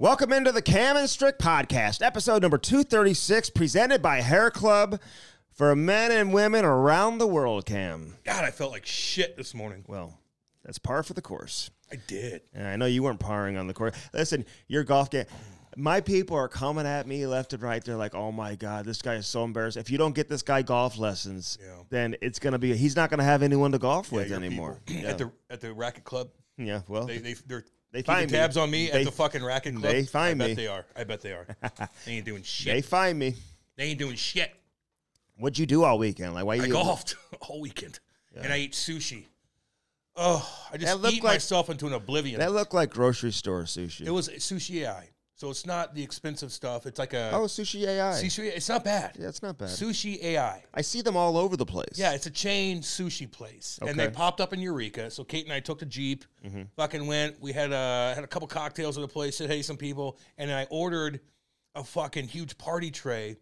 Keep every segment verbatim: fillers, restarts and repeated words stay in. Welcome into the Cam and Strick podcast, episode number two thirty-six, presented by Hair Club for men and women around the world, Cam. God, I felt like shit this morning. Well, that's par for the course. I did. And I know you weren't parring on the course. Listen, your golf game, my people are coming at me left and right. They're like, oh, my God, this guy is so embarrassed. If you don't get this guy golf lessons, yeah. then it's going to be, he's not going to have anyone to golf yeah, with anymore. Yeah. At the at the racket club? Yeah, well. They, they, they're... They find tabs me. on me they, at the fucking racket club. They find me. I bet me. they are. I bet they are. They ain't doing shit. They find me. They ain't doing shit. What'd you do all weekend? Like why? I you golfed all weekend, yeah. and I ate sushi. Oh, I just eat like, myself into an oblivion. That looked like grocery store sushi. It was Sushi A I, so it's not the expensive stuff. It's like a oh Sushi A I. Sushi, it's not bad. Yeah, it's not bad. Sushi A I. I see them all over the place. Yeah, it's a chain sushi place, okay. and they popped up in Eureka. So Kate and I took the Jeep. Mm-hmm. Fucking went. We had a had a couple cocktails at the place. Said hey, some people, and I ordered a fucking huge party tray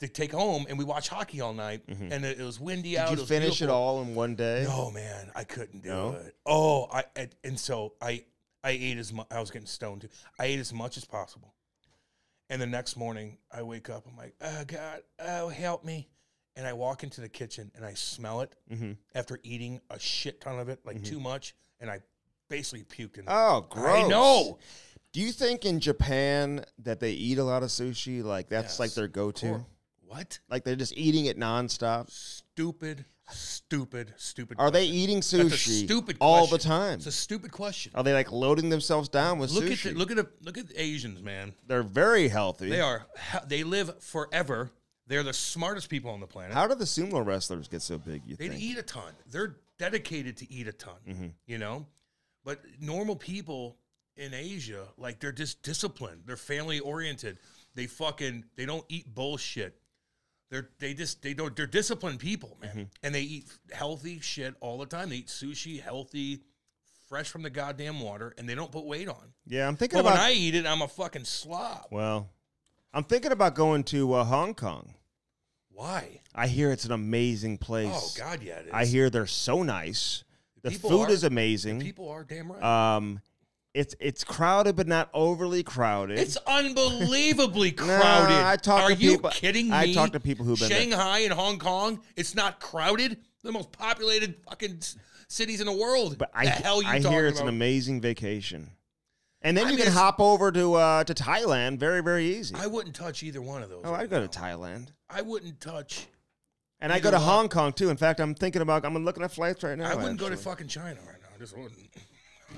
to take home. And we watched hockey all night. Mm-hmm. And it, it was windy Did out. Did you it finish beautiful. it all in one day? No, man, I couldn't do no? it. Oh, I, I and so I I ate as much. I was getting stoned too. I ate as much as possible. And the next morning, I wake up. I'm like, oh God, oh help me. And I walk into the kitchen and I smell it mm-hmm. after eating a shit ton of it, like mm-hmm. too much, and I. Basically puked in. Oh, gross! I know. Do you think in Japan that they eat a lot of sushi? Like that's yes. like their go-to. What? Like they're just eating it nonstop. Stupid, stupid, stupid. Are question. they eating sushi stupid all question. the time? It's a stupid question. Are they like loading themselves down with look sushi? At the, look at the, look at the Asians, man. They're very healthy. They are. They live forever. They're the smartest people on the planet. How do the sumo wrestlers get so big? You they think? eat a ton. They're dedicated to eat a ton. Mm-hmm. You know. But normal people in Asia, like, they're just disciplined. They're family-oriented. They fucking, they don't eat bullshit. They're, they just, they don't, they're disciplined people, man. Mm-hmm. And they eat healthy shit all the time. They eat sushi, healthy, fresh from the goddamn water, and they don't put weight on. Yeah, I'm thinking but about. when I eat it, I'm a fucking slob. Well, I'm thinking about going to uh, Hong Kong. Why? I hear it's an amazing place. Oh, God, yeah, it is. I hear they're so nice. The people food are, is amazing. People are damn right. Um, it's it's crowded, but not overly crowded. It's unbelievably crowded. Nah, I talk are to you people, kidding me? I talk to people who've been Shanghai there. and Hong Kong. It's not crowded. The most populated fucking cities in the world. But the I, hell you I hear it's about? an amazing vacation. And then I you mean, can hop over to uh, to Thailand very very easy. I wouldn't touch either one of those. Oh, right I'd go now. to Thailand. I wouldn't touch. And Either I go to Hong Kong, too. In fact, I'm thinking about, I'm looking at flights right now. I wouldn't actually. go to fucking China right now. I just wouldn't.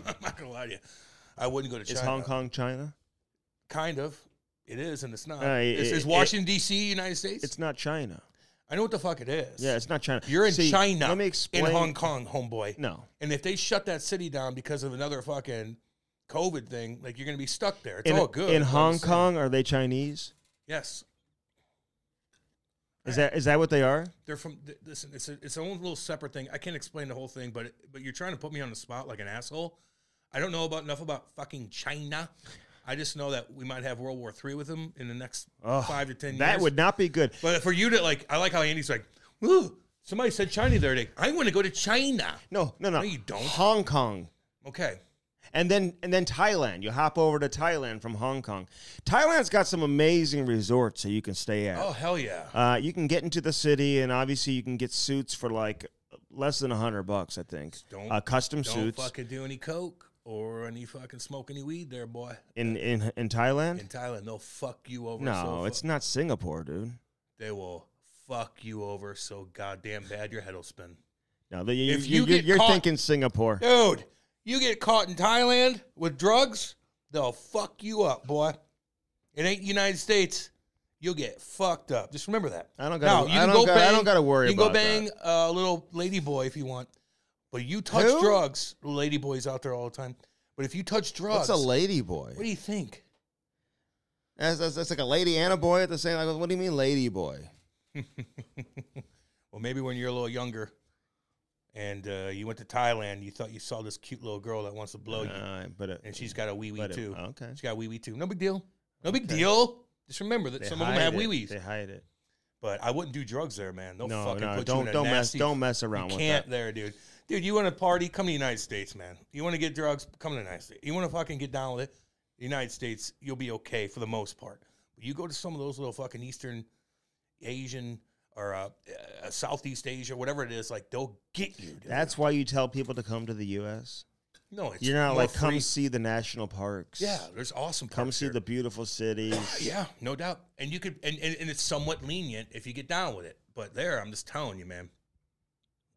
I'm not going to lie to you. I wouldn't go to China. Is Hong Kong China? Kind of. It is, and it's not. Uh, it, is, is Washington, D C, United States? It's not China. I know what the fuck it is. Yeah, it's not China. You're in See, China. Let me explain. In Hong Kong, homeboy. No. And if they shut that city down because of another fucking COVID thing, like, you're going to be stuck there. It's in, all good. In Hong Kong, are they Chinese? Yes. Is that is that what they are? They're from. Listen, it's a, it's a little separate thing. I can't explain the whole thing, but it, but you're trying to put me on the spot like an asshole. I don't know about enough about fucking China. I just know that we might have World War Three with them in the next oh, five to ten years. That would not be good. But for you to like, I like how Andy's like, woo, somebody said China the other day. I want to go to China. No, no, no, no, you don't. Hong Kong. Okay. And then and then Thailand. You hop over to Thailand from Hong Kong. Thailand's got some amazing resorts that you can stay at. Oh, hell yeah. Uh, you can get into the city, and obviously you can get suits for, like, less than one hundred bucks, I think. Don't, uh, custom don't suits. Don't fucking do any coke or any fucking smoke any weed there, boy. In in, in Thailand? In Thailand, they'll fuck you over. No, so it's not Singapore, dude. They will fuck you over so goddamn bad your head will spin. No, they, you, if you, you get you're caught, thinking Singapore. Dude. You get caught in Thailand with drugs, they'll fuck you up, boy. It ain't United States. You'll get fucked up. Just remember that. I don't got to no, go worry about that. You can go bang a uh, little lady boy if you want. But you touch Who? drugs. Lady boys out there all the time. But if you touch drugs. What's a lady boy? What do you think? That's, that's, that's like a lady and a boy at the same time. What do you mean lady boy? Well, maybe when you're a little younger. And uh, you went to Thailand. You thought you saw this cute little girl that wants to blow you, uh, but it, and she's got a wee wee too. It, okay, she's got a wee wee too. No big deal. No okay. big deal. Just remember that they some of them have it. wee wees. They hide it. But I wouldn't do drugs there, man. They'll no, fucking no, put don't, you in a don't nasty, mess. Don't mess around. You with can't that. there, dude. Dude, you want to party? Come to the United States, man. You want to get drugs? Come to the United States. You want to fucking get down with it? the United States, you'll be okay for the most part. But you go to some of those little fucking Eastern Asian or uh, uh, Southeast Asia, whatever it is, like, they'll get you. Dude. That's why you tell people to come to the U S? No, it's You're not like, free. Come see the national parks. Yeah, there's awesome parks. Come see here. The beautiful cities. Yeah, no doubt. And you could, and, and, and it's somewhat lenient if you get down with it. But there, I'm just telling you, man.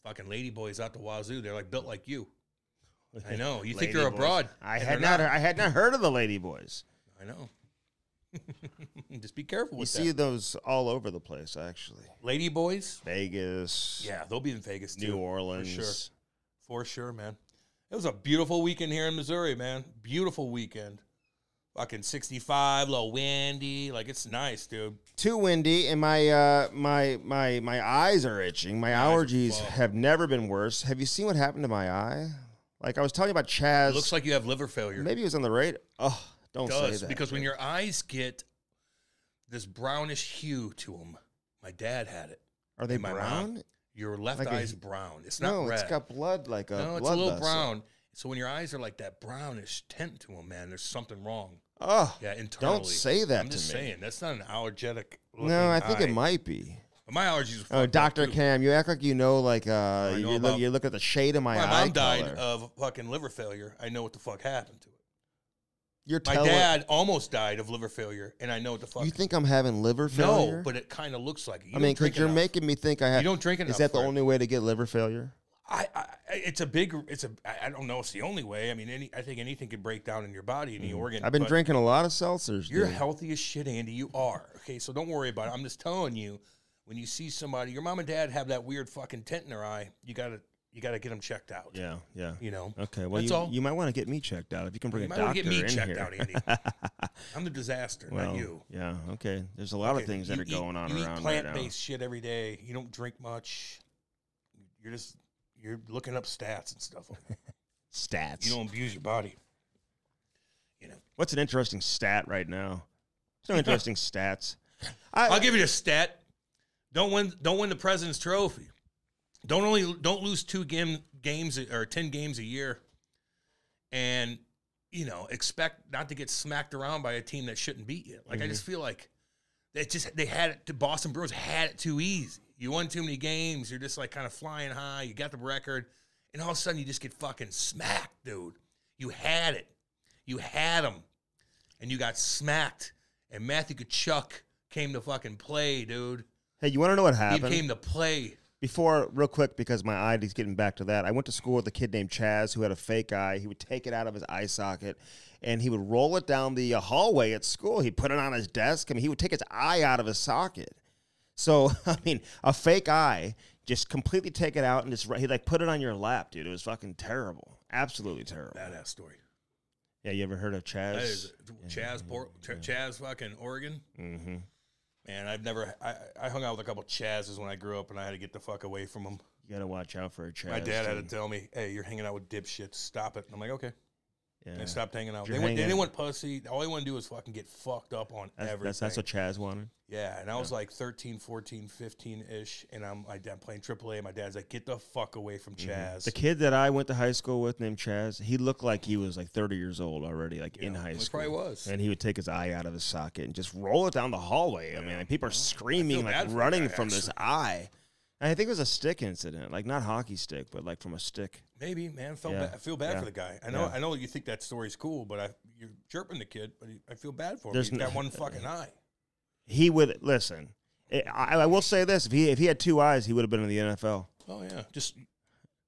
Fucking ladyboys out the wazoo. They're like built like you. I know. You think they're abroad. I had not, not. I had not heard of the ladyboys. I know. Just be careful with that. You see those all over the place, actually. Ladyboys? Vegas. Yeah, they'll be in Vegas, too. New Orleans. For sure. For sure, man. It was a beautiful weekend here in Missouri, man. Beautiful weekend. Fucking sixty-five, a little windy. Like, it's nice, dude. Too windy, and my uh, my my my eyes are itching. My, my allergies have never been worse. Have you seen what happened to my eye? Like, I was telling you about Chaz. It looks like you have liver failure. Maybe it was on the radio. Oh, don't say that. It does, because when your eyes get this brownish hue to them, my dad had it. Are they brown? Your left eye's brown. It's not red. No, it's got blood like a blood vessel. No, it's a little brown. So when your eyes are like that brownish tint to them, man, there's something wrong. Oh, yeah, internally. Don't say that to me. I'm just saying. That's not an allergenic looking eye. No, I think it might be. My allergies. Oh, Doctor Cam, you act like you know, like, uh, know you, look, you look at the shade of my, my eye. My mom died color. of fucking liver failure. I know what the fuck happened to it. You're my dad almost died of liver failure, and I know what the fuck. You think I'm having liver failure? No, but it kind of looks like it. You I mean, because you're enough. making me think I have. You don't drink enough. Is that the only way to get liver failure? I, I, it's a big, it's a, I don't know if it's the only way. I mean, any, I think anything can break down in your body, any mm. organ. I've been drinking a lot of seltzers. You're dude. healthy as shit, Andy. You are. Okay, so don't worry about it. I'm just telling you. When you see somebody, your mom and dad have that weird fucking tint in their eye, you gotta you gotta get them checked out. Yeah, yeah. You know. Okay. Well, that's you, all. You might want to get me checked out if you can bring you a doctor in here. You might get me checked here. out, Andy. I'm the disaster, well, not you. Yeah. Okay. There's a lot okay. of things you that are eat, going on you around. You eat plant-based right shit every day. You don't drink much. You're just you're looking up stats and stuff. Stats. You don't abuse your body. You know. What's an interesting stat right now? Some interesting stats. I, I'll give you a stat. Don't win. Don't win the President's Trophy. Don't only. Don't lose two game, games or ten games a year, and you know expect not to get smacked around by a team that shouldn't beat you. Like mm-hmm. I just feel like they just they had it. The Boston Bruins had it too easy. You won too many games. You're just like kind of flying high. You got the record, and all of a sudden you just get fucking smacked, dude. You had it. You had them, and you got smacked. And Matthew Tkachuk came to fucking play, dude. Hey, you want to know what happened? He came to play. Before, real quick, because my eye is getting back to that, I went to school with a kid named Chaz who had a fake eye. He would take it out of his eye socket, and he would roll it down the hallway at school. He'd put it on his desk. I mean, he would take his eye out of his socket. So, I mean, a fake eye, just completely take it out, and just he'd, like, put it on your lap, dude. It was fucking terrible. Absolutely terrible. Badass story. Yeah, you ever heard of Chaz? That is, Chaz, mm-hmm. Port, Chaz fucking Oregon? Mm-hmm. Man, I've never. I, I hung out with a couple of Chazes when I grew up, and I had to get the fuck away from them. You gotta watch out for a Chaz. My dad had to tell me, "Hey, you're hanging out with dipshits. Stop it." And I'm like, "Okay." Yeah. And I stopped hanging out. They, hanging. Went, they didn't want pussy. All they want to do is fucking get fucked up on that's, everything. That's, that's what Chaz wanted. Yeah, and I was yeah. like thirteen, fourteen, fifteen ish, and I'm I, I'm playing triple A. And my dad's like, "Get the fuck away from Chaz." Mm-hmm. The kid that I went to high school with, named Chaz, he looked like he was like thirty years old already, like yeah, in high school. Probably was. And he would take his eye out of his socket and just roll it down the hallway. Yeah. I mean, like, people are screaming, like running from actually. this eye. And I think it was a stick incident, like not hockey stick, but like from a stick. Maybe, man. Felt yeah. I feel bad yeah. for the guy. I know. Yeah. I know you think that story's cool, but I, you're chirping the kid. But I feel bad for him. There's He's got one fucking eye. He would listen. It, I, I will say this: if he if he had two eyes, he would have been in the N F L. Oh yeah, just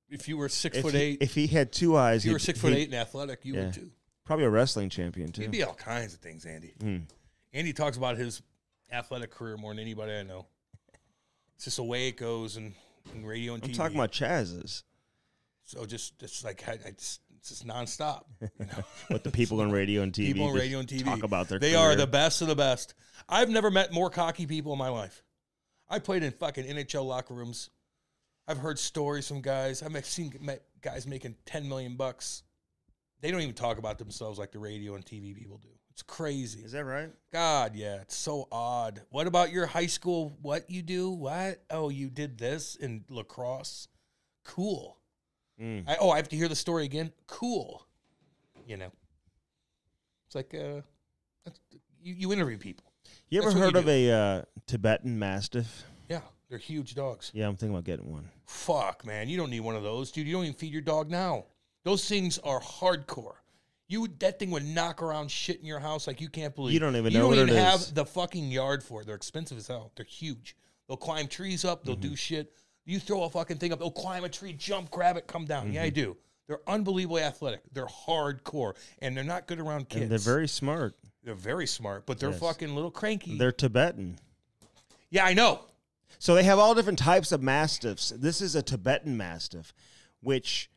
if you were six if foot he, eight. If he had two eyes, if you were six foot eight and athletic, you yeah. would too. Probably a wrestling champion too. He'd be all kinds of things, Andy. Mm. Andy talks about his athletic career more than anybody I know. It's just the way it goes, and in radio and I'm T V. I'm talking about Chaz's. So just it's like I, I just. It's just nonstop. You know? But the people on radio and T V people on radio and T V talk about their They career. Are the best of the best. I've never met more cocky people in my life. I played in fucking N H L locker rooms. I've heard stories from guys. I've seen guys making ten million bucks. They don't even talk about themselves like the radio and T V people do. It's crazy. Is that right? God, yeah. It's so odd. What about your high school? What you do? What? Oh, you did this in lacrosse? Cool. Mm. I, oh, I have to hear the story again? Cool. You know. It's like uh, that's, you, you interview people. You ever that's heard you of do. a uh, Tibetan Mastiff? Yeah, they're huge dogs. Yeah, I'm thinking about getting one. Fuck, man, you don't need one of those, dude. You don't even feed your dog now. Those things are hardcore. You would, that thing would knock around shit in your house like you can't believe. You don't even you know don't what even it have is. The fucking yard for it. They're expensive as hell. They're huge. They'll climb trees up. They'll mm-hmm. do shit. You throw a fucking thing up. They'll climb a tree, jump, grab it, come down. Mm-hmm. Yeah, I do. They're unbelievably athletic. They're hardcore, and they're not good around kids. And they're very smart. They're very smart, but they're yes. fucking little cranky. They're Tibetan. Yeah, I know. So they have all different types of mastiffs. This is a Tibetan Mastiff, which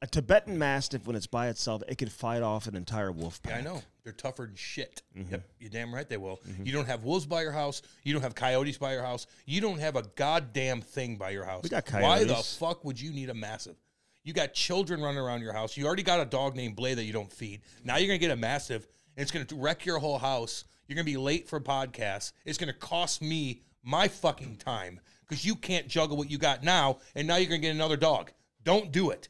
a Tibetan Mastiff, when it's by itself, it can fight off an entire wolf pack. Yeah, I know. They're tougher than shit. Mm-hmm. Yep, you're damn right they will. Mm-hmm. You don't have wolves by your house. You don't have coyotes by your house. You don't have a goddamn thing by your house. We got coyotes. Why the fuck would you need a mastiff? You got children running around your house. You already got a dog named Blay that you don't feed. Now you're going to get a mastiff, and it's going to wreck your whole house. You're going to be late for podcasts. It's going to cost me my fucking time because you can't juggle what you got now, and now you're going to get another dog. Don't do it.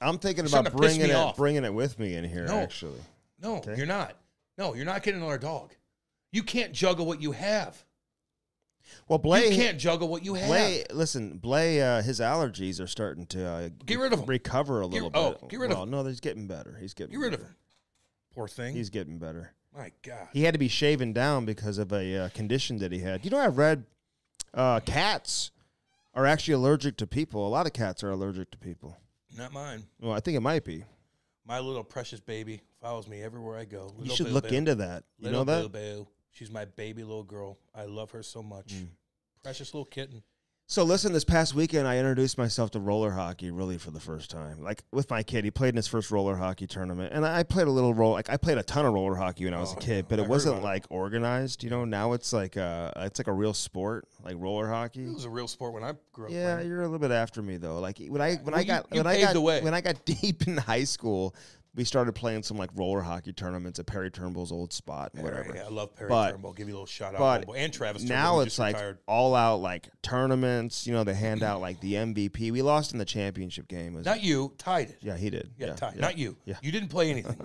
I'm thinking it's about bringing it, bringing it with me in here, no, actually. No, okay. You're not. No, you're not getting another dog. You can't juggle what you have. Well, Blay, you can't juggle what you have. Blay, listen, Blay, uh, his allergies are starting to uh, get rid of him. Recover a little get, bit. Oh, get rid well, of him. No, he's getting better. He's getting get rid better. of him. Poor thing. He's getting better. My God, he had to be shaven down because of a uh, condition that he had. You know, I've read uh, cats are actually allergic to people. A lot of cats are allergic to people. Not mine. Well, I think it might be. My little precious baby follows me everywhere I go. Little you should Bill look Bill. into that. You little know that. Bill Bill. She's my baby little girl. I love her so much. Mm. Precious little kitten. So listen, this past weekend, I introduced myself to roller hockey really for the first time. Like with my kid, he played in his first roller hockey tournament. And I played a little roll. Like I played a ton of roller hockey when I was oh, a kid, yeah. but I it wasn't like it. organized. You know, now it's like a, it's like a real sport, like roller hockey. It was a real sport when I grew up. Yeah, playing. You're a little bit after me though. Like when I when well, I got you, you when I got when I got deep in high school, we started playing some like roller hockey tournaments at Perry Turnbull's old spot and whatever. Yeah, yeah, I love Perry but, Turnbull. Give you a little shout out. But and Travis Turnbull. Now it's like retired. all out like tournaments. You know, they hand out like the M V P. We lost in the championship game. Was Not you. Tied it. Yeah, he did. Yeah, yeah tied. Yeah. Not you. Yeah. You didn't play anything.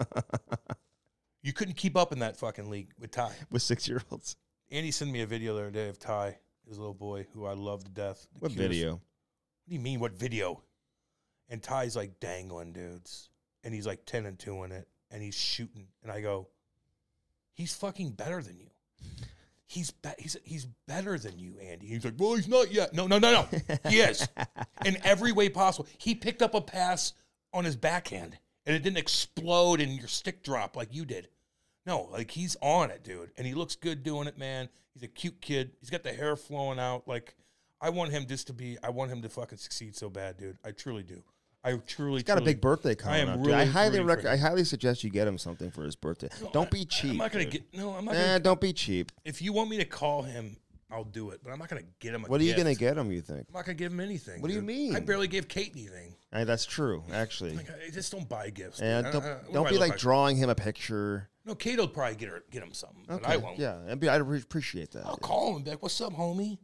You couldn't keep up in that fucking league with Ty. With six-year-olds. Andy sent me a video the other day of Ty, his little boy, who I love to death. The what cutest. video? What do you mean, what video? And Ty's like dangling dudes. And he's like ten and two in it, and he's shooting. And I go, he's fucking better than you. He's be he's he's better than you, Andy. He's like, well, he's not yet. No, no, no, no. He is. In every way possible. He picked up a pass on his backhand, and it didn't explode in your stick drop like you did. No, like he's on it, dude. And he looks good doing it, man. He's a cute kid. He's got the hair flowing out. Like, I want him just to be, I want him to fucking succeed so bad, dude. I truly do. I truly He's got truly, a big birthday coming up. Really, I highly rec I highly suggest you get him something for his birthday. No, don't I, be cheap. I'm not gonna dude. get. No, I'm not. Nah, gonna, don't be cheap. If you want me to call him, I'll do it. But I'm not gonna get him. A what are gift. you gonna get him? You think? I'm not gonna give him anything. What dude. do you mean? I barely gave Kate anything. Hey, that's true. Actually, like, I just don't buy gifts. And don't, I, I, don't, don't be like, like drawing him a picture. No, Kate will probably get her get him something, okay. but I won't. Yeah, I'd be, I'd appreciate that. I'll yeah. call him and be like, "What's up, homie?"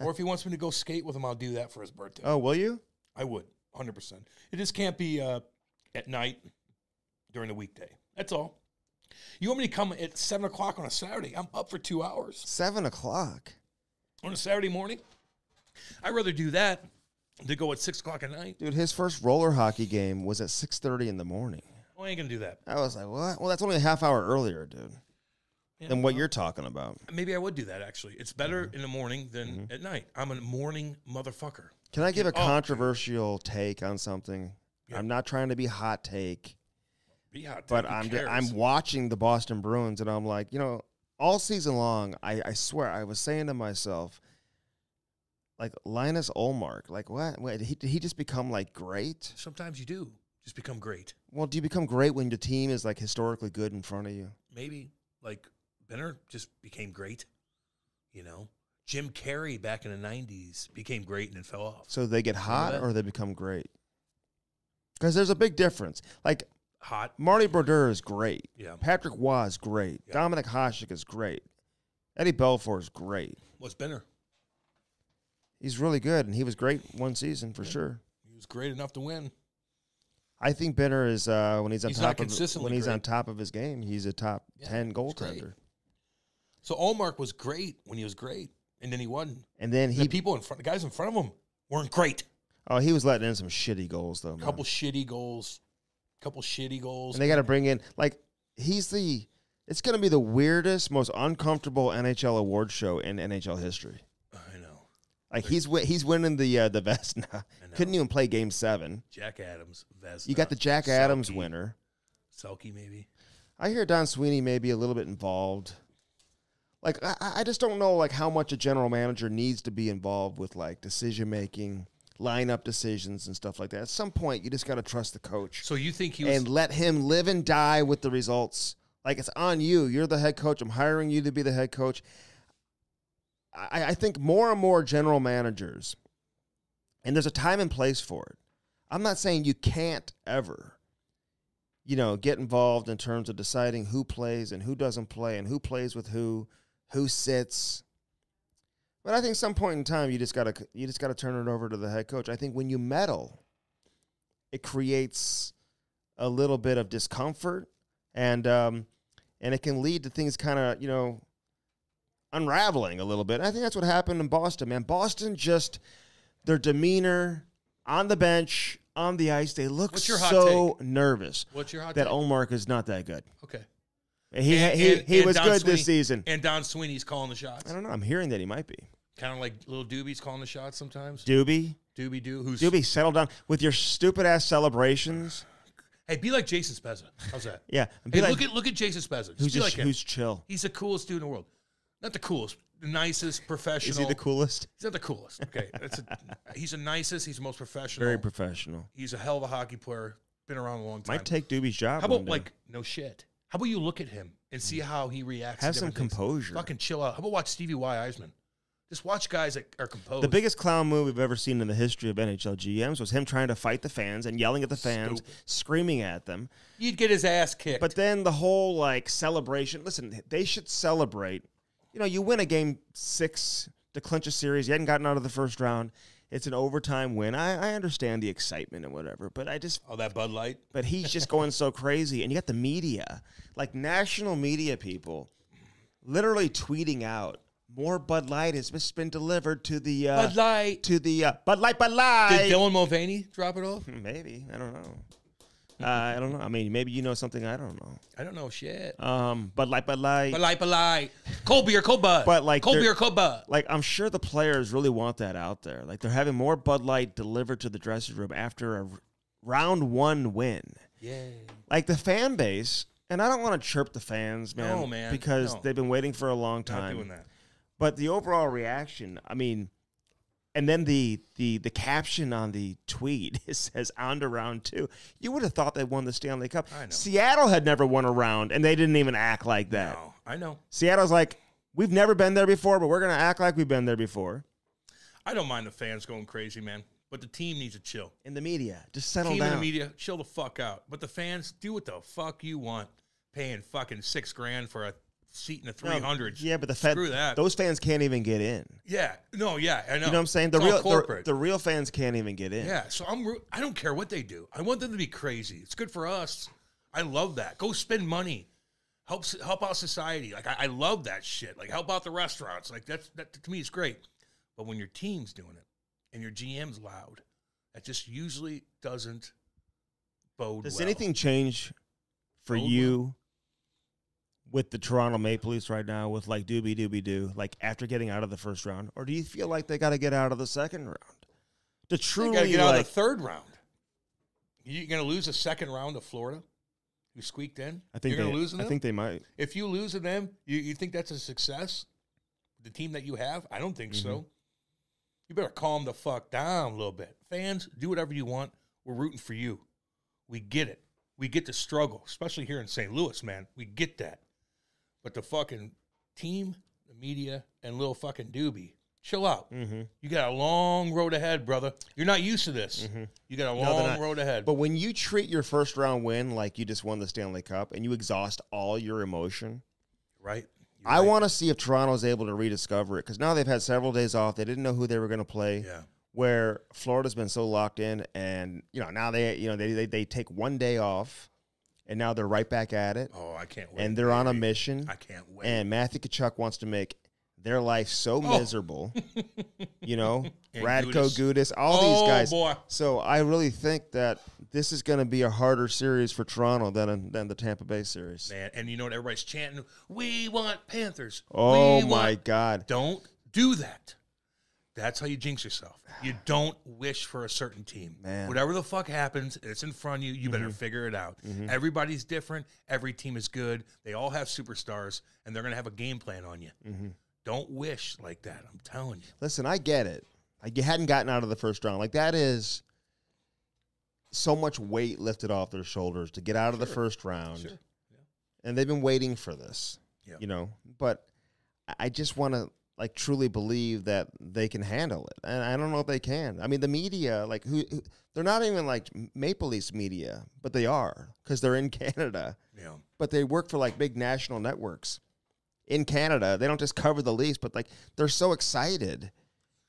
Or if he wants me to go skate with him, I'll do that for his birthday. Oh, will you? I would. one hundred percent. It just can't be uh, at night during the weekday. That's all. You want me to come at seven o'clock on a Saturday? I'm up for two hours. seven o'clock? On a Saturday morning? I'd rather do that than go at six o'clock at night. Dude, his first roller hockey game was at six thirty in the morning. Well, I ain't going to do that. I was like, what? Well, that's only a half hour earlier, dude, yeah, than what well, you're talking about. Maybe I would do that, actually. It's better mm-hmm. in the morning than mm-hmm. at night. I'm a morning motherfucker. Can I give a controversial take on something? Yeah. I'm not trying to be hot take, be hot take but I'm I'm watching the Boston Bruins, and I'm like, you know, all season long, I, I swear, I was saying to myself, like, Linus Ullmark, like, what? Wait, he, did he just become, like, great? Sometimes you do just become great. Well, do you become great when the team is, like, historically good in front of you? Maybe. Like, Benner just became great, you know? Jim Carrey back in the nineties became great and then fell off. So they get hot or they become great? Because there's a big difference. Like hot. Marty Brodeur is great. Yeah. Patrick Waugh is great. Yeah. Dominic Hasek is great. Eddie Belfour is great. What's Benner? He's really good, and he was great one season for yeah. sure. He was great enough to win. I think Benner is uh, when he's on he's top of when he's great. on top of his game, he's a top yeah, ten goaltender. So Ullmark was great when he was great, and then he wasn't. And then he the people in front, the guys in front of him weren't great. Oh, he was letting in some shitty goals though. A couple shitty goals, a couple shitty goals. And they got to bring in like he's the. It's going to be the weirdest, most uncomfortable N H L award show in N H L history. I know. Like There's, he's he's winning the uh, the Vezina. Couldn't even play Game Seven. Jack Adams Vezina. You got the Jack Selke. Adams winner. Selke maybe. I hear Don Sweeney may be a little bit involved. Like I, I just don't know like how much a general manager needs to be involved with like decision making, lineup decisions, and stuff like that. At some point, you just got to trust the coach. So you think he was and let him live and die with the results. Like, it's on you. You're the head coach. I'm hiring you to be the head coach. I, I think more and more general managers, and there's a time and place for it. I'm not saying you can't ever, you know, get involved in terms of deciding who plays and who doesn't play and who plays with who, who sits. But I think some point in time you just gotta you just gotta turn it over to the head coach. I think when you meddle, it creates a little bit of discomfort. And um, and it can lead to things kind of, you know, unraveling a little bit. And I think that's what happened in Boston, man. Boston just, their demeanor on the bench, on the ice, they look What's your hot so take? nervous What's your hot that take? Ullmark is not that good. Okay. He, and, he, and, he and was Don good Sweeney, this season. And Don Sweeney's calling the shots. I don't know. I'm hearing that he might be. Kind of like little Doobie's calling the shots sometimes. Doobie. Doobie Doo. Who's Doobie, settle down with your stupid-ass celebrations. Hey, be like Jason Spezza. How's that? yeah. Be hey, like, look at look at Jason Spezza. Just who's, just, like him. who's chill. He's the coolest dude in the world. Not the coolest. The nicest, professional. Is he the coolest? He's not the coolest. Okay. That's a, he's the nicest. He's the most professional. Very professional. He's a hell of a hockey player. Been around a long time. Might take Doobie's job. How about, like, no shit. How about you look at him and see how he reacts? Have to some composure. Things. Fucking chill out. How about watch Stevie Y. Eisman? Just watch guys that are composed. The biggest clown move we've ever seen in the history of N H L G Ms was him trying to fight the fans and yelling at the fans, Stupid. screaming at them. You'd get his ass kicked. But then the whole, like, celebration. Listen, they should celebrate. You know, you win a game six to clinch a series. You hadn't gotten out of the first round. It's an overtime win. I, I understand the excitement and whatever, but I just... Oh, that Bud Light? But he's just going so crazy. And you got the media, like national media people, literally tweeting out, more Bud Light has just been delivered to the uh, Bud Light to the uh, Bud Light Bud Light. Did Dylan Mulvaney drop it off? Maybe I don't know. uh, I don't know. I mean, maybe you know something I don't know. I don't know shit. Um, Bud Light Bud Light Bud Light Bud Light cold beer cold Bud. But like cold beer cold Bud. Like I'm sure the players really want that out there. Like they're having more Bud Light delivered to the dressing room after a round one win. Yeah. Like the fan base, and I don't want to chirp the fans, man. No, man, because no. they've been waiting for a long time. Not doing that. But the overall reaction, I mean, and then the the the caption on the tweet says on to round two. You would have thought they won the Stanley Cup. I know. Seattle had never won a round, and they didn't even act like that. No, I know. Seattle's like, we've never been there before, but we're going to act like we've been there before. I don't mind the fans going crazy, man. But the team needs to chill. And the media, just settle down. Team and the media, chill the fuck out. But the fans, do what the fuck you want, paying fucking six grand for a seat in the three hundreds. Yeah, but the fan, Screw that. Those fans can't even get in. Yeah. No, yeah, I know. You know what I'm saying? The real the, the real fans can't even get in. Yeah, so I'm I don't care what they do. I want them to be crazy. It's good for us. I love that. Go spend money. Help help out society. Like I, I love that shit. Like help out the restaurants. Like that's that to me is great. But when your team's doing it and your G M's loud, that just usually doesn't bode well. Does anything change for you? With the Toronto Maple Leafs right now, with like doobie doobie doo, like after getting out of the first round, or do you feel like they got to get out of the second round to truly they get out like, of the third round? You're going to lose a second round to Florida, who squeaked in. I think you're going to lose. Them? I think they might. If you lose to them, you, you think that's a success? The team that you have, I don't think mm-hmm. so. You better calm the fuck down a little bit, fans. Do whatever you want. We're rooting for you. We get it. We get the struggle, especially here in Saint Louis, man. We get that. But the fucking team, the media, and little fucking Doobie, chill out. Mm-hmm. You got a long road ahead, brother. You're not used to this. Mm-hmm. You got a long no, road ahead. But when you treat your first round win like you just won the Stanley Cup and you exhaust all your emotion, right? You're I right. want to see if Toronto's able to rediscover it because now they've had several days off. They didn't know who they were going to play. Yeah. where Florida's been so locked in, and you know now they you know they they, they take one day off, and now they're right back at it. Oh, I can't wait! And they're on a mission. I can't wait. And Matthew Tkachuk wants to make their life so oh. miserable, you know, Radko Gudas, all oh, these guys. Boy. So I really think that this is going to be a harder series for Toronto than than the Tampa Bay series. Man, and you know what everybody's chanting? We want Panthers. Oh, we my want. God. Don't do that. That's how you jinx yourself. You don't wish for a certain team. Man. Whatever the fuck happens, it's in front of you. You mm-hmm. better figure it out. Mm-hmm. Everybody's different. Every team is good. They all have superstars, and they're going to have a game plan on you. Mm-hmm. Don't wish like that. I'm telling you. Listen, I get it. Like, you hadn't gotten out of the first round. Like, that is so much weight lifted off their shoulders to get out sure. of the first round. Sure. Yeah. And they've been waiting for this, yeah. you know. But I just want to, like, truly believe that they can handle it. And I don't know if they can. I mean, the media, like, who, who they're not even, like, Maple Leafs media, but they are because they're in Canada. Yeah. But they work for, like, big national networks. In Canada, they don't just cover the Leafs, but like they're so excited,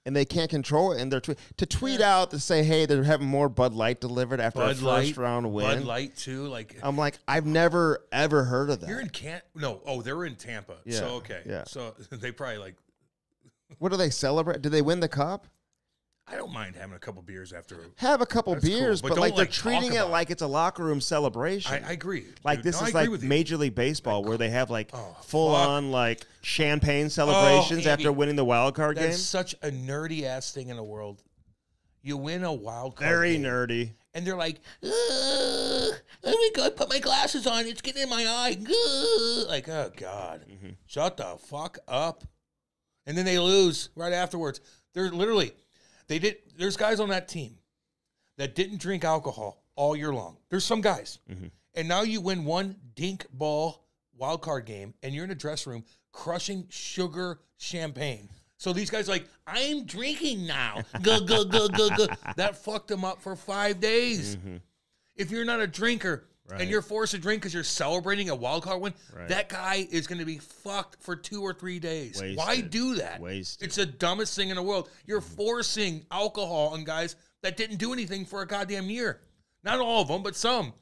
and they can't control it. And they're tw to tweet out to say, "Hey, they're having more Bud Light delivered after Bud a first Light, round win." Bud Light too. Like I'm like I've never ever heard of that. You're in Can no? Oh, they're in Tampa. Yeah, so okay. Yeah. So they probably like. What do they celebrate? Do they win the cup? I don't mind having a couple beers after. Have a couple That's beers, cool. but, but like they're like, treating it like it's a locker room celebration. I, I agree. Like dude, this no, is like Major League Baseball like, where they have like oh, full fuck. on like champagne celebrations oh, after winning the wild card That's game. That's such a nerdy ass thing in the world. You win a wild card Very game. nerdy. And they're like, oh my God, put my glasses on. It's getting in my eye. Ugh. Like, oh God, mm-hmm. shut the fuck up. And then they lose right afterwards. They're literally... They did. There's guys on that team that didn't drink alcohol all year long. There's some guys, mm-hmm. and now you win one dink ball wild card game, and you're in a dress room crushing sugar champagne. So these guys are like, I'm drinking now. Go go go go go. That fucked them up for five days. Mm-hmm. If you're not a drinker right. and you're forced to drink because you're celebrating a wild card win, right. that guy is going to be fucked for two or three days. Wasted. Why do that? Wasted. It's the dumbest thing in the world. You're mm-hmm. forcing alcohol on guys that didn't do anything for a goddamn year. Not all of them, but some.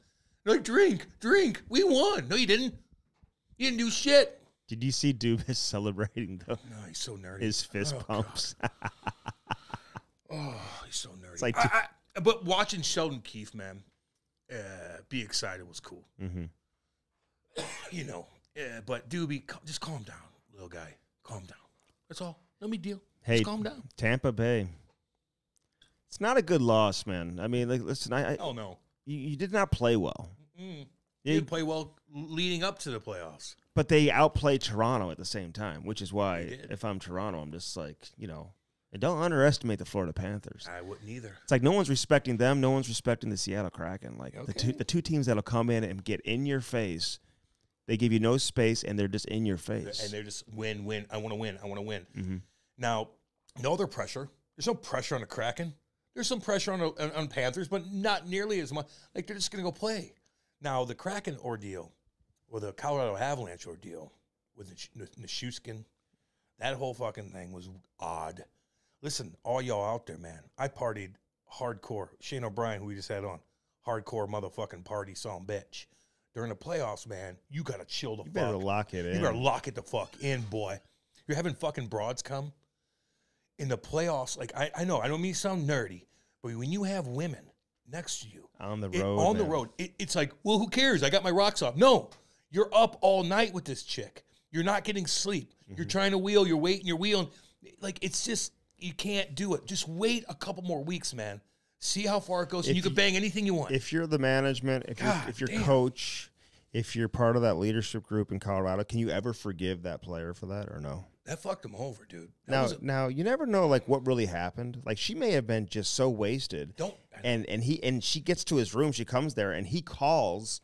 They're like, drink, drink. We won. No, you didn't. You didn't do shit. Did you see Dubas celebrating though? No, he's so nerdy. His fist oh, pumps. oh, he's so nerdy. It's like I, I, but watching Sheldon Keefe, man. Uh, be excited was cool. Mm-hmm. You know, uh, but Doobie, cal just calm down, little guy. Calm down. That's all. Let me deal. Hey, just calm down. Tampa Bay. It's not a good loss, man. I mean, like, listen, I, I oh no, you, you did not play well. Mm-hmm. You didn't play well leading up to the playoffs. But they outplayed Toronto at the same time, which is why if I'm Toronto, I'm just like, you know. And don't underestimate the Florida Panthers. I wouldn't either. It's like no one's respecting them. No one's respecting the Seattle Kraken. Like okay. the, two, the two teams that'll come in and get in your face, they give you no space, and they're just in your face. And they're just win, win. I want to win. I want to win. Mm-hmm. Now, no other pressure. There's no pressure on the Kraken. There's some pressure on, on, on Panthers, but not nearly as much. Like they're just going to go play. Now, the Kraken ordeal or the Colorado Avalanche ordeal with Nichushkin, that whole fucking thing was odd. Listen, all y'all out there, man, I partied hardcore. Shane O'Brien, who we just had on, hardcore motherfucking party song bitch. During the playoffs, man, you got to chill the fuck. You better lock it in. You better lock it the fuck in, boy. You're having fucking broads come. In the playoffs, like, I, I know, I don't mean to sound nerdy, but when you have women next to you. On the road. It, on man. the road. It, it's like, well, who cares? I got my rocks off. No, you're up all night with this chick. You're not getting sleep. Mm-hmm. You're trying to wheel. You're waiting. You're wheeling. Like, it's just... You can't do it. Just wait a couple more weeks, man. See how far it goes, if and you can bang anything you want. If you're the management, if God, you're, if you're coach, if you're part of that leadership group in Colorado, can you ever forgive that player for that or no? That fucked him over, dude. That now, was a, now you never know like what really happened. Like she may have been just so wasted. Don't and and he and she gets to his room. She comes there and he calls.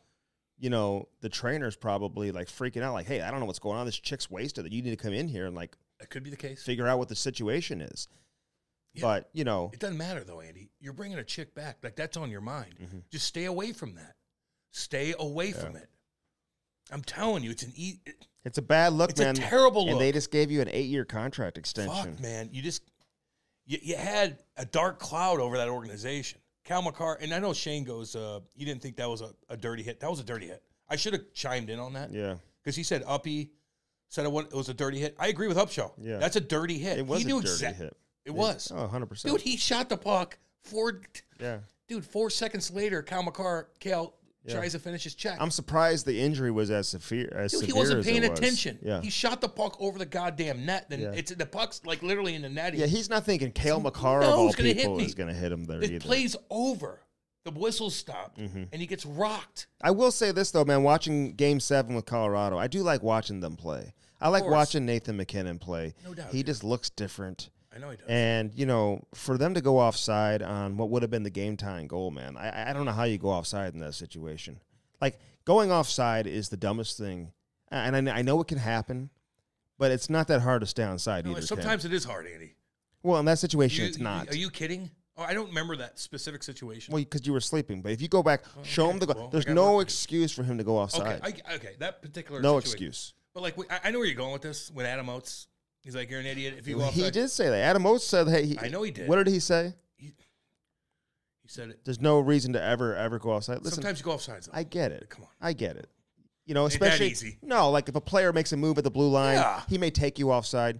You know the trainer's probably like freaking out. Like, hey, I don't know what's going on. This chick's wasted. You need to come in here and like. That could be the case. Figure out what the situation is. Yeah. But, you know. It doesn't matter, though, Andy. You're bringing a chick back. Like, that's on your mind. Mm-hmm. Just stay away from that. Stay away yeah. from it. I'm telling you, it's an e It's a bad look, it's man. It's a terrible look. And they just gave you an eight year contract extension. Fuck, man. You just, you, you had a dark cloud over that organization. Cale Makar, and I know Shane goes, uh, you didn't think that was a, a dirty hit. That was a dirty hit. I should have chimed in on that. Yeah. Because he said Uppy said it was a dirty hit. I agree with Upshaw. Yeah. That's a dirty hit. It was he knew a dirty hit. It was. Oh, one hundred percent. Dude, he shot the puck. Four, yeah. Dude, four seconds later, Cale Makar, Cal yeah. tries to finish his check. I'm surprised the injury was as severe as Dude, severe he wasn't paying as it was. attention. Yeah. He shot the puck over the goddamn net. Then yeah. it's the puck's like literally in the net. Yeah, he's not thinking Cale Makar no, of all gonna people is going to hit him there it either. Play's over. The whistle stopped, mm-hmm. and he gets rocked. I will say this, though, man, watching Game seven with Colorado, I do like watching them play. I like watching Nathan McKinnon play. No doubt. He dude. just looks different. I know he does. And, you know, for them to go offside on what would have been the game-tying goal, man, I, I don't know how you go offside in that situation. Like, going offside is the dumbest thing. And I, I know it can happen, but it's not that hard to stay onside no, either. Sometimes can. it is hard, Andy. Well, in that situation, you, it's not. Are you kidding? I don't remember that specific situation. Well, because you were sleeping. But if you go back, oh, show okay. him the goal. Well, there's no excuse for him to go offside. Okay, I, okay. that particular no situation. excuse. But like, I know where you're going with this. With Adam Oates, he's like, "You're an idiot if you go offside." He did say that. Adam Oates said, "Hey, he, I know he did." What did he say? He, he said it. There's no reason to ever, ever go offside. Listen, sometimes you go offside. Though. I get it. Come on, I get it. You know, especially Ain't that easy. no, like if a player makes a move at the blue line, yeah. he may take you offside.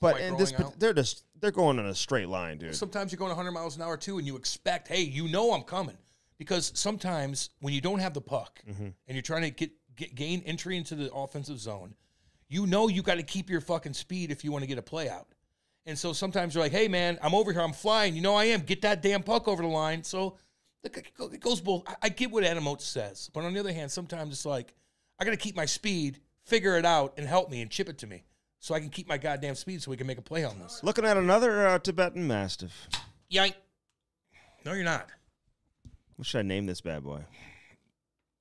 But in this, out? they're just. They're going on a straight line, dude. Sometimes you're going a hundred miles an hour, too, and you expect, hey, you know I'm coming. Because sometimes when you don't have the puck mm-hmm. and you're trying to get, get gain entry into the offensive zone, you know you got to keep your fucking speed if you want to get a play out. And so sometimes you're like, hey, man, I'm over here. I'm flying. You know I am. Get that damn puck over the line. So it goes both. I get what Adam Oates says. But on the other hand, sometimes it's like, I got to keep my speed, figure it out, and help me and chip it to me. So I can keep my goddamn speed so we can make a play on this. Looking at another uh, Tibetan Mastiff. Yike. No, you're not. What should I name this bad boy?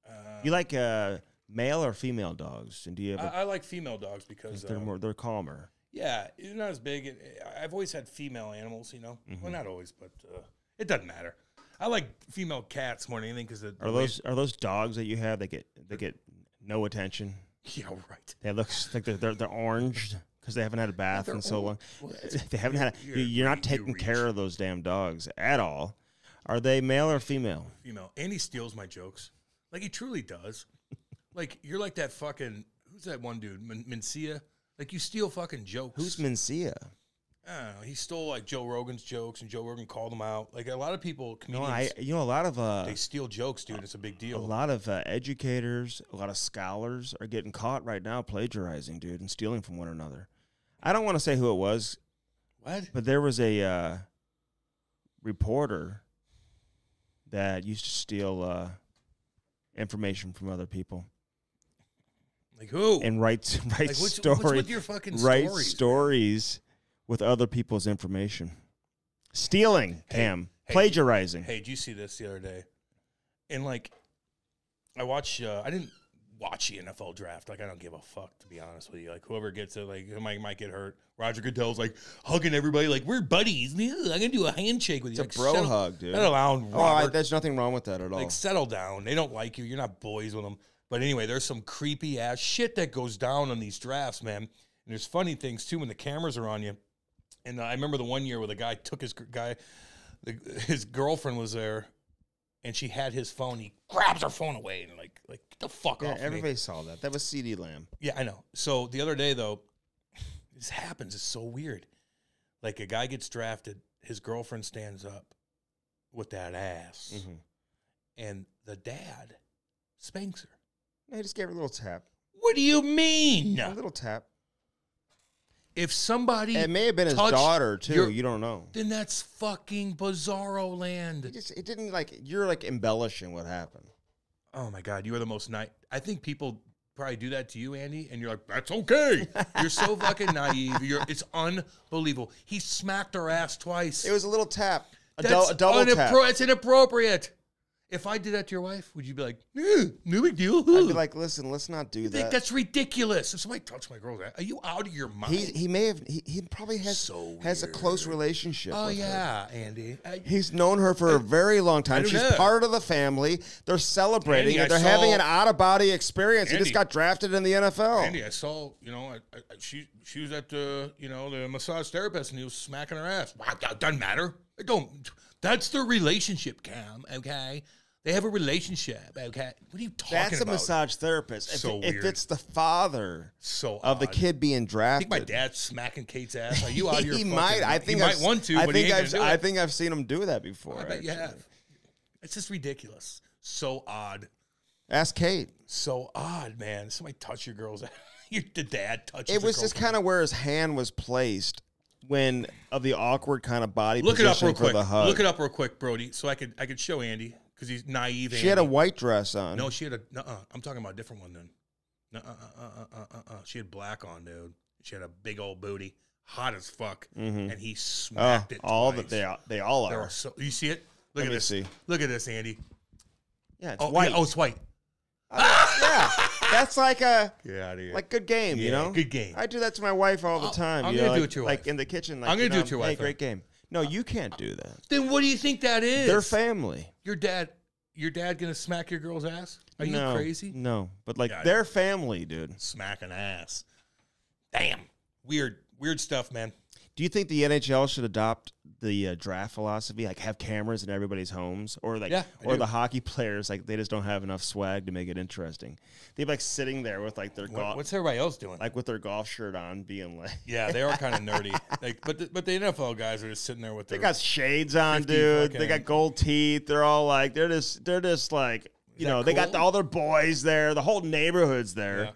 Uh, you like uh, male or female dogs? And do you? Have I, a, I like female dogs because they're um, more they're calmer. Yeah, they're not as big. I've always had female animals, you know. Mm-hmm. Well, not always, but uh, it doesn't matter. I like female cats more than anything because the, the are those are those dogs that you have that get that get no attention. Yeah, right. They look like they're they're, they're orange because they haven't had a bath in so long. They haven't had. A, you're, you're not taking care of those damn dogs at all. Are they male or female? Female. And he steals my jokes, like he truly does. Like you're like that fucking who's that one dude Min Mencia? Like you steal fucking jokes. Who's Mencia? I don't know. He stole like Joe Rogan's jokes, and Joe Rogan called him out. Like a lot of people, comedians, no, I, you know, a lot of uh, they steal jokes, dude. It's a big deal. A lot of uh, educators, a lot of scholars are getting caught right now plagiarizing, dude, and stealing from one another. I don't want to say who it was, what, but there was a uh, reporter that used to steal uh, information from other people. Like who? And write write like what's, stories. What's with your fucking write stories? stories With other people's information. Stealing, Cam. Hey, plagiarizing. Hey, did you see this the other day? And, like, I watch uh, – I didn't watch the N F L draft. Like, I don't give a fuck, to be honest with you. Like, whoever gets it, like, who might, might get hurt. Roger Goodell's, like, hugging everybody. Like, we're buddies. I'm going to do a handshake with you. It's like, a bro hug, dude. Not allowed, oh, I, there's nothing wrong with that at all. Like, settle down. They don't like you. You're not boys with them. But, anyway, there's some creepy-ass shit that goes down on these drafts, man. And there's funny things, too, when the cameras are on you. And I remember the one year where the guy took his guy, the, his girlfriend was there, and she had his phone. He grabs her phone away and like, like get the fuck yeah, off. Everybody me. saw that. That was C D Lamb. Yeah, I know. So the other day though, this happens. It's so weird. Like a guy gets drafted, his girlfriend stands up with that ass, mm-hmm. and the dad spanks her. They just gave her a little tap. What do you mean? A little tap. If somebody it may have been his daughter too, your, you don't know. Then that's fucking bizarro land. It, just, it didn't like you're like embellishing what happened. Oh my god, you are the most naive. I think people probably do that to you, Andy, and you're like, that's okay. You're so fucking naive. You're it's unbelievable. He smacked her ass twice. It was a little tap, a, that's do a double tap. It's inappropriate. If I did that to your wife, would you be like, no, no big deal? I'd be like, listen, let's not do that. That's ridiculous. If somebody touched my girl's ass, are you out of your mind? He, he may have, he, he probably has so has a close relationship oh, with yeah, her. Andy. I, He's known her for I, a very long time. She's know. part of the family. They're celebrating Andy, and they're I having saw, an out-of-body experience. Andy, he just got drafted in the N F L. Andy, I saw, you know, I, I, she, she was at the, you know, the massage therapist, and he was smacking her ass. Wow, it doesn't matter. It don't. That's their relationship, Cam, okay? They have a relationship, okay? What are you talking about? That's a massage therapist. If, so it, if it's the father so of odd. the kid being drafted. I think my dad's smacking Kate's ass. Are you out of your fucking mind? I think he might want to, I but think he ain't I've, do I it. think I've seen him do that before. I bet you have. It's just ridiculous. So odd. Ask Kate. So odd, man. Somebody touch your girl's ass. The dad touches It was just kind of where his hand was placed. When of the awkward kind of body Look position it up real for quick. the hug. Look it up real quick, Brody, so I could I could show Andy because he's naive. She Andy. had a white dress on. No, she had a. Uh, -uh. I'm talking about a different one then. Uh, uh, uh, uh, uh, uh. She had black on, dude. She had a big old booty, hot as fuck, mm -hmm. and he smacked uh, it. All that they they all are. are so, you see it? Look Let at this. See. Look at this, Andy. Yeah, it's oh, white. Yeah, oh, it's white. Ah! Yeah. That's like a Get out of here. like good game, yeah, you know. Good game. I do that to my wife all the time. I'm you gonna know, do like, it to your wife, like in the kitchen. Like, I'm gonna you know, do it to your wife. Hey, great game. No, you can't do that. Then what do you think that is? Their family. Your dad, your dad gonna smack your girl's ass? Are you no, crazy? No, but like yeah, their family, dude. Smacking ass. Damn. Weird, weird stuff, man. Do you think the N H L should adopt the uh, draft philosophy, like have cameras in everybody's homes, or like, yeah, or do. the hockey players, like they just don't have enough swag to make it interesting. They're like sitting there with like their what, golf. What's everybody else doing? Like with their golf shirt on, being like, yeah, they are kind of nerdy. Like, but the, but the N F L guys are just sitting there with their. They got shades on, dude. They got gold teeth. They're all like, they're just, they're just like, you know, cool? They got all their boys there. The whole neighborhood's there. Yeah.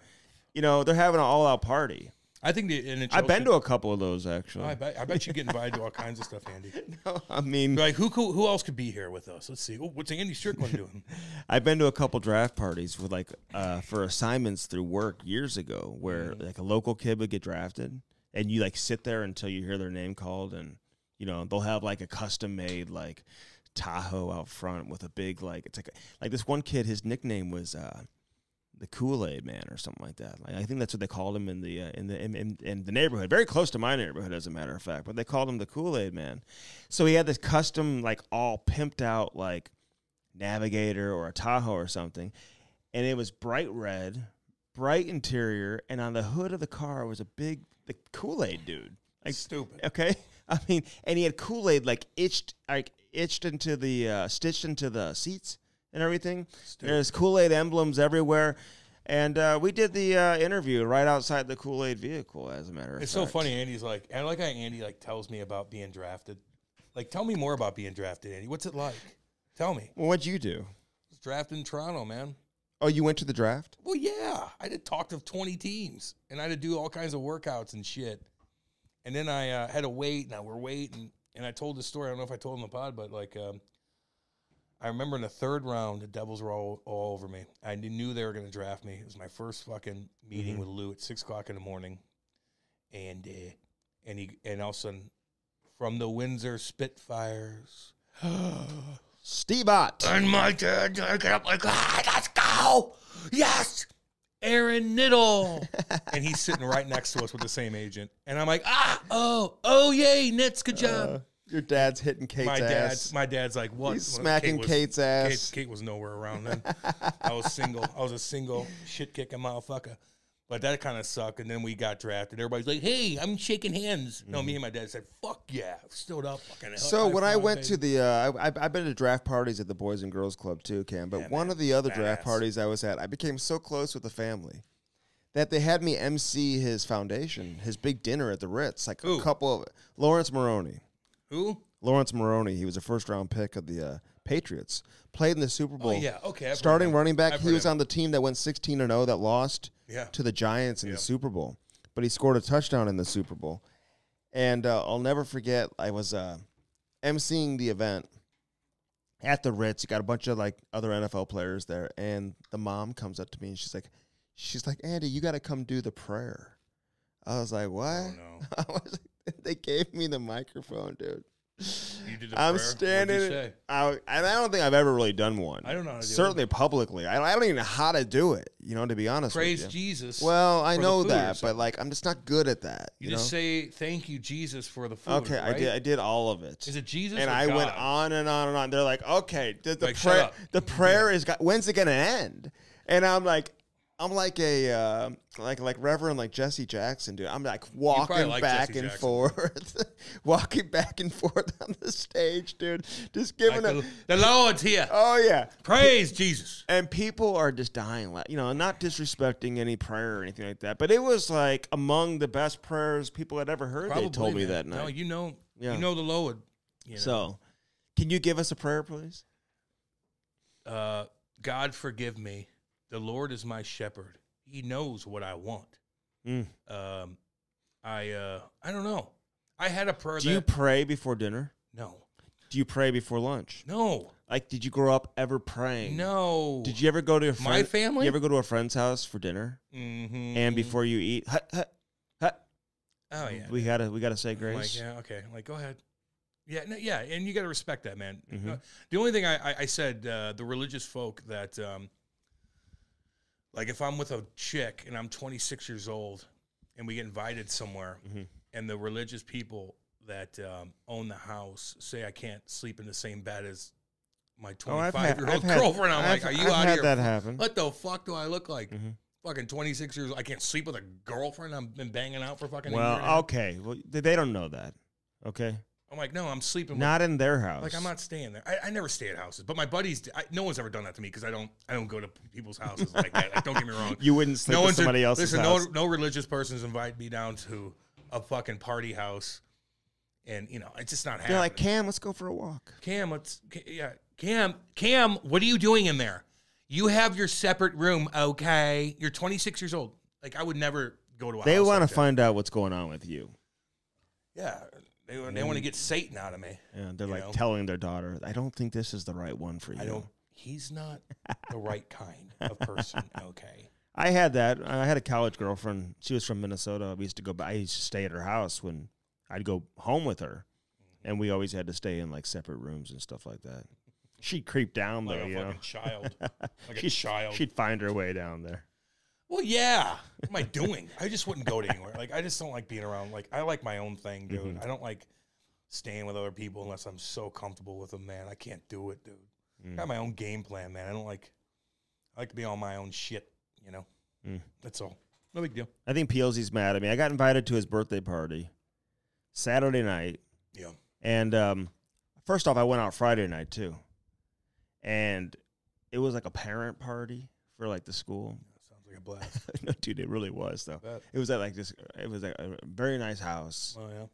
You know, they're having an all-out party. I think the N H L I've been should, to a couple of those actually. Oh, I, bet, I bet you get invited to all kinds of stuff, Andy. No, I mean, like who who else could be here with us? Let's see. Oh, what's Andy Strickland doing? I've been to a couple draft parties with like uh, for assignments through work years ago, where mm-hmm. like a local kid would get drafted, and you like sit there until you hear their name called, and you know they'll have like a custom made like Tahoe out front with a big like it's like a, like this one kid. His nickname was. Uh, The Kool-Aid Man or something like that. Like I think that's what they called him in the uh, in the in, in, in the neighborhood. Very close to my neighborhood, as a matter of fact. But they called him the Kool-Aid Man. So he had this custom, like all pimped out, like Navigator or a Tahoe or something, and it was bright red, bright interior, and on the hood of the car was a big the Kool-Aid dude. Like stupid. Okay, I mean, and he had Kool-Aid like itched, like itched into the uh, stitched into the seats. And everything. Stupid. There's Kool-Aid emblems everywhere, and uh, we did the uh, interview right outside the Kool-Aid vehicle. As a matter of fact, it's so funny. Andy's like, I like how Andy like tells me about being drafted. Like, tell me more about being drafted, Andy. What's it like? Tell me. Well, what'd you do? I was drafted in Toronto, man. Oh, you went to the draft? Well, yeah. I did talk to twenty teams, and I had to do all kinds of workouts and shit. And then I uh, had to wait, and I were waiting. And I told this story. I don't know if I told in the pod, but like. Um, I remember in the third round, the Devils were all, all over me. I knew they were going to draft me. It was my first fucking meeting mm-hmm. with Lou at six o'clock in the morning, and uh, and he and all of a sudden, from the Windsor Spitfires, Stevot and my dad, my God, let's go, yes, Aaron Niddle, and he's sitting right next to us with the same agent, and I'm like, ah, oh, oh, yay, Nitz, good job. Uh. Your dad's hitting Kate's my dad, ass. My dad's like, what? He's smacking Kate was, Kate's ass. Kate, Kate was nowhere around then. I was single. I was a single shit-kicking motherfucker. But that kind of sucked, and then we got drafted. Everybody's like, hey, I'm shaking hands. Mm-hmm. No, me and my dad said, fuck yeah. Stood up. Fucking so when I went to the uh, – I've been to draft parties at the Boys and Girls Club too, Cam. But yeah, one man, of the other badass. draft parties I was at, I became so close with the family that they had me M C his foundation, his big dinner at the Ritz, like Ooh. a couple of – Lawrence Maroney. Who? Lawrence Maroney. He was a first-round pick of the uh, Patriots. Played in the Super Bowl. Oh, yeah, okay. I've Starting running back, I've he was on the team that went sixteen and oh that lost yeah. to the Giants in yeah. the Super Bowl. But he scored a touchdown in the Super Bowl. And uh, I'll never forget, I was uh, emceeing the event at the Ritz. You got a bunch of like other N F L players there. And the mom comes up to me, and she's like, she's like, Andy, you got to come do the prayer. I was like, what? Oh, no. I was like, they gave me the microphone, dude. You did a I'm prayer? standing. I, I don't think I've ever really done one. I don't know. How to do Certainly it. publicly. I don't, I don't even know how to do it. You know, to be honest. Praise with you. Jesus. Well, I know that, but like, I'm just not good at that. You, you just know? say thank you, Jesus, for the food. Okay, right? I did. I did all of it. Is it Jesus? And or I God? went on and on and on. They're like, okay, the, the like, prayer, the prayer yeah. is God. When's it gonna end? And I'm like. I'm like a uh, like like Reverend like Jesse Jackson, dude. I'm like walking like back Jesse and Jackson. forth, walking back and forth on the stage, dude. Just giving like up. The, the Lord's here. Oh yeah, praise and, Jesus. And people are just dying, you know, not disrespecting any prayer or anything like that. But it was like among the best prayers people had ever heard. Probably, they told man. me that night. No, you know, yeah. you know the Lord. You know. So, can you give us a prayer, please? Uh, God forgive me. The Lord is my shepherd. He knows what I want. Mm. Um, I uh, I don't know. I had a prayer. Do that you pray before dinner? No. Do you pray before lunch? No. Like, did you grow up ever praying? No. Did you ever go to a friend, my family? You ever go to a friend's house for dinner? Mm-hmm. And before you eat, hut, hut, hut. Oh yeah. We gotta we gotta say grace. Like, yeah. Okay. Like, go ahead. Yeah. No, yeah. And you gotta respect that, man. Mm-hmm. uh, the only thing I I, I said uh, the religious folk that. Um, Like if I'm with a chick and I'm twenty-six years old and we get invited somewhere, mm-hmm. and the religious people that um, own the house say I can't sleep in the same bed as my twenty-five-year-old oh, girlfriend, I'm I've, like, are you I've out had here? That happen. What the fuck do I look like? Mm-hmm. Fucking twenty-six years old. I can't sleep with a girlfriend I've been banging out for fucking well, a year. Okay. Well, they don't know that. Okay. I'm like, no, I'm sleeping. Not with, in their house. Like, I'm not staying there. I, I never stay at houses, but my buddies. I, no one's ever done that to me because I don't. I don't go to people's houses like that. Like, don't get me wrong. You wouldn't sleep no with somebody in, else's listen, house. Listen, no, no religious person's invite me down to a fucking party house, and you know it's just not happening. They're like, Cam, let's go for a walk. Cam, let's. Yeah, Cam, Cam, what are you doing in there? You have your separate room, okay? You're twenty-six years old. Like, I would never go to a. They house want like to that. find out what's going on with you. Yeah. They, they want to get Satan out of me. Yeah, they're like know? telling their daughter, I don't think this is the right one for you. I don't, he's not the right kind of person. Okay. I had that. I had a college girlfriend. She was from Minnesota. We used to go by. I used to stay at her house when I'd go home with her. Mm-hmm. And we always had to stay in like separate rooms and stuff like that. She'd creep down like there, a you fucking know? child. Like she'd, a child. She'd find her way down there. Well, yeah. What am I doing? I just wouldn't go to anywhere. Like, I just don't like being around. Like, I like my own thing, dude. Mm-hmm. I don't like staying with other people unless I'm so comfortable with them, man. I can't do it, dude. Mm. I got my own game plan, man. I don't like, I like to be on my own shit, you know? Mm. That's all. No big deal. I think P L Z's mad at me. I got invited to his birthday party Saturday night. Yeah. And um, first off, I went out Friday night, too. And it was like a parent party for, like, the school. A blast. No, dude, it really was though. It was at like this. It was like a very nice house. Oh yeah.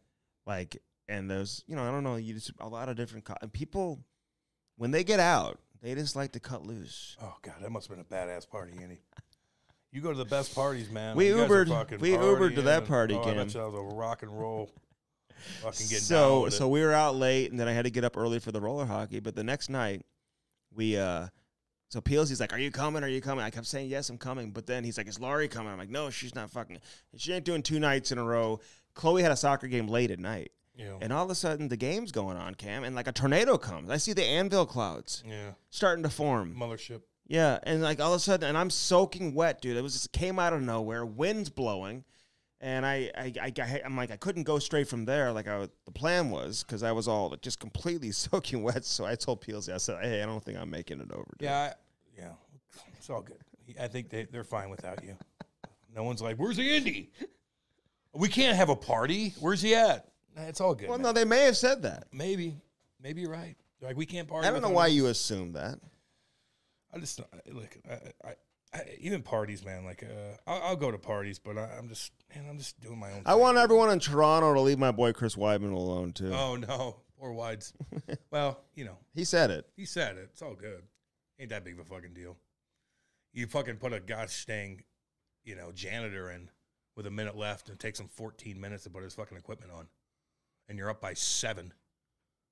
Like, and there's, you know, I don't know, you just a lot of different co and people when they get out, they just like to cut loose. Oh god, that must have been a badass party, Andy. You go to the best parties, man. We Ubered. We Ubered to that party again. Oh, I bet you I was a rock and roll. Fucking getting so so it. we were out late, and then I had to get up early for the roller hockey. But the next night, we. uh So P L Z's like, are you coming? Are you coming? I kept saying, yes, I'm coming. But then he's like, is Laurie coming? I'm like, no, she's not fucking. She ain't doing two nights in a row. Chloe had a soccer game late at night. Yeah. And all of a sudden, the game's going on, Cam. And like a tornado comes. I see the anvil clouds yeah. starting to form. Mothership. Yeah. And like all of a sudden, and I'm soaking wet, dude. It was just came out of nowhere. Wind's blowing. And I, I, I, I, I'm like, I couldn't go straight from there like I, the plan was because I was all just completely soaking wet. So I told P L Z, I said, hey, I don't think I'm making it over. Dude. Yeah, I, yeah, it's all good. I think they, they're fine without you. No one's like, where's the Indy? We can't have a party. Where's he at? It's all good. Well, man. No, they may have said that. Maybe. Maybe you're right. They're like, we can't party. I don't know why you assume that. I just, look, I... I I, even parties, man. Like, uh, I'll, I'll go to parties, but I, I'm just, man, I'm just doing my own thing. I want everyone in Toronto to leave my boy Chris Weidman alone, too. Oh, no. Poor Wides. Well, you know. He said it. He said it. It's all good. Ain't that big of a fucking deal. You fucking put a gosh dang, you know, janitor in with a minute left and it takes him fourteen minutes to put his fucking equipment on. And you're up by seven.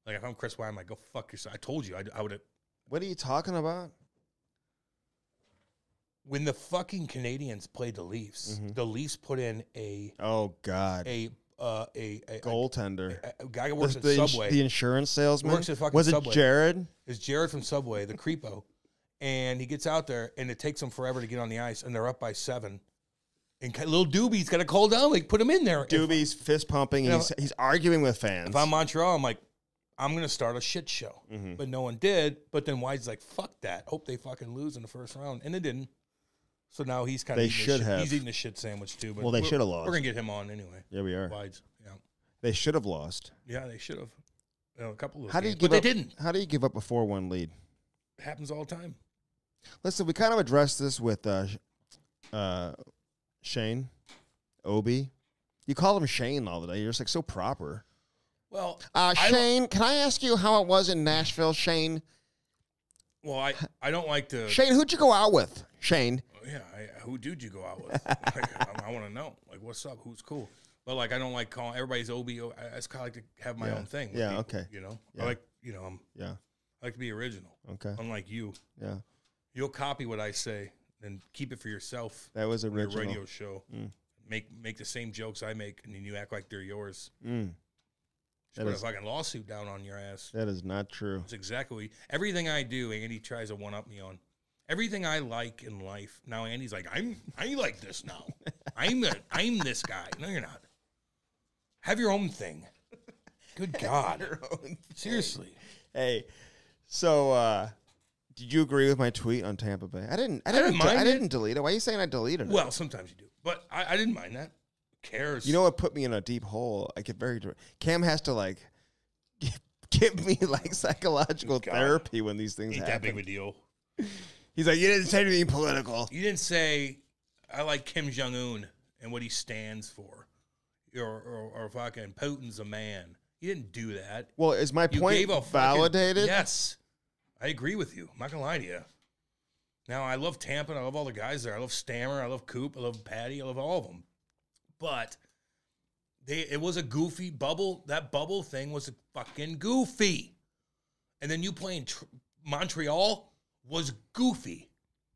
Like, if I'm Chris Weidman, I'm like, go fuck yourself. I told you. I, I would have. What are you talking about? When the fucking Canadians played the Leafs, mm-hmm. the Leafs put in a oh god a uh, a, a goaltender, a, a guy who works the, at the Subway, ins the insurance salesman. Works at fucking was it Subway. Jared? It's Jared from Subway, the creepo, and he gets out there, and it takes him forever to get on the ice, and they're up by seven. And little Doobie's got to call down, like put him in there. Doobie's if, fist pumping. You know, he's he's arguing with fans. If I'm Montreal, I'm like, I'm gonna start a shit show, mm-hmm. but no one did. But then Wide's like, fuck that. Hope they fucking lose in the first round, and they didn't. So now he's kind of they should have. He's eating a shit sandwich too. But well, they should have lost. We're gonna get him on anyway. Yeah, we are. Wide's. Yeah. They should have lost. Yeah, they should have. You know, a couple of. How do you give up, but they didn't. How do you give up a four one lead? It happens all the time. Listen, we kind of addressed this with. Uh, uh, Shane, Obi, you call him Shane all the day. You're just like so proper. Well, uh, Shane, I can I ask you how it was in Nashville, Shane? Well, I I don't like to. Shane, who'd you go out with, Shane? Yeah, I, who did you go out with? Like, I, I want to know. Like, what's up? Who's cool? But like, I don't like calling everybody's Obi. I, I just kind of like to have my yeah. own thing. Yeah, people, okay. You know, yeah. I like you know, I'm yeah. I like to be original. Okay, unlike you. Yeah, you'll copy what I say. And keep it for yourself. That was a radio show. Mm. Make make the same jokes I make, and then you act like they're yours. Mm. Just put a fucking lawsuit down on your ass. That is not true. It's exactly everything I do. Andy tries to one up me on everything I like in life. Now Andy's like, I'm I like this now. I'm a, I'm this guy. No, you're not. Have your own thing. Good God. Your own seriously. Hey, so. uh Did you agree with my tweet on Tampa Bay? I didn't. I didn't. I didn't, mind I didn't delete it. Why are you saying I deleted it? Well, sometimes you do, but I, I didn't mind that. Who cares? You know what put me in a deep hole? I get very. Cam has to like give me like psychological God. Therapy when these things ain't happen. That big of a deal. He's like, you didn't say anything political. You didn't say I like Kim Jong Un and what he stands for, or or, or fucking Putin's a man. You didn't do that. Well, is my you point gave a validated? Fucking, yes. I agree with you. I'm not going to lie to you. Now, I love Tampa, and I love all the guys there. I love Stammer. I love Coop. I love Patty. I love all of them. But they it was a goofy bubble. That bubble thing was a fucking goofy. And then you playing tr Montreal was goofy.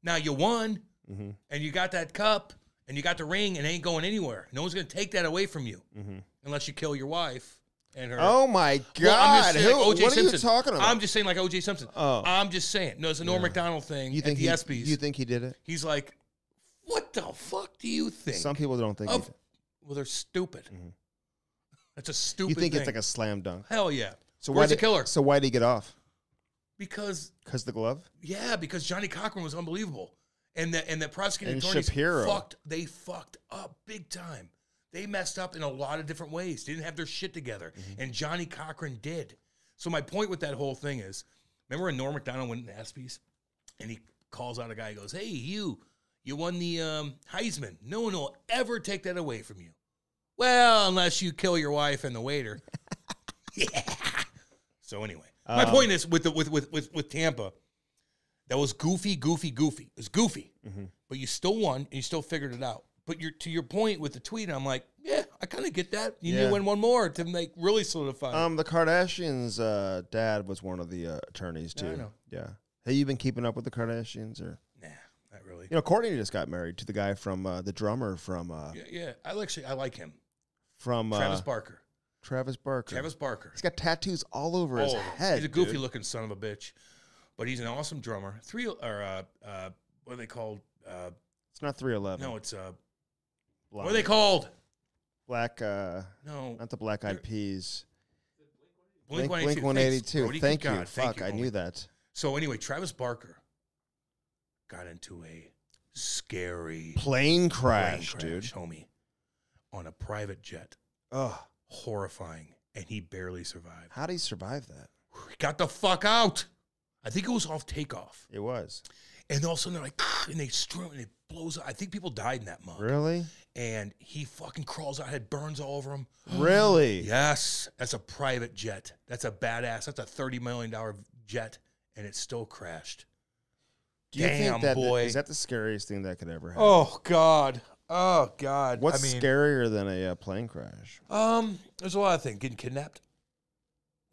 Now, you won, mm-hmm. and you got that cup, and you got the ring, and it ain't going anywhere. No one's going to take that away from you mm-hmm. unless you kill your wife. And her. Oh my God! Well, I'm just saying, Who, like what Simpson. Are you talking about? I'm just saying, like O J Simpson. Oh. I'm just saying. No, it's a Norm yeah. Macdonald thing. You think at the he, ESPYs. You think he did it? He's like, what the fuck do you think? Some people don't think. Of, he did. Well, they're stupid. Mm-hmm. That's a stupid. You think thing. It's like a slam dunk? Hell yeah! So why did, the killer? So why did he get off? Because. Because the glove. Yeah, because Johnnie Cochran was unbelievable, and the and the prosecuting attorneys Shapiro. fucked. They fucked up big time. They messed up in a lot of different ways. They didn't have their shit together. Mm-hmm. And Johnnie Cochran did. So my point with that whole thing is, remember when Norm Macdonald went to ESPYs and he calls out a guy and goes, hey, you, you won the um, Heisman. No one will ever take that away from you. Well, unless you kill your wife and the waiter. yeah. So anyway, um, my point is with, the, with, with, with, with Tampa, that was goofy, goofy, goofy. It was goofy. Mm-hmm. But you still won and you still figured it out. But you're, to your point with the tweet, I'm like, yeah, I kind of get that. You yeah. need to win one more to make really solidify. Um, the Kardashians' uh, dad was one of the uh, attorneys too. Yeah, I know. Yeah. Have you been keeping up with the Kardashians or? Nah, not really. You know, Courtney just got married to the guy from uh, the drummer from. Uh, yeah, yeah. I actually I like him. From Travis uh, Barker. Travis Barker. Travis Barker. He's got tattoos all over all his over. head. He's a goofy dude. looking son of a bitch, but he's an awesome drummer. Three or uh, uh, what are they called? Uh, it's not three eleven. No, it's uh. Black. What are they called? Black, uh, no, not the Black Eyed Peas. Blink, Blink one eighty-two. Brody, thank you. God, Fuck, thank you, I knew that. So anyway, Travis Barker got into a scary plane crash, plane crash dude, homie, on a private jet. Oh, horrifying! And he barely survived. How did he survive that? He got the fuck out. I think it was off takeoff. It was. And all of a sudden, they're like, and they strew and it blows up. I think people died in that mug. Really? And he fucking crawls out, had burns all over him. Really? Yes. That's a private jet. That's a badass. That's a thirty million dollar jet, and it still crashed. Do you Damn, think that, boy. Is that the scariest thing that could ever happen? Oh, God. Oh, God. What's I mean, scarier than a uh, plane crash? Um, There's a lot of things. Getting kidnapped.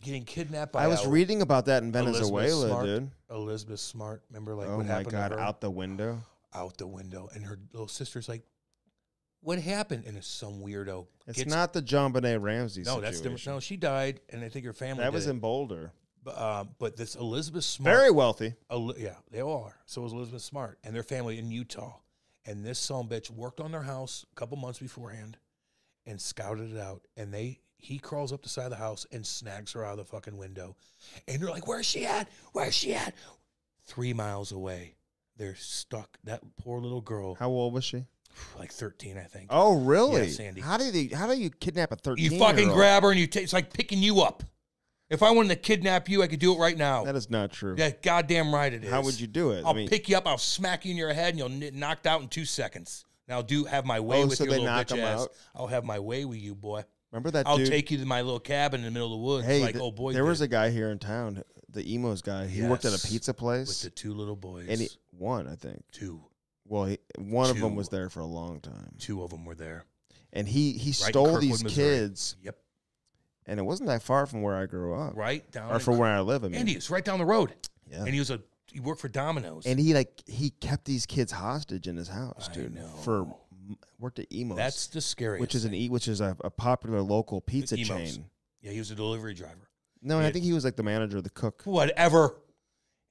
Getting kidnapped by I was reading about that in Venezuela, Elizabeth Smart, dude. Elizabeth Smart. Remember, like, oh what happened? Oh, my God. To her? Out the window? Out the window. And her little sister's like, what happened? And it's some weirdo. It's gets, not the JonBenet Ramsey no, situation. No, that's different. No, she died, and I think her family That was it. in Boulder. Uh, but this Elizabeth Smart. Very wealthy. Uh, yeah, they all are. So was Elizabeth Smart and their family in Utah. And this sumbitch worked on their house a couple months beforehand and scouted it out. And they he crawls up the side of the house and snags her out of the fucking window. And they're like, where's she at? Where's she at? Three miles away. They're stuck. That poor little girl. How old was she? Like thirteen, I think. Oh, really? Yeah, Sandy. How do they? How do you kidnap a thirteen? You fucking grab her and you take. It's like picking you up. If I wanted to kidnap you, I could do it right now. That is not true. Yeah, goddamn right it is. How would you do it? I'll I mean, pick you up. I'll smack you in your head, and you'll get knocked out in two seconds. And I'll do have my way oh, with so your little bitch ass. Out. I'll have my way with you, boy. Remember that? I'll dude? take you to my little cabin in the middle of the woods. Hey, like, the, oh boy, there dude. was a guy here in town, the emos guy. He yes, worked at a pizza place with the two little boys. And he, one, I think, two. Well, he, one two. of them was there for a long time. Two of them were there, and he he right stole these Missouri. kids. Yep. And it wasn't that far from where I grew up. Right down. Or from where I live. I mean. And he was right down the road. Yeah. And he was a, he worked for Domino's. And he like, he kept these kids hostage in his house, dude. I know. For, worked at Emo's. That's the scariest Which is an e, Which is a, a popular local pizza chain. Yeah, he was a delivery driver. No, and I think he was like the manager or the cook. Whatever.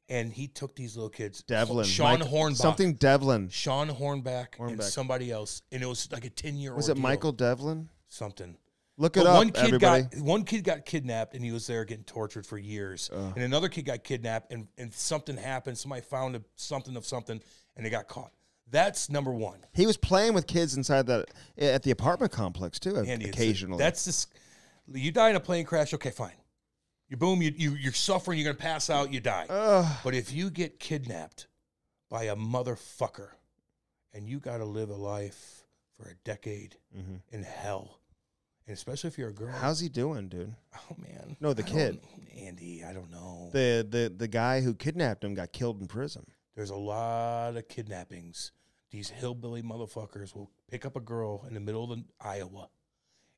And he took these little kids. Devlin. Sean Mike, Hornback. Something Devlin. Sean Hornback, Hornback and somebody else. And it was like a ten-year-old. Was it Michael Devlin? Something. Look it but up, one kid everybody. Got, one kid got kidnapped, and he was there getting tortured for years. Uh, and another kid got kidnapped, and, and something happened. Somebody found a, something of something, and they got caught. That's number one. He was playing with kids inside that at the apartment complex, too, Andy, occasionally. That's just, you die in a plane crash, okay, fine. You boom, you, you, you're suffering, you're going to pass out, you die. Uh, but if you get kidnapped by a motherfucker, and you got to live a life for a decade mm-hmm. in hell, and especially if you're a girl. How's he doing, dude? Oh man. No, the I kid. Andy, I don't know. The the the guy who kidnapped him got killed in prison. There's a lot of kidnappings. These hillbilly motherfuckers will pick up a girl in the middle of Iowa,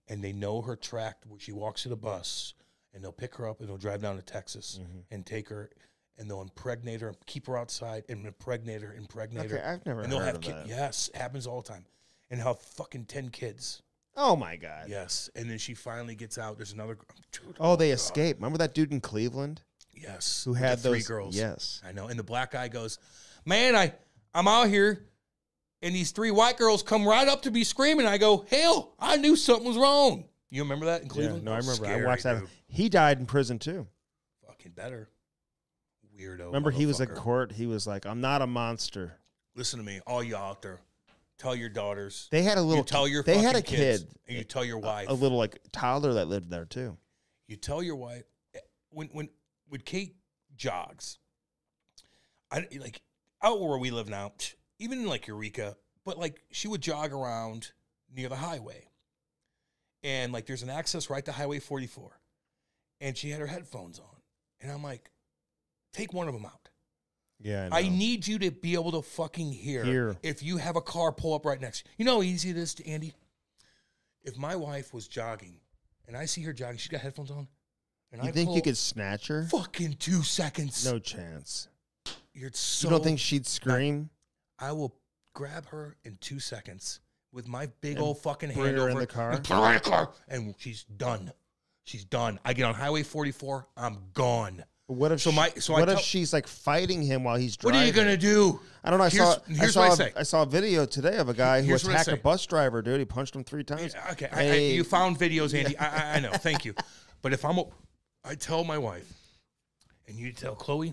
and they know her track where she walks to the bus, and they'll pick her up and they'll drive down to Texas mm-hmm. and take her, and they'll impregnate her and keep her outside and impregnate her, impregnate okay, her. I've never and heard have of that. Yes, happens all the time. And have fucking ten kids. Oh, my God. Yes. And then she finally gets out. There's another. Dude, oh, oh, they escape. Remember that dude in Cleveland? Yes. Who had those. Three girls. Yes. I know. And the black guy goes, man, I, I'm out here, and these three white girls come right up to me screaming. I go, hell, I knew something was wrong. You remember that in Cleveland? Yeah, no, I remember. Scary, I watched that. Dude. He died in prison, too. Fucking better. Weirdo. Remember, he was in court. He was like, I'm not a monster. Listen to me, all you out there. Tell your daughters. They had a little. You tell your they had a kids, kid. And you tell your wife. A, a little like toddler that lived there too. You tell your wife when when when Kate jogs. I like out where we live now, even in like Eureka, but like she would jog around near the highway, and like there's an access right to Highway forty-four, and she had her headphones on, and I'm like, take one of them out. Yeah, I, I need you to be able to fucking hear, hear if you have a car pull up right next. You know how easy it is to Andy? If my wife was jogging, and I see her jogging, she's got headphones on. And you I think you could snatch her? Fucking two seconds. No chance. You're so You don't think she'd scream? I, I will grab her in two seconds with my big and old fucking hand over. Put her in the car? Put her in the car. And she's done. She's done. I get on Highway forty-four, I'm gone. What if so my, so what I if she's like fighting him while he's driving? What are you gonna do? I don't know. I here's, saw. Here's I saw what I, say. I saw a video today of a guy here's who attacked a bus driver. Dude, he punched him three times. Yeah, okay, hey. I, I, you found videos, Andy. I, I, I know. Thank you. But if I'm, a, I tell my wife, and you tell Chloe,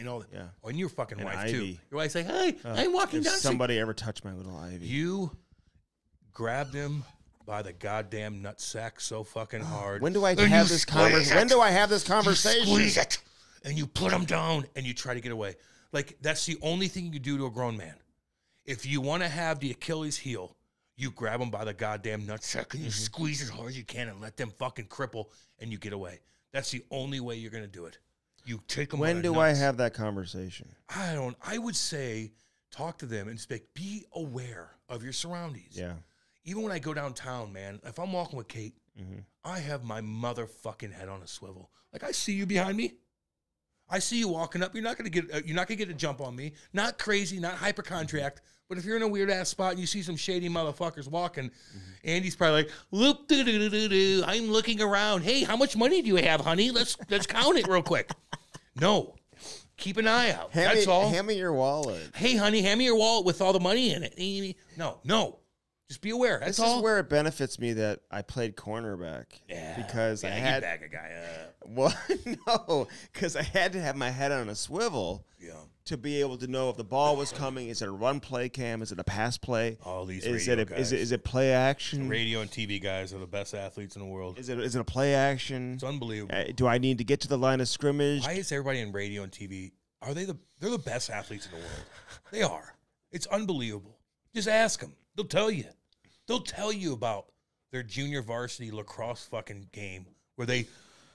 and all, yeah, and your fucking and wife Ivy. too. Your wife's like, "Hey, uh, I'm walking if down." Somebody see. ever touched my little Ivy? You grabbed him by the goddamn nutsack so fucking hard. When do I and have this conversation? When do I have this conversation? You squeeze it. And you put them down, and you try to get away. Like, that's the only thing you can do to a grown man. If you want to have the Achilles heel, you grab them by the goddamn nutsack, and you mm-hmm. squeeze as hard as you can and let them fucking cripple, and you get away. That's the only way you're going to do it. You take them When do nuts. I have that conversation? I don't. I would say talk to them and speak, be aware of your surroundings. Yeah. Even when I go downtown, man, if I'm walking with Kate, mm-hmm. I have my motherfucking head on a swivel. Like, I see you behind me. I see you walking up. You're not gonna get. Uh, you're not gonna get a jump on me. Not crazy. Not hypercontract. But if you're in a weird ass spot and you see some shady motherfuckers walking, mm-hmm. Andy's probably like, "Loop doo doo doo doo. I'm looking around. Hey, how much money do you have, honey? Let's let's count it real quick." No, keep an eye out. Hand That's me, all. Hand me your wallet. Hey, honey, hand me your wallet with all the money in it. No, no. Just be aware. That's this all. Is where it benefits me that I played cornerback. Yeah, because yeah, I had bag a guy up. Well, no, because I had to have my head on a swivel. Yeah. To be able to know if the ball was coming, is it a run play cam? Is it a pass play? All these is radio it a, guys. Is it is it play action? The radio and T V guys are the best athletes in the world. Is it is it a play action? It's unbelievable. Uh, do I need to get to the line of scrimmage? Why is everybody in radio and T V? Are they the they're the best athletes in the world? They are. It's unbelievable. Just ask them. They'll tell you. They'll tell you about their junior varsity lacrosse fucking game where they,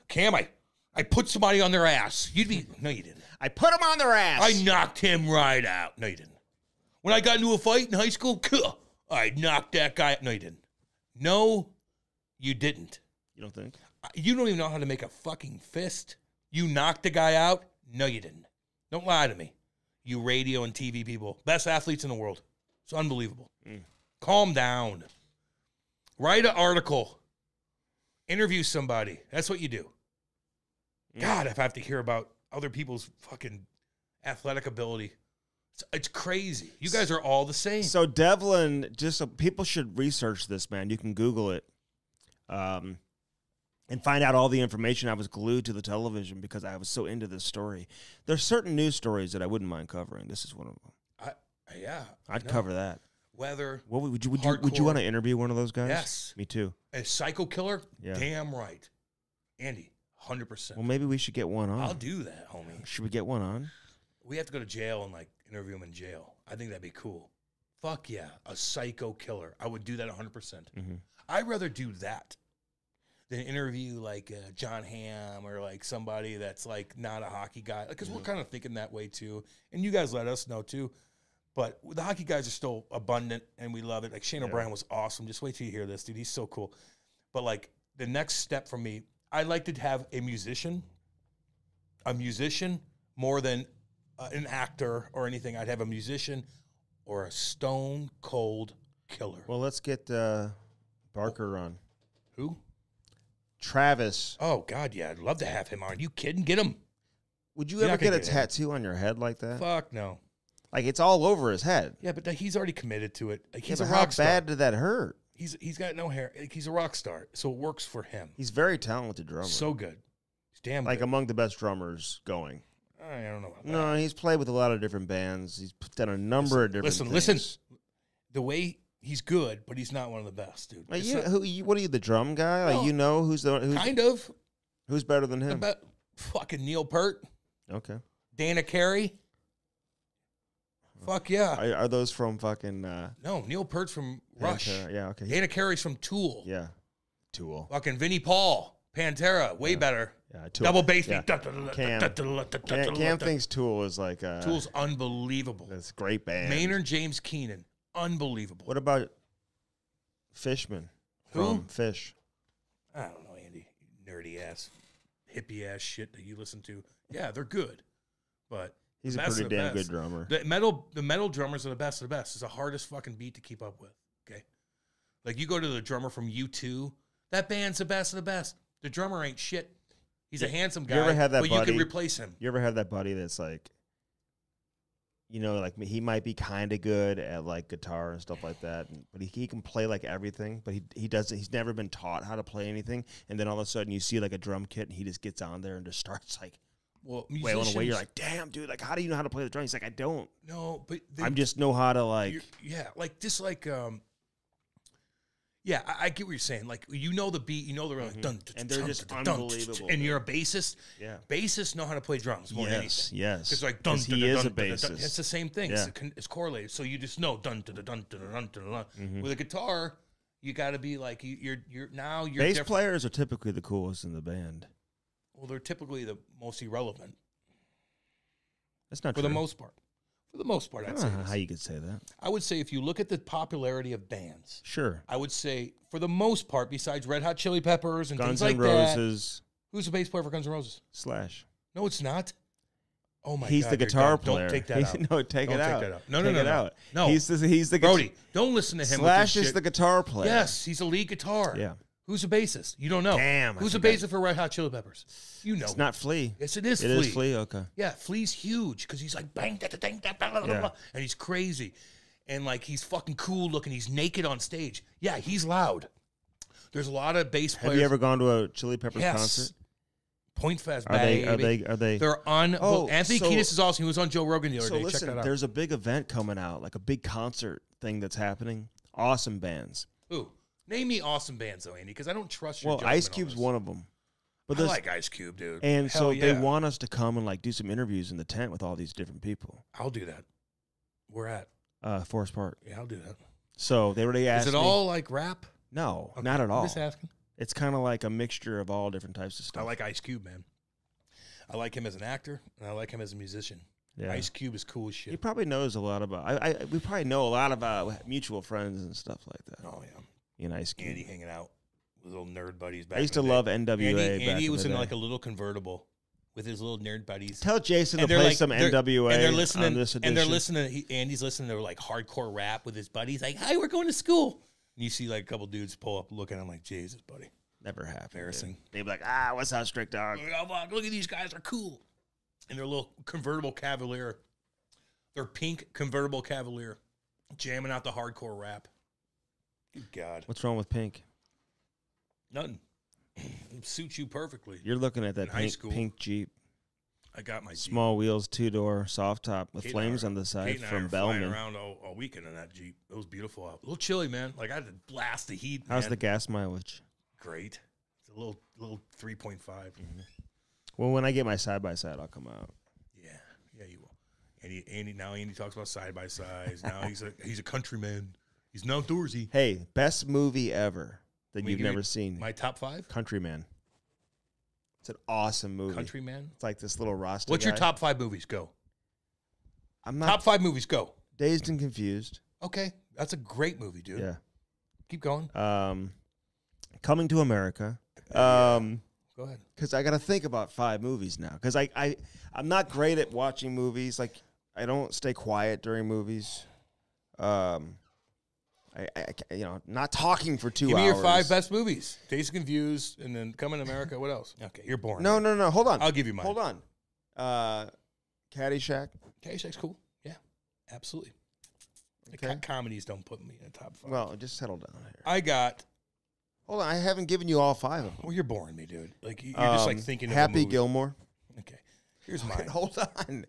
Cam, I, I put somebody on their ass. You'd be, no, you didn't. I put him on their ass. I knocked him right out. No, you didn't. When I got into a fight in high school, I knocked that guy out. No, you didn't. No, you didn't. You don't think? You don't even know how to make a fucking fist. You knocked the guy out. No, you didn't. Don't lie to me. You radio and T V people, best athletes in the world. It's unbelievable. Mm. Calm down. Write an article. Interview somebody. That's what you do. Mm. God, if I have to hear about other people's fucking athletic ability, it's, it's crazy. You guys are all the same. So Devlin, just uh, people should research this, man. You can Google it, um, and find out all the information. I was glued to the television because I was so into this story. There's certain news stories that I wouldn't mind covering. This is one of them. Yeah, I'd cover that. Weather, what would you would you, would you want to interview one of those guys? Yes, me too. A psycho killer, yeah. Damn right, Andy, hundred percent. Well, maybe we should get one on. I'll do that, homie. Should we get one on? We have to go to jail and like interview him in jail. I think that'd be cool. Fuck yeah, a psycho killer. I would do that hundred percent. Mm-hmm. I'd rather do that than interview like uh, John Hamm or like somebody that's like not a hockey guy, because yeah. We're kind of thinking that way too. And you guys let us know too. But the hockey guys are still abundant, and we love it. Like, Shane O'Brien yeah. was awesome. Just wait till you hear this, dude. He's so cool. But, like, the next step for me, I like to have a musician, a musician more than uh, an actor or anything. I'd have a musician or a stone-cold killer. Well, let's get uh, Barker on. Who? Travis. Oh, God, yeah. I'd love to have him on. Are you kidding? Get him. Would you You're ever get a get tattoo him. on your head like that? Fuck no. Like, it's all over his head. Yeah, but he's already committed to it. Like, he's yeah, a rock star. How bad did that hurt? He's he's got no hair. Like, he's a rock star, so it works for him. He's very talented drummer. So good. He's damn like good. Like, among the best drummers going. I don't know about that. No, he's played with a lot of different bands. He's done a number listen, of different listen, things. Listen, listen. The way he's good, but he's not one of the best, dude. Like you, not, who, you, what are you, the drum guy? No, like, you know who's the who's, kind of. Who's better than him? About, fucking Neil Peart. Okay. Dana Carey. Fuck yeah. Are, are those from fucking... Uh, no, Neil Peart's from Rush. Pantera, yeah, okay. Dana Carey's from Tool. Yeah, Tool. Fucking Vinnie Paul, Pantera, way yeah. better. Yeah, Tool. Double bass beat. Cam thinks Tool is like... Uh, Tool's unbelievable. That's a great band. Maynard James Keenan, unbelievable. What about Fishman? Who? From Fish. I don't know, Andy. Nerdy ass, hippie ass shit that you listen to. Yeah, they're good, but... He's a pretty damn good drummer. The metal, the metal drummers are the best of the best. It's the hardest fucking beat to keep up with. Okay, like you go to the drummer from U two. That band's the best of the best. The drummer ain't shit. He's a handsome guy. You ever had that buddy? But you can replace him. You ever had that buddy that's like, you know, like he might be kind of good at like guitar and stuff like that, but he, he can play like everything. But he he doesn't. He's never been taught how to play anything. And then all of a sudden, you see like a drum kit, and he just gets on there and just starts like. Well, musicians, away, you're like, damn, dude, like, how do you know how to play the drums? He's like, I don't. No, but I just know how to, like. Yeah, like, just like, um, yeah, I, I get what you're saying. Like, you know the beat, you know the rhythm. Mm-hmm. And they're just unbelievable. And you're a bassist. Yeah. Bassists know how to play drums more than anything. Yes, yes. Because, like, dun, he is a bassist. It's the same thing. It's correlated. So you just know, dun, dun, dun, dun, dun, dun. With a guitar, you got to be, like, you're, you're, now you're. Bass players are typically the coolest in the band. Well, they're typically the most irrelevant. That's not true. For the most part. For the most part, I'd say. I don't know how you could say that. I would say if you look at the popularity of bands. Sure. I would say, for the most part, besides Red Hot Chili Peppers and things like that. Guns N' Roses. Who's the bass player for Guns N' Roses? Slash. No, it's not. Oh my he's God, the guitar player. Don't take that out. No, take don't it take out. That out. No, no, take no, no, it no. out. No, he's the he's the Brody. Don't listen to him. Slash with is shit. the guitar player. Yes, he's a lead guitar. Yeah. Who's a bassist? You don't know. Damn. Who's a bassist I... for Red Hot Chili Peppers? You know. It's not Flea. Yes, it is. It Flea. is Flea. Okay. Yeah, Flea's huge because he's like bang da da dang da blah, blah, yeah. blah, and he's crazy, and like he's fucking cool looking. He's naked on stage. Yeah, he's loud. There's a lot of bass players. Have you ever gone to a Chili Peppers yes. concert? Point Fest, are baby. They, are they? Are they? They're on. Oh, Anthony so, Kiedis is awesome. He was on Joe Rogan the other so day. Listen, Check that out. There's a big event coming out, like a big concert thing that's happening. Awesome bands. Ooh, name me awesome bands though, Andy, because I don't trust your Well, Ice Cube's on one of them. But I like Ice Cube, dude. And Hell so yeah. they want us to come and like do some interviews in the tent with all these different people. I'll do that. We're at uh, Forest Park. Yeah, I'll do that. So they already asked. Is it all me, like rap? No, okay. not at all. I'm just asking. It's kind of like a mixture of all different types of stuff. I like Ice Cube, man. I like him as an actor, and I like him as a musician. Yeah. Ice Cube is cool as shit. He probably knows a lot about... I, I We probably know a lot about mutual friends and stuff like that. Oh, yeah. You and Ice Cube. Andy hanging out with little nerd buddies back I used to love N W A Andy, Andy was in, in like a little convertible with his little nerd buddies. Tell Jason and to play like, some N W A and they're listening, on this edition. And they're listening. He, Andy's listening to like hardcore rap with his buddies. Like, hi, we're going to school. You see, like, a couple dudes pull up looking. I'm like, Jesus, buddy. Never happened. Embarrassing. They'd be like, ah, what's up, strict dog? Like, look at these guys. Are cool. And their little convertible Cavalier, their pink convertible Cavalier, jamming out the hardcore rap. Good God. What's wrong with pink? Nothing. It suits you perfectly. You're looking at that pink, pink Jeep. I got my Jeep. Small wheels, two-door, soft top with Kate flames are, on the side from Bellman. Flying around all, all weekend in that Jeep. It was beautiful out. A little chilly, man. Like, I had to blast the heat, How's man. the gas mileage? Great. It's a little little three point five. Mm-hmm. Well, when I get my side-by-side, I'll come out. Yeah. Yeah, you will. Andy, Andy, now Andy talks about side-by-sides. Now he's a, he's a countryman. He's an outdoorsy. Hey, best movie ever that we you've never seen. My top five? Countryman. It's an awesome movie. Countryman? It's like this little roster. What's guy. your top five movies? Go. I'm not. Top five movies, go. Dazed and Confused. Okay. That's a great movie, dude. Yeah. Keep going. Um, Coming to America. Um, go ahead. Because I got to think about five movies now. Because I, I, I'm not great at watching movies. Like, I don't stay quiet during movies. Um, I, I, you know, not talking for two hours. Give me hours. your five best movies. Dazed and Confused, and then Coming to America. What else? Okay, you're boring. No, no, no. Hold on. I'll give you mine. Hold on. Uh, Caddyshack. Caddyshack's cool. Yeah, absolutely. Okay. The co comedies don't put me in the top five. Well, just settle down here. I got... Hold on. I haven't given you all five of them. Well, you're boring me, dude. Like, you're um, just, like, thinking of Happy Gilmore. Okay. Here's mine. Wait, hold on.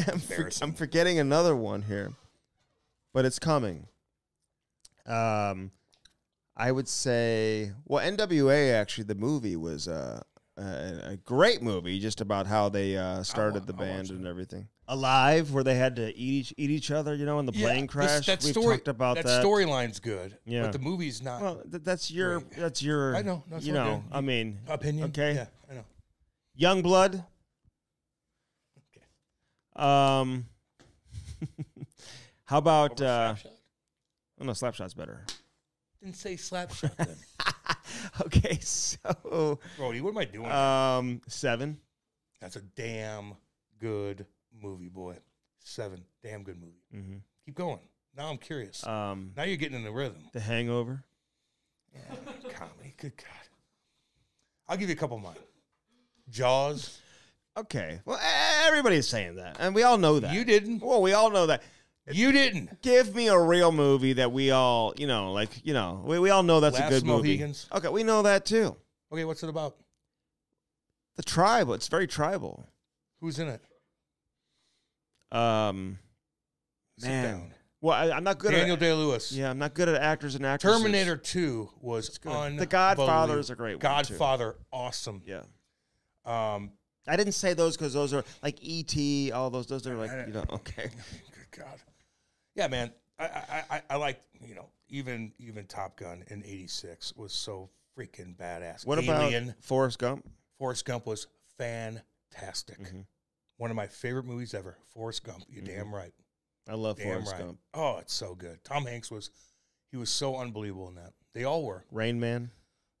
I'm, for, I'm forgetting another one here, but it's coming. Um, I would say, well, N W A actually, the movie was uh, a, a great movie, just about how they uh, started I'll, the band and everything. Alive, where they had to eat each, eat each other, you know, in the yeah, plane crash. This, that We've story, talked about that. That storyline's good, yeah. but the movie's not. Well, th that's your, great. that's your, I know, no, you know, I mean, opinion. Okay, yeah, I know. Youngblood. Okay. Um, how about? Uh, Oh, no, Slapshot's better. Didn't say Slapshot then. Okay, so... Brody, what am I doing? Um, Seven. That's a damn good movie, boy. Seven. Damn good movie. Mm-hmm. Keep going. Now I'm curious. Um, now you're getting in the rhythm. The Hangover. Yeah, comedy. Good God. I'll give you a couple of mine. Jaws. Okay. Well, everybody's saying that, and we all know that. You didn't. Well, we all know that. You didn't. Give me a real movie that we all, you know, like, you know, we, we all know that's Last a good Mohegans. movie. Okay, we know that too. Okay, what's it about? The tribe. It's very tribal. Who's in it? Um, Sit man. down. Well, I, I'm not good Daniel at Daniel Day-Lewis. Yeah, I'm not good at actors and actresses. Terminator two was on. The Godfather is a great Godfather, one. Godfather, awesome. Yeah. Um, I didn't say those because those are like E T, all those. Those are like, you know, okay. Good God. Yeah, man, I I, I, I like, you know, even even Top Gun in eighty-six was so freaking badass. What Alien, about Forrest Gump? Forrest Gump was fantastic. Mm-hmm. One of my favorite movies ever, Forrest Gump. You're mm-hmm. damn right. I love damn Forrest right. Gump. Oh, it's so good. Tom Hanks was, he was so unbelievable in that. They all were. Rain Man.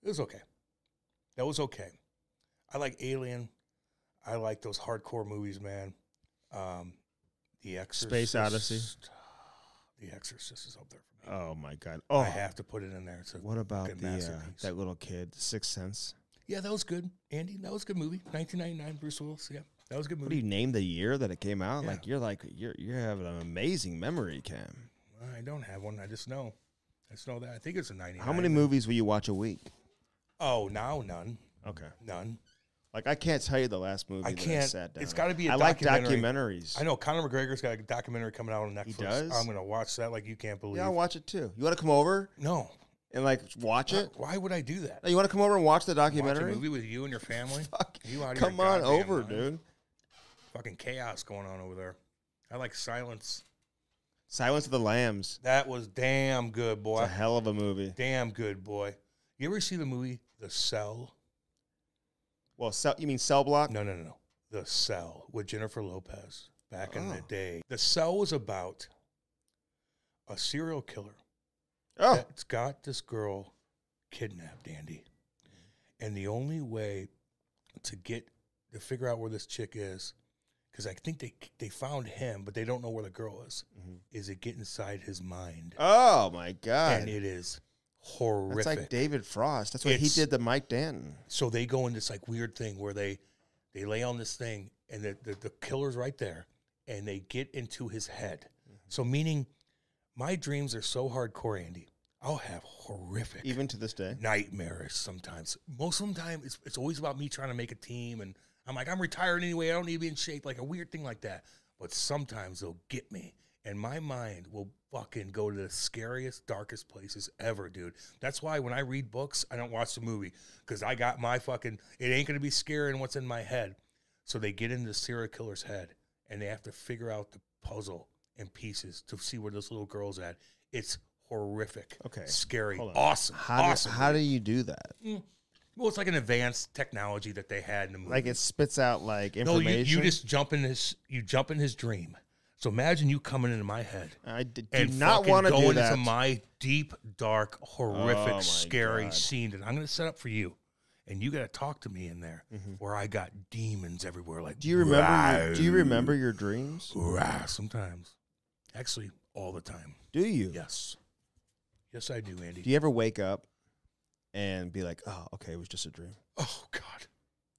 It was okay. That was okay. I like Alien. I like those hardcore movies, man. Um, The Exorcist. Space Odyssey. The Exorcist is up there for me. Oh, my God. Oh, I have to put it in there. It's a what about the, uh, that little kid, Sixth Sense? Yeah, that was good, Andy. That was a good movie. nineteen ninety-nine, Bruce Willis. Yeah, that was a good movie. What do you name the year that it came out? Yeah. Like, you're like, you're, you're having an amazing memory, Cam. I don't have one. I just know. I just know that. I think it's a ninety-nine. How many movies will you watch a week? Oh, now none. Okay. None. Like, I can't tell you the last movie I that can't, I sat down. It's got to be a I documentary. Like documentaries. I know. Conor McGregor's got a documentary coming out on Netflix. He does? I'm going to watch that like you can't believe. Yeah, I'll watch it too. You want to come over? No. And, like, watch it? Why would I do that? You want to come over and watch the documentary? Watch a movie with you and your family? Fuck. You out come on over, mind. Dude. Fucking chaos going on over there. I like silence. Silence of the Lambs. That was damn good, boy. It's a hell of a movie. Damn good, boy. You ever see the movie The Cell? Well, cell, you mean Cell Block? No, no, no, no. The Cell with Jennifer Lopez back oh. in the day. The Cell was about a serial killer. Oh. That's got this girl kidnapped, Andy. And the only way to get, to figure out where this chick is, because I think they they found him, but they don't know where the girl is, mm-hmm. is it get inside his mind. Oh, my God. And it is horrific. It's like David Frost. That's what it's, he did to Mike Danton. So they go in this, like, weird thing where they, they lay on this thing, and the, the, the killer's right there, and they get into his head. Mm-hmm. So meaning... My dreams are so hardcore, Andy. I'll have horrific, even to this day, nightmares sometimes. Most of the time, it's, it's always about me trying to make a team, and I'm like, I'm retired anyway. I don't need to be in shape, like a weird thing like that. But sometimes they'll get me, and my mind will fucking go to the scariest, darkest places ever, dude. That's why when I read books, I don't watch the movie, because I got my fucking, it ain't going to be scary in what's in my head. So they get into the serial killer's head, and they have to figure out the puzzle and pieces to see where this little girl's at. It's horrific. Okay. Scary. Awesome. How awesome. Do, how do you do that? Mm. Well, it's like an advanced technology that they had in the movie. Like it spits out like information. No, you, you just jump in his. You jump in his dream. So imagine you coming into my head. I did do not want to do that. And going into my deep, dark, horrific, oh scary God. Scene that I'm going to set up for you. And you got to talk to me in there, mm-hmm. where I got demons everywhere. Like, do you remember? Your, do you remember your dreams? Rah, sometimes. Actually, all the time. Do you? Yes. Yes, I do, Andy. Do you ever wake up and be like, oh, okay, it was just a dream? Oh, God.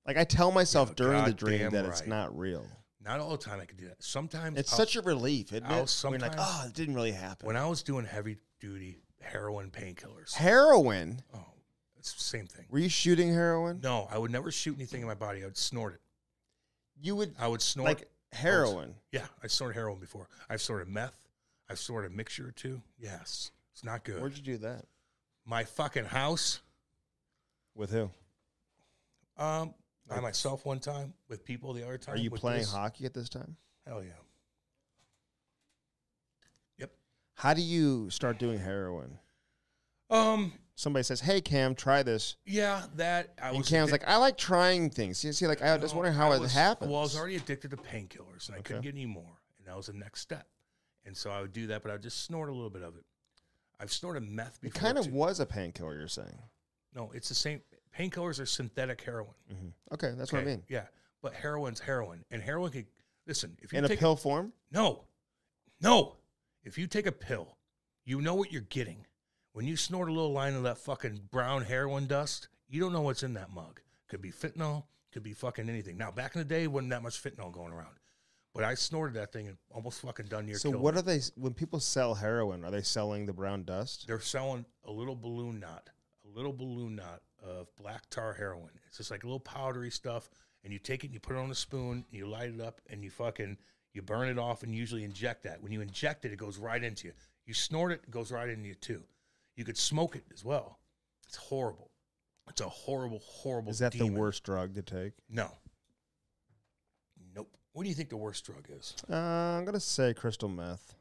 Like, I tell myself yeah, during the dream that right. it's not real. Not all the time I can do that. Sometimes. It's I'll, such a relief, isn't I'll it? When you're like, oh, it didn't really happen. When I was doing heavy-duty heroin painkillers. Heroin? Oh, it's the same thing. Were you shooting heroin? No, I would never shoot anything in my body. I would snort it. You would? I would snort like, heroin. Yeah, I snorted heroin before. I've snorted meth. I've snorted a mixture or two. Yes. It's not good. Where'd you do that? My fucking house. With who? Um, By myself one time, with people the other time. Are you playing this. hockey at this time? Hell yeah. Yep. How do you start doing heroin? Um... Somebody says, "Hey Cam, try this." Yeah, that. I and was Cam's like, "I like trying things." You see, like I no, just wonder how was, it happens. Well, I was already addicted to painkillers, and I okay. couldn't get any more, and that was the next step. And so I would do that, but I would just snort a little bit of it. I've snorted meth before. It kind of too. was a painkiller. You're saying? No, it's the same. Painkillers are synthetic heroin. Mm-hmm. Okay, that's okay. what I mean. Yeah, but heroin's heroin, and heroin could listen if you in take, a pill form. No, no. If you take a pill, you know what you're getting. When you snort a little line of that fucking brown heroin dust, you don't know what's in that mug. Could be fentanyl, could be fucking anything. Now, back in the day, wasn't that much fentanyl going around. But I snorted that thing and almost fucking done near. So what me. Are they, when people sell heroin, are they selling the brown dust? They're selling a little balloon knot, a little balloon knot of black tar heroin. It's just like a little powdery stuff, and you take it and you put it on a spoon, and you light it up, and you fucking, you burn it off and usually inject that. When you inject it, it goes right into you. You snort it, it goes right into you too. You could smoke it as well. It's horrible. It's a horrible, horrible Is that demon. the worst drug to take? No. Nope. What do you think the worst drug is? Uh, I'm going to say crystal meth.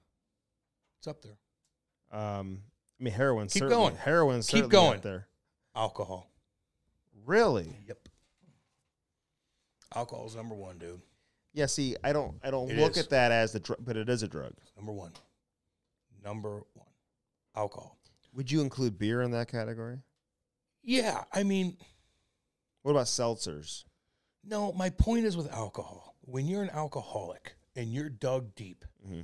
It's up there. Um, I mean, heroin. Keep certainly. going. Heroin Keep certainly going. up there. Alcohol. Really? Yep. Alcohol's number one, dude. Yeah, see, I don't, I don't it look is. at that as the drug, but it is a drug. Number one. Number one. Alcohol. Would you include beer in that category? Yeah, I mean. What about seltzers? No, my point is with alcohol. When you're an alcoholic and you're dug deep, mm-hmm.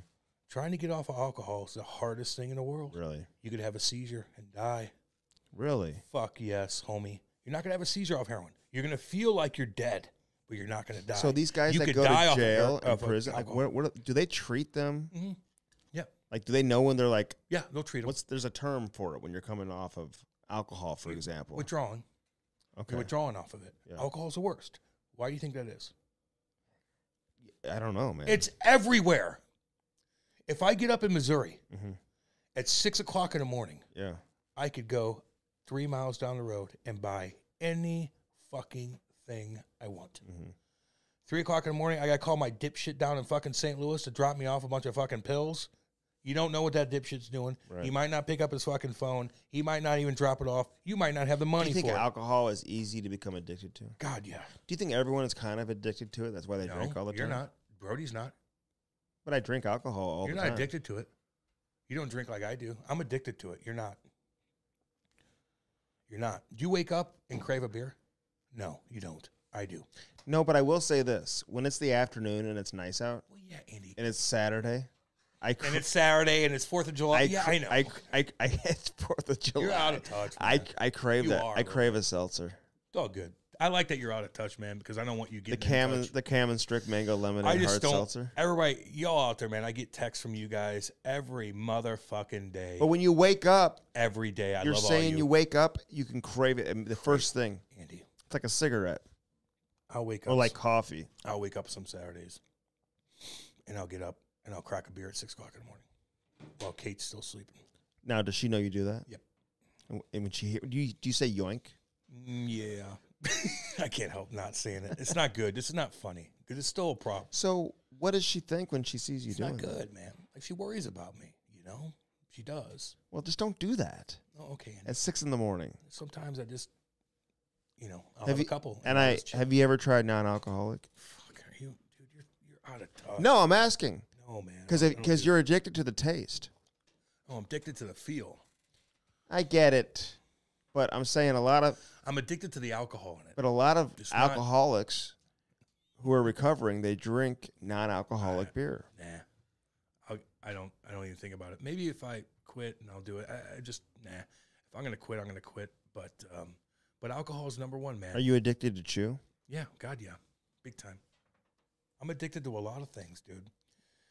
trying to get off of alcohol is the hardest thing in the world. Really? You could have a seizure and die. Really? Fuck yes, homie. You're not going to have a seizure off heroin. You're going to feel like you're dead, but you're not going to die. So these guys you that go to jail and prison, like, what, what, do they treat them? Mm-hmm. Yeah. Like, do they know when they're like... Yeah, they'll treat them. What's, there's a term for it when you're coming off of alcohol, for example. Withdrawing. Okay. You're withdrawing off of it. Yeah. Alcohol's the worst. Why do you think that is? I don't know, man. It's everywhere. If I get up in Missouri mm-hmm. at six o'clock in the morning, yeah, I could go three miles down the road and buy any fucking thing I want. Mm-hmm. three o'clock in the morning, I got to call my dipshit down in fucking Saint Louis to drop me off a bunch of fucking pills. You don't know what that dipshit's doing. Right. He might not pick up his fucking phone. He might not even drop it off. You might not have the money for it. Do you think alcohol is easy to become addicted to? God, yeah. Do you think everyone is kind of addicted to it? That's why they no, drink all the you're time? You're not. Brody's not. But I drink alcohol all you're the time. You're not addicted to it. You don't drink like I do. I'm addicted to it. You're not. You're not. Do you wake up and crave a beer? No, you don't. I do. No, but I will say this. When it's the afternoon and it's nice out. Well, yeah, Andy. And it's Saturday. I and it's Saturday, and it's fourth of July. I yeah, I know. I, I, I, it's fourth of July. You're out of touch, man. I, I crave you that. Are, I crave bro. a seltzer. It's all good. I like that you're out of touch, man, because I don't want you getting the Cam and, the Cam and Strick Mango Lemonade I just Hard don't, Seltzer. Everybody, y'all out there, man, I get texts from you guys every motherfucking day. But when you wake up. Every day, I you're love You're saying all you. you wake up, you can crave it. And the first thing. Andy. It's like a cigarette. I'll wake up. Or like some, coffee. I'll wake up some Saturdays, and I'll get up. And I'll crack a beer at six o'clock in the morning while Kate's still sleeping. Now, does she know you do that? Yep. And when she hear, do you, do you say yoink? Yeah. I can't help not saying it. It's not good. This is not funny. It's still a problem. So what does she think when she sees you it's doing that? It's not good, that? man. Like, she worries about me, you know? She does. Well, just don't do that. Oh, okay. At six in the morning. Sometimes I just, you know, I'll have, have you, a couple. And, and I, I have you ever tried non-alcoholic? Fuck, are you, dude, you're, you're out of touch. No, I'm asking. Oh, man. Because you're addicted to the taste. Oh, I'm addicted to the feel. I get it. But I'm saying a lot of... I'm addicted to the alcohol in it. But a lot of it's alcoholics not, who are recovering, they drink non-alcoholic uh, beer. Nah. I'll, I don't I don't even think about it. Maybe if I quit and I'll do it. I, I just... Nah. If I'm going to quit, I'm going to quit. But um, but alcohol is number one, man. Are you addicted to chew? Yeah. God, yeah. Big time. I'm addicted to a lot of things, dude.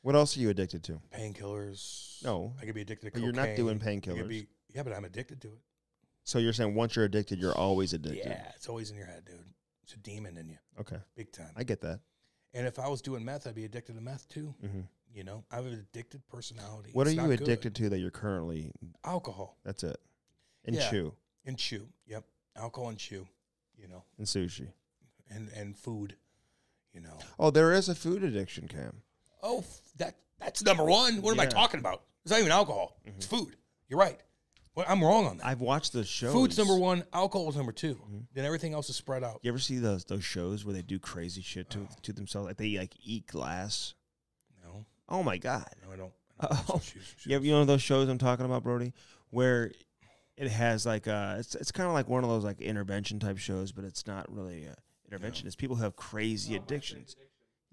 What else are you addicted to? Painkillers. No. I could be addicted to cocaine. You're not doing painkillers. Yeah, but I'm addicted to it. So you're saying once you're addicted, you're always addicted. Yeah, it's always in your head, dude. It's a demon in you. Okay. Big time. I get that. And if I was doing meth, I'd be addicted to meth, too. Mm-hmm. You know? I have an addicted personality. What it's are you addicted good. to that you're currently? Alcohol. That's it. And yeah. chew. And chew. Yep. Alcohol and chew. You know? And sushi. And, and food. You know? Oh, there is a food addiction, Cam. Oh, that that's number one. What yeah. am I talking about? It's not even alcohol. Mm-hmm. It's food. You're right. Well, I'm wrong on that. I've watched the shows. Food's number one. Alcohol's number two. Mm-hmm. Then everything else is spread out. You ever see those those shows where they do crazy shit to, oh. to themselves? Like they like eat glass? No. Oh, my God. No, I don't. I don't oh. shoes, shoes. Yeah, you know those shows I'm talking about, Brody? Where it has like a, it's, it's kind of like one of those like intervention type shows, but it's not really a intervention. No. It's people who have crazy no, addictions.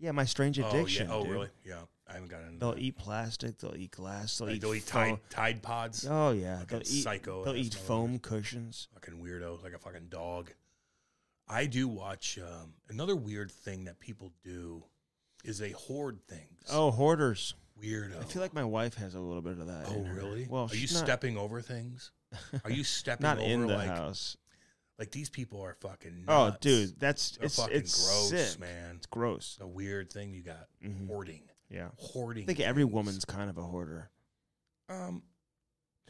Yeah, my strange addiction. Oh, yeah. oh really? Yeah, I haven't gotten into They'll that. eat plastic. They'll eat glass. They'll, like, eat, they'll eat Tide Tide Pods. Oh yeah, like they'll eat psycho. They'll eat foam like cushions. Fucking weirdo, like a fucking dog. I do watch um, another weird thing that people do is they hoard things. Oh, hoarders. Weirdo. I feel like my wife has a little bit of that. Oh, really? Well, are she's you not... stepping over things? Are you stepping not over in the like, house? Like, these people are fucking nuts. Oh, dude, that's They're it's fucking it's gross, sick. man. It's gross. The weird thing you got, mm-hmm. hoarding. Yeah, hoarding. I think things. every woman's kind of a hoarder. Um,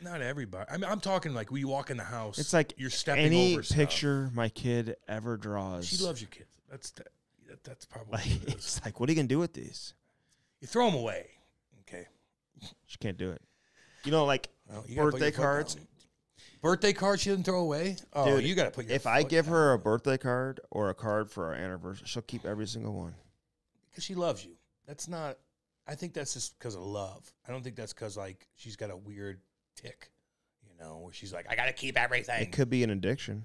not everybody. I mean, I'm talking like we walk in the house. It's like you're stepping any over picture stuff. my kid ever draws. She loves your kids. That's that, that's probably like, what it it's like. What are you gonna do with these? You throw them away. Okay, she can't do it. You know, like well, you birthday cards. Birthday card she doesn't throw away? Oh, dude, you got to put your If I give down. her a birthday card or a card for our anniversary, she'll keep every single one. Because she loves you. That's not, I think that's just because of love. I don't think that's because, like, she's got a weird tick, you know, where she's like, I got to keep everything. It could be an addiction,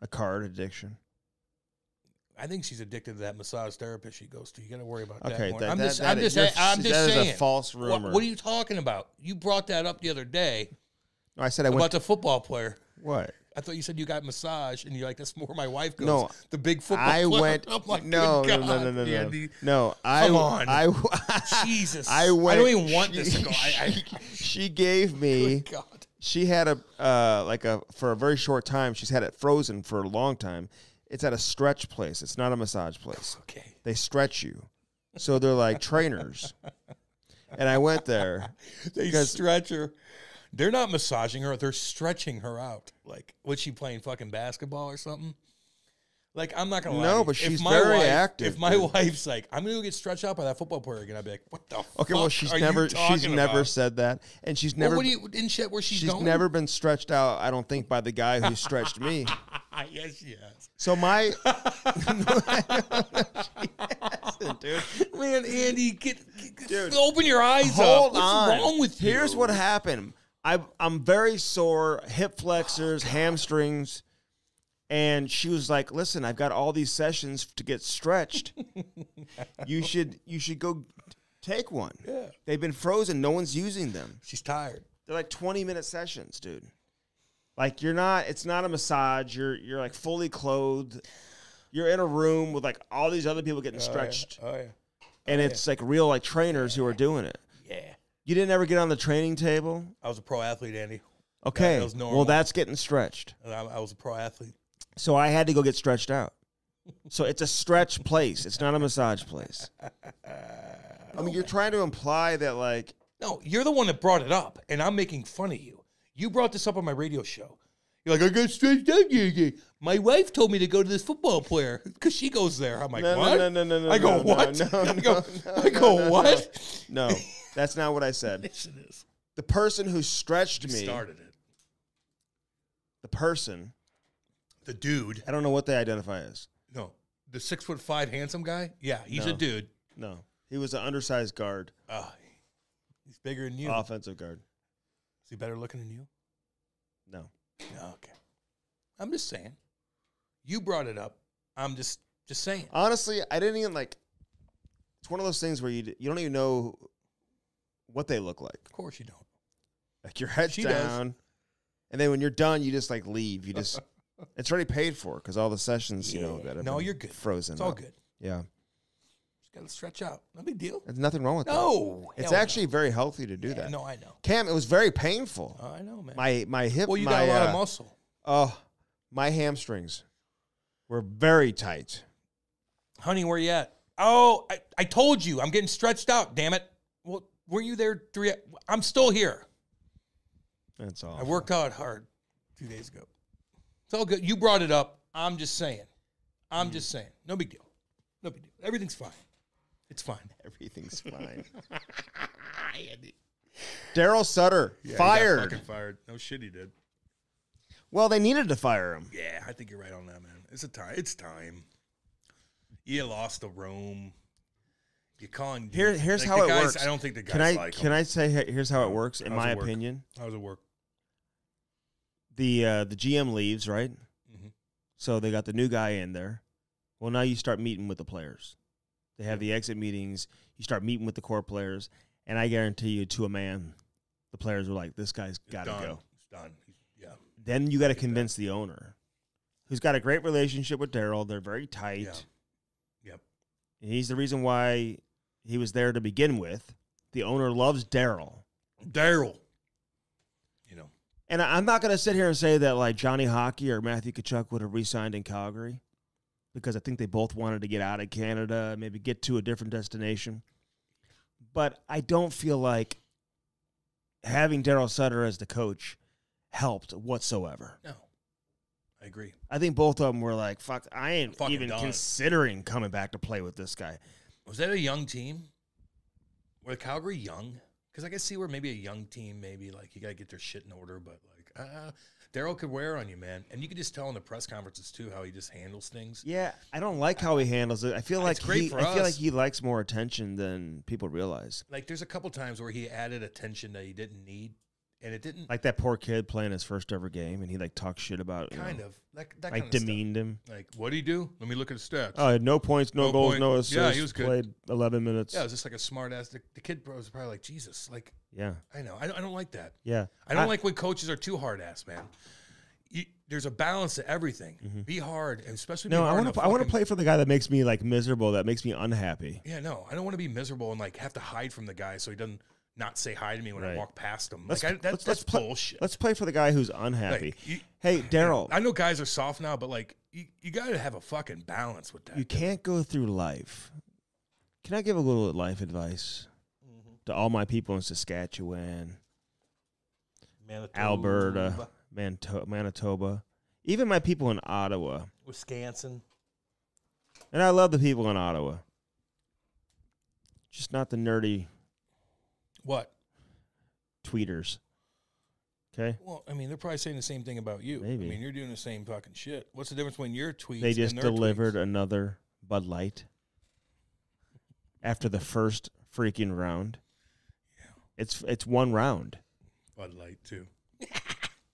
a card addiction. I think she's addicted to that massage therapist she goes to. You got to worry about that. Okay, that, I'm that, just, that, I'm that, just, I'm just, I'm just saying. That is a false rumor. What, what are you talking about? You brought that up the other day. No, I said I about went about the football player. What? I thought you said you got massage, and you're like, that's where my wife goes. No, the big football I player. Went, I'm like, no, no, no, no, no, no, no. No, I, come on. I, Jesus. I, went, I don't even want she, this to go. I, I, she gave me, good God. She had a, uh, like a, for a very short time, she's had it frozen for a long time. It's at a stretch place. It's not a massage place. Okay. They stretch you. So they're like trainers. And I went there. They stretch her. They're not massaging her. They're stretching her out. Like, was she playing fucking basketball or something? Like, I'm not going to lie. No, but she's very wife, active. If my dude. wife's like, I'm going to get stretched out by that football player again, I'd be like, what the okay, fuck Okay, well, she's never she's about? never said that. And she's never well, what do you, in shit where she's, she's going? never been stretched out, I don't think, by the guy who stretched me. Yes, she has. So my... She hasn't, dude. Man, Andy, get, get, dude, open your eyes hold up. What's on. wrong with you? Here's what happened. I, I'm very sore, hip flexors, oh, hamstrings. And she was like, listen, I've got all these sessions to get stretched. you should you should go take one. Yeah. They've been frozen. No one's using them. She's tired. They're like twenty-minute sessions, dude. Like, you're not, it's not a massage. You're, you're like fully clothed. You're in a room with like all these other people getting oh, stretched. Yeah. Oh, yeah. Oh, and it's yeah. like real like trainers yeah. who are doing it. Yeah. You didn't ever get on the training table? I was a pro athlete, Andy. Okay. That was normal. Well, that's getting stretched. I, I was a pro athlete. So I had to go get stretched out. So it's a stretch place. It's not a massage place. I mean, you're trying to imply that, like... No, you're the one that brought it up, and I'm making fun of you. You brought this up on my radio show. You're like, I got stretched out. My wife told me to go to this football player because she goes there. I'm like, no, what? No, no, no, no, I go, no, what? No, no, I go, no, no, I go no, no, what? No, no, that's not what I said. Yes, it is. The person who stretched me... started it. The person... The dude. I don't know what they identify as. No. The six foot five handsome guy? Yeah, he's no. a dude. No. He was an undersized guard. Uh, he's bigger than you. Offensive guard. Is he better looking than you? No. No, okay. I'm just saying. You brought it up. I'm just just saying. Honestly, I didn't even like... It's one of those things where you you don't even know what they look like. Of course you don't. Like your head's she down. Does. And then when you're done, you just like leave. You just... It's already paid for because all the sessions, yeah. you know, that have no, been you're good. Frozen. It's all up. Good. Yeah. Just got to stretch out. No big deal. There's nothing wrong with no, that. No. It's actually no. very healthy to do yeah, that. No, I know. Cam, it was very painful. Uh, I know, man. My my hip. Well, you my, got a lot uh, of muscle. Oh, uh, my hamstrings were very tight. Honey, where you at? Oh, I, I told you. I'm getting stretched out, damn it. Well, were you there three? I'm still here. That's all. I worked out hard two days ago. It's all good. You brought it up. I'm just saying. I'm mm. just saying. No big deal. No big deal. Everything's fine. It's fine. Everything's fine. Daryl Sutter yeah, fired. He got fucking fired. No shit, he did. Well, they needed to fire him. Yeah, I think you're right on that, man. It's a time. It's time. You lost to Rome. You calling Here, here's like how it guys, works. I don't think the guys can I, like. Can them. I say here's how it works? In How's my opinion, how does it work? The uh, the G M leaves, right? Mm-hmm. So they got the new guy in there. Well, now you start meeting with the players. They have the exit meetings. You start meeting with the core players. And I guarantee you, to a man, the players were like, this guy's got to go. It's done. Yeah. Then you got to convince the owner, who's got a great relationship with Daryl. They're very tight. Yeah. Yep. And he's the reason why he was there to begin with. The owner loves Daryl. Daryl. And I'm not going to sit here and say that, like, Johnny Hockey or Matthew Tkachuk would have re-signed in Calgary because I think they both wanted to get out of Canada, maybe get to a different destination. But I don't feel like having Daryl Sutter as the coach helped whatsoever. No. I agree. I think both of them were like, fuck, I ain't Fucking even done. considering coming back to play with this guy. Was that a young team? Were Calgary young? Because I can see where maybe a young team, maybe, like, you got to get their shit in order. But, like, uh, Daryl could wear on you, man. And you could just tell in the press conferences, too, how he just handles things. Yeah, I don't like how he handles it. I feel like he, I feel like he likes more attention than people realize. Like, there's a couple times where he added attention that he didn't need. And it didn't. Like that poor kid playing his first ever game, and he like talked shit about kind know, of that, that like kind of demeaned stuff. him. Like, what did he do? Let me look at his stats. Oh, uh, no points, no, no goals, point. no assists. Yeah, he was good. Played eleven minutes. Yeah, it was just like a smart ass. The, the kid was probably like, Jesus, like, yeah, I know, I don't, I don't like that. Yeah, I don't I, like when coaches are too hard ass, man. You, there's a balance to everything. Mm-hmm. Be hard, and especially no. Be hard I want to. I want to play for the guy that makes me like miserable, that makes me unhappy. Yeah, no, I don't want to be miserable and like have to hide from the guy so he doesn't. Not say hi to me when right. I walk past him. Let's, like I, that, let's, that's let's bullshit. Play, let's play for the guy who's unhappy. Like, you, hey, Daryl. I know guys are soft now, but like you, you got to have a fucking balance with that. You can't go through life. Can I give a little life advice mm-hmm. to all my people in Saskatchewan, Manitoba. Alberta, Manito Manitoba, even my people in Ottawa, Wisconsin? And I love the people in Ottawa. Just not the nerdy. What? Tweeters. Okay. Well, I mean, they're probably saying the same thing about you. Maybe. I mean, you're doing the same fucking shit. What's the difference between your tweets and their tweets? They just delivered another Bud Light after the first freaking round. Yeah. It's it's one round. Bud Light, too.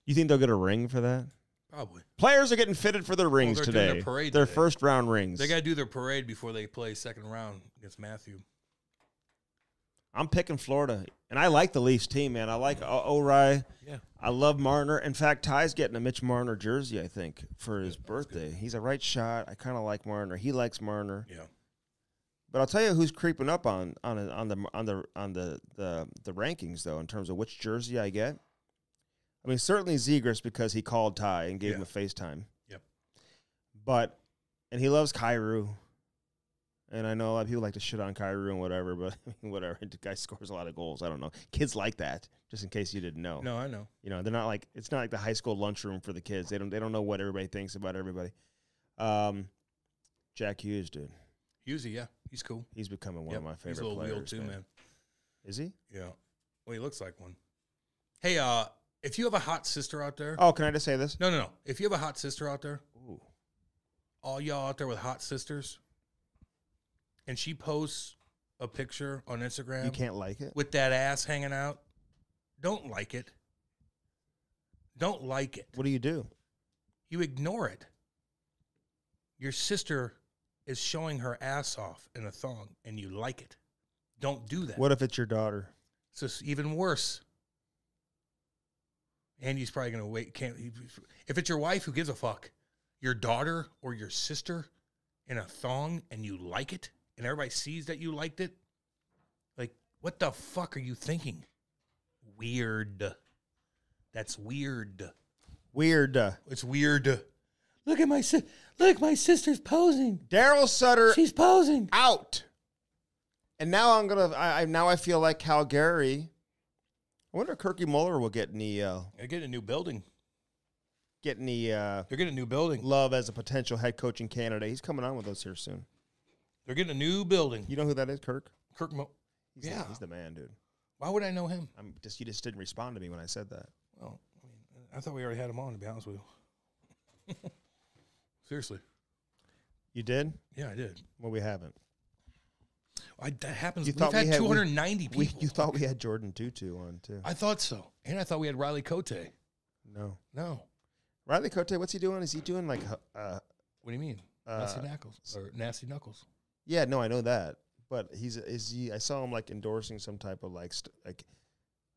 You think they'll get a ring for that? Probably. Players are getting fitted for their rings well, they're today. Their, parade their today. first round rings. They got to do their parade before they play second round against Matthew. I'm picking Florida, and I like the Leafs team, man. I like O'Reilly. Yeah. I love Marner. In fact, Ty's getting a Mitch Marner jersey, I think, for his yeah, birthday. Good. He's a right shot. I kind of like Marner. He likes Marner. Yeah. But I'll tell you who's creeping up on on on the on the on the the, the rankings though in terms of which jersey I get. I mean, certainly Zegras because he called Ty and gave yeah. him a FaceTime. Yep. But and he loves Kyrou. And I know a lot of people like to shit on Kyrou and whatever, but I mean, whatever. The guy scores a lot of goals. I don't know. Kids like that, just in case you didn't know. No, I know. You know, they're not like it's not like the high school lunchroom for the kids. They don't they don't know what everybody thinks about everybody. Um, Jack Hughes, dude. Hughesy, yeah, he's cool. He's becoming one yep. of my favorite. He's a little players, wheel too, man. man. Is he? Yeah. Well, he looks like one. Hey, uh, if you have a hot sister out there, oh, can I just say this? No, no, no. If you have a hot sister out there, ooh, all y'all out there with hot sisters. And she posts a picture on Instagram. You can't like it? With that ass hanging out. Don't like it. Don't like it. What do you do? You ignore it. Your sister is showing her ass off in a thong, and you like it. Don't do that. What if it's your daughter? So it's even worse. And he's probably going to wait. Can't, if it's your wife, who gives a fuck? Your daughter or your sister in a thong, and you like it? And everybody sees that you liked it. Like, what the fuck are you thinking? Weird. That's weird. Weird. It's weird. Look at my si look, my sister's posing. Daryl Sutter. She's posing. Out. And now I'm gonna. I, I now I feel like Calgary. I wonder if Kirky Muller will get any. Uh, They're getting a new building. Getting the. Uh, They're getting a new building. Love as a potential head coaching candidate. He's coming on with us here soon. They're getting a new building. You know who that is, Kirk? Kirk Mo. He's yeah. The, he's the man, dude. Why would I know him? I'm just, you just didn't respond to me when I said that. Well, I mean, I thought we already had him on, to be honest with you. Seriously. You did? Yeah, I did. Well, we haven't. I, that happens. You We've had, we had two hundred ninety we, people. We, you thought we had Jordan Tutu on, too. I thought so. And I thought we had Riley Cote. No. No. Riley Cote, what's he doing? Is he doing like... Uh, what do you mean? Uh, Nasty Knuckles. Or Nasty Knuckles. Yeah, no, I know that, but he's is he? I saw him like endorsing some type of like st like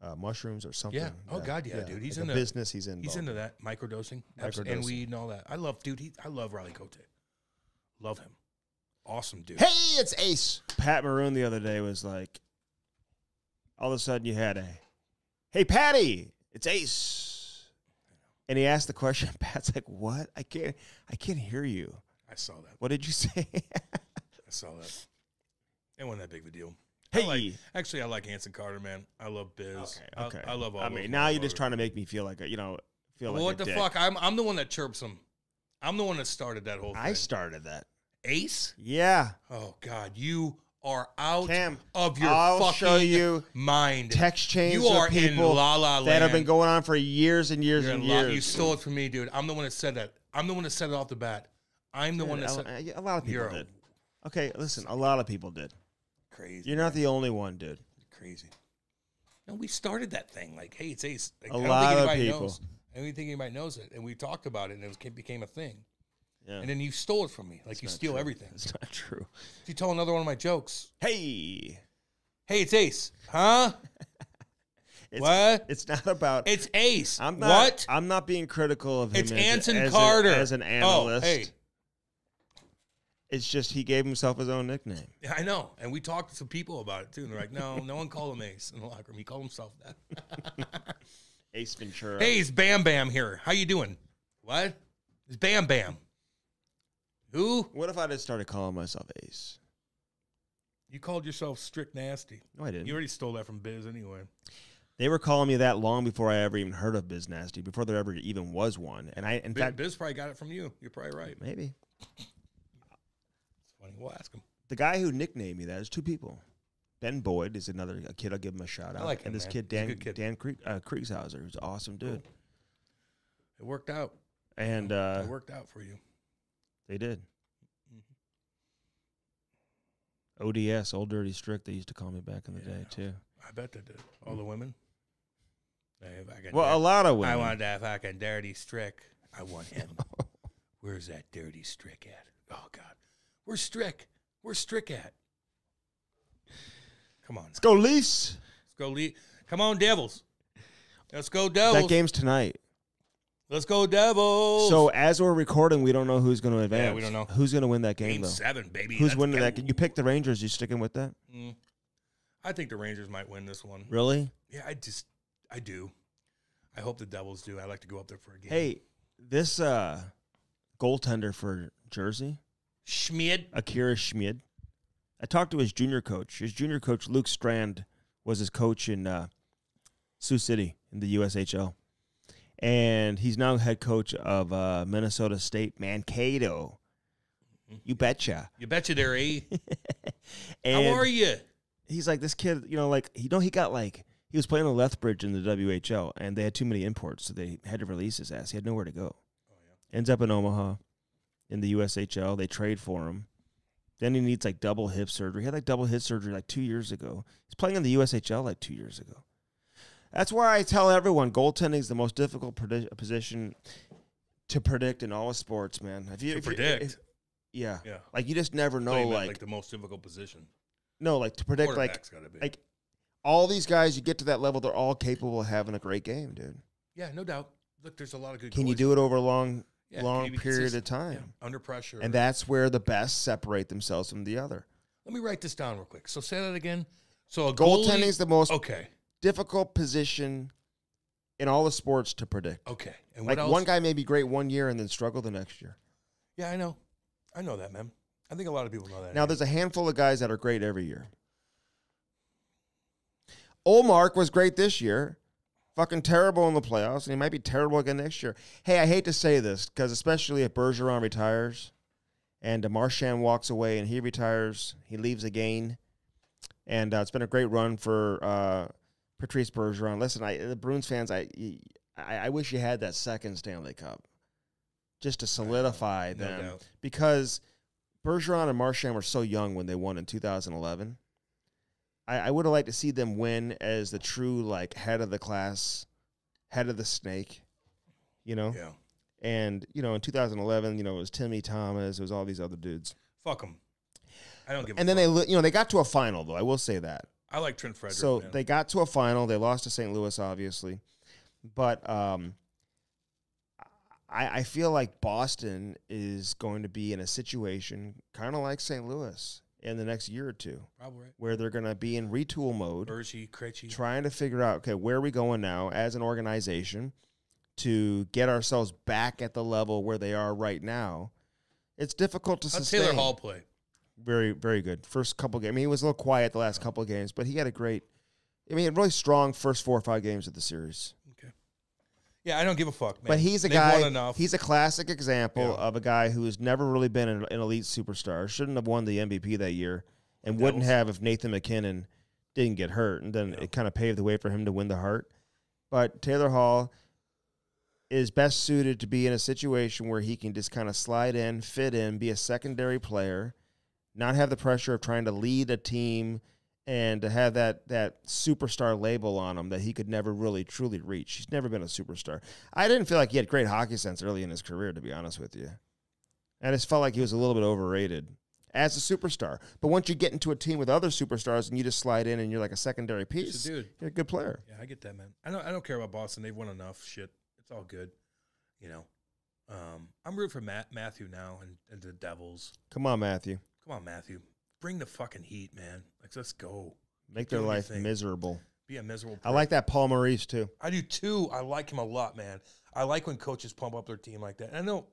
uh, mushrooms or something. Yeah. Oh that, God, yeah, yeah, dude, he's like into business. He's in. He's into that microdosing, microdosing, and weed and all that. I love, dude. He, I love Riley Cote. Love him. Awesome dude. Hey, it's Ace. Pat Maroon the other day was like, all of a sudden you had a, hey Patty, it's Ace, and he asked the question. Pat's like, what? I can't, I can't hear you. I saw that. What did you say? I saw that. It wasn't that big of a deal. Hey, I like, actually, I like Anson Carter, man. I love Biz. Okay, okay. I, I love all. I mean, now you're just trying to make me feel like a, you know, feel well, like. What the dick. fuck? I'm I'm the one that chirps him. I'm the one that started that whole thing. I started that. Ace? Yeah. Oh God, you are out Cam, of your I'll fucking show you mind. Text chains. You are in la la land that have been going on for years and years you're and years. You stole it from me, dude. I'm the one that said that. I'm the one that said it off the bat. I'm the yeah, one that said it. A lot of people did. Okay, listen, a lot of people did. Crazy. You're not man. the only one, dude. You're crazy. And we started that thing. Like, hey, it's ace. Like, a I don't lot think anybody of people. Knows. I don't think anybody knows it. And we talked about it, and it, was, it became a thing. Yeah. And then you stole it from me. Like, That's you steal true. Everything. It's not true. If you tell another one of my jokes. Hey. Hey, it's ace. Huh? It's, what? It's not about. It's ace. I'm not, what? I'm not being critical of him. It's as, Anson as Carter. A, as an analyst. Oh, hey. It's just he gave himself his own nickname. Yeah, I know. And we talked to people about it, too. And they're like, no, no one called him Ace in the locker room. He called himself that. Ace Ventura. Hey, it's Bam Bam here. How you doing? What? It's Bam Bam. Who? What if I just started calling myself Ace? You called yourself Strict Nasty. No, I didn't. You already stole that from Biz anyway. They were calling me that long before I ever even heard of Biz Nasty, before there ever even was one. And I, in Biz, fact, Biz probably got it from you. You're probably right. Maybe. We'll ask him. The guy who nicknamed me that is two people. Ben Boyd is another a kid. I'll give him a shout out. I like him, and this man. Kid, Dan kid. Dan Krieg, uh, Kriegshauser, who's an awesome dude. Cool. It worked out. And uh, it worked out for you. They did. Mm-hmm. O D S, Old Dirty Strict. They used to call me back in the yeah, day too. I bet they did. All mm-hmm. the women. Hey, well, dirty, a lot of women. I wanted that fucking Dirty Strict. I want him. Where's that Dirty Strict at? Oh God. We're Strick. We're Strick at. Come on. Let's go Leafs. Let's go Leafs. Come on, Devils. Let's go Devils. That game's tonight. Let's go Devils. So as we're recording, we don't know who's going to advance. Yeah, we don't know. Who's going to win that game, game though? Game seven, baby. Who's That's winning that game? You pick the Rangers. You sticking with that? Mm. I think the Rangers might win this one. Really? Yeah, I just, I do. I hope the Devils do. I like to go up there for a game. Hey, this uh, goaltender for Jersey. Schmid. Akira Schmid. I talked to his junior coach. His junior coach, Luke Strand, was his coach in uh, Sioux City in the U S H L. And he's now head coach of uh, Minnesota State, Mankato. You betcha. You betcha there, eh? And how are you? He's like, this kid, you know, like, you know, he got like, he was playing the Lethbridge in the W H L, and they had too many imports, so they had to release his ass. He had nowhere to go. Oh, yeah. Ends up in Omaha. In the U S H L, they trade for him. Then he needs, like, double hip surgery. He had, like, double hip surgery, like, two years ago. He's playing in the U S H L, like, two years ago. That's why I tell everyone goaltending is the most difficult position to predict in all of sports, man. If you, to if predict? You, if, yeah. yeah. Like, you just never know, like, like... the most difficult position. No, like, to predict, like... Like, all these guys, you get to that level, they're all capable of having a great game, dude. Yeah, no doubt. Look, there's a lot of good... Can you do it over a long... Yeah, long period of time. Yeah, under pressure. And that's where the best separate themselves from the other. Let me write this down real quick. So say that again. So a goaltending is the most okay. difficult position in all the sports to predict. Okay. And what like else? One guy may be great one year and then struggle the next year. Yeah, I know. I know that, man. I think a lot of people know that. Now, anyway. There's a handful of guys that are great every year. Olmark was great this year. Fucking terrible in the playoffs, and he might be terrible again next year. Hey, I hate to say this, because especially if Bergeron retires and Marchand walks away and he retires, he leaves again. And uh, it's been a great run for uh, Patrice Bergeron. Listen, I, the Bruins fans, I, I I wish you had that second Stanley Cup just to solidify no them. Doubt. Because Bergeron and Marchand were so young when they won in two thousand eleven. I would have liked to see them win as the true, like, head of the class, head of the snake, you know? Yeah. And, you know, in two thousand eleven, you know, it was Timmy Thomas. It was all these other dudes. Fuck them. I don't give and a fuck. And then they, you know, they got to a final, though. I will say that. I like Trent Frederick. So man. They got to a final. They lost to Saint Louis, obviously. But um, I, I feel like Boston is going to be in a situation kind of like Saint Louis. In the next year or two, probably right. Where they're going to be in retool mode, Bergy, Krejci. Trying to figure out, okay, where are we going now as an organization to get ourselves back at the level where they are right now? It's difficult to How sustain. Taylor Hall play. Very, very good. First couple games. I mean, he was a little quiet the last oh. couple of games, but he had a great, I mean, a really strong first four or five games of the series. Okay. Yeah, I don't give a fuck, man. But he's a They've guy, he's a classic example yeah. of a guy who has never really been an, an elite superstar, shouldn't have won the M V P that year, and Devils. Wouldn't have if Nathan McKinnon didn't get hurt, and then yeah. it kind of paved the way for him to win the Hart. But Taylor Hall is best suited to be in a situation where he can just kind of slide in, fit in, be a secondary player, not have the pressure of trying to lead a team and to have that that superstar label on him that he could never really truly reach. He's never been a superstar. I didn't feel like he had great hockey sense early in his career, to be honest with you. I just felt like he was a little bit overrated as a superstar. But once you get into a team with other superstars and you just slide in and you're like a secondary piece, dude, you're a good player. Yeah, I get that, man. I don't, I don't care about Boston. They've won enough shit. It's all good, you know. Um, I'm rooting for Matt, Matthew now and, and the Devils. Come on, Matthew. Come on, Matthew. Bring the fucking heat, man. Like, let's go. Make their life miserable. Be a miserable person. I like that Paul Maurice, too. I do, too. I like him a lot, man. I like when coaches pump up their team like that. And I know.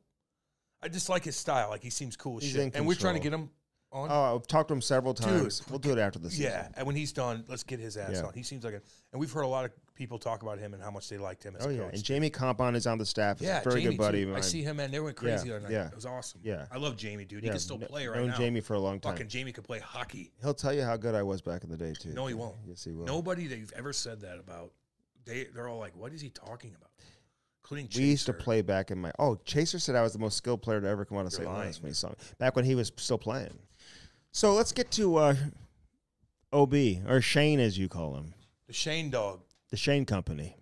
I just like his style. Like, he seems cool as shit. And we're trying to get him on. Oh, I've talked to him several times. Dude, we'll do it after the season. Yeah, and when he's done, let's get his ass yeah. on. He seems like a – and we've heard a lot of people talk about him and how much they liked him as oh, a coach. Yeah. And Jamie Compon is on the staff. He's yeah, a very Jamie good buddy of mine. I see him, man. They went crazy yeah, the other night. Yeah. It was awesome. Yeah. I love Jamie, dude. He yeah. can still play right now. I've known Jamie for a long time. Fucking Jamie could play hockey. He'll tell you how good I was back in the day, too. No, he won't. Yes, he will. Nobody that you've ever said that about, they, they're all like, what is he talking about? We used to play back in my – oh, Chaser said I was the most skilled player to ever come out of Saint Louis when he saw me, back when he was still playing. So let's get to uh, O B, or Shane as you call him. The Shane dog. The Shane Company.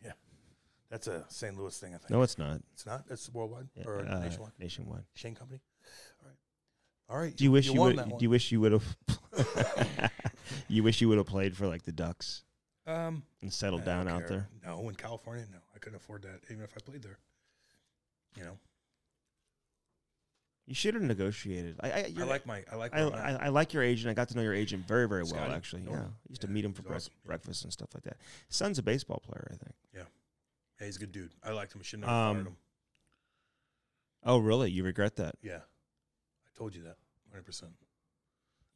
Yeah. That's a Saint Louis thing, I think. No, it's not. It's not? It's worldwide yeah, or uh, nationwide? Nationwide. Shane Company? All right. All right. Do you, you wish you, you would – do you wish you would have – you wish you would have played for, like, the Ducks? Um, and settle down out there. No, in California, no. I couldn't afford that, even if I played there. You know, you should have negotiated. I, I, I like my, I like, I, I, I like your agent. I got to know your agent very, very Scotty, well, actually. Norman. Yeah, I used yeah, to meet him for bre awesome. breakfast and stuff like that. His son's a baseball player, I think. Yeah, yeah, he's a good dude. I liked him. I shouldn't have um, fired him. Oh, really? You regret that? Yeah, I told you that. one hundred percent.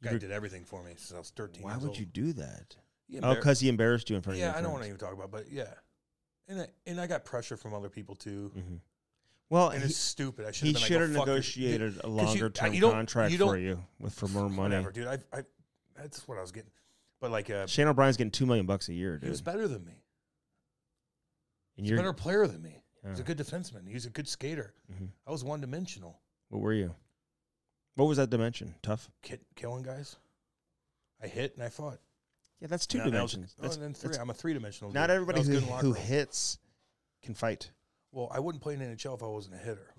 Guy did everything for me since I was thirteen. Why years would old. you do that? Oh, because he embarrassed you in front yeah, of your friends. Yeah, I don't want to even talk about it, but yeah. And I, and I got pressure from other people, too. Mm-hmm. Well, and he, it's stupid. I should have He should have like, oh, negotiated a longer-term contract you for you with for more money. Whatever, dude. I, I, that's what I was getting. But like, uh, Shane O'Brien's getting two million dollars bucks a year, dude. He was better than me. And He's you're, a better player than me. Yeah. He's a good defenseman. He's a good skater. Mm-hmm. I was one-dimensional. What were you? What was that dimension? Tough? K killing guys. I hit and I fought. Yeah, that's two no, dimensions. That was, oh, that's, three. That's, I'm a three-dimensional Not dude. everybody who, who hits can fight. Well, I wouldn't play in the N H L if I wasn't a hitter,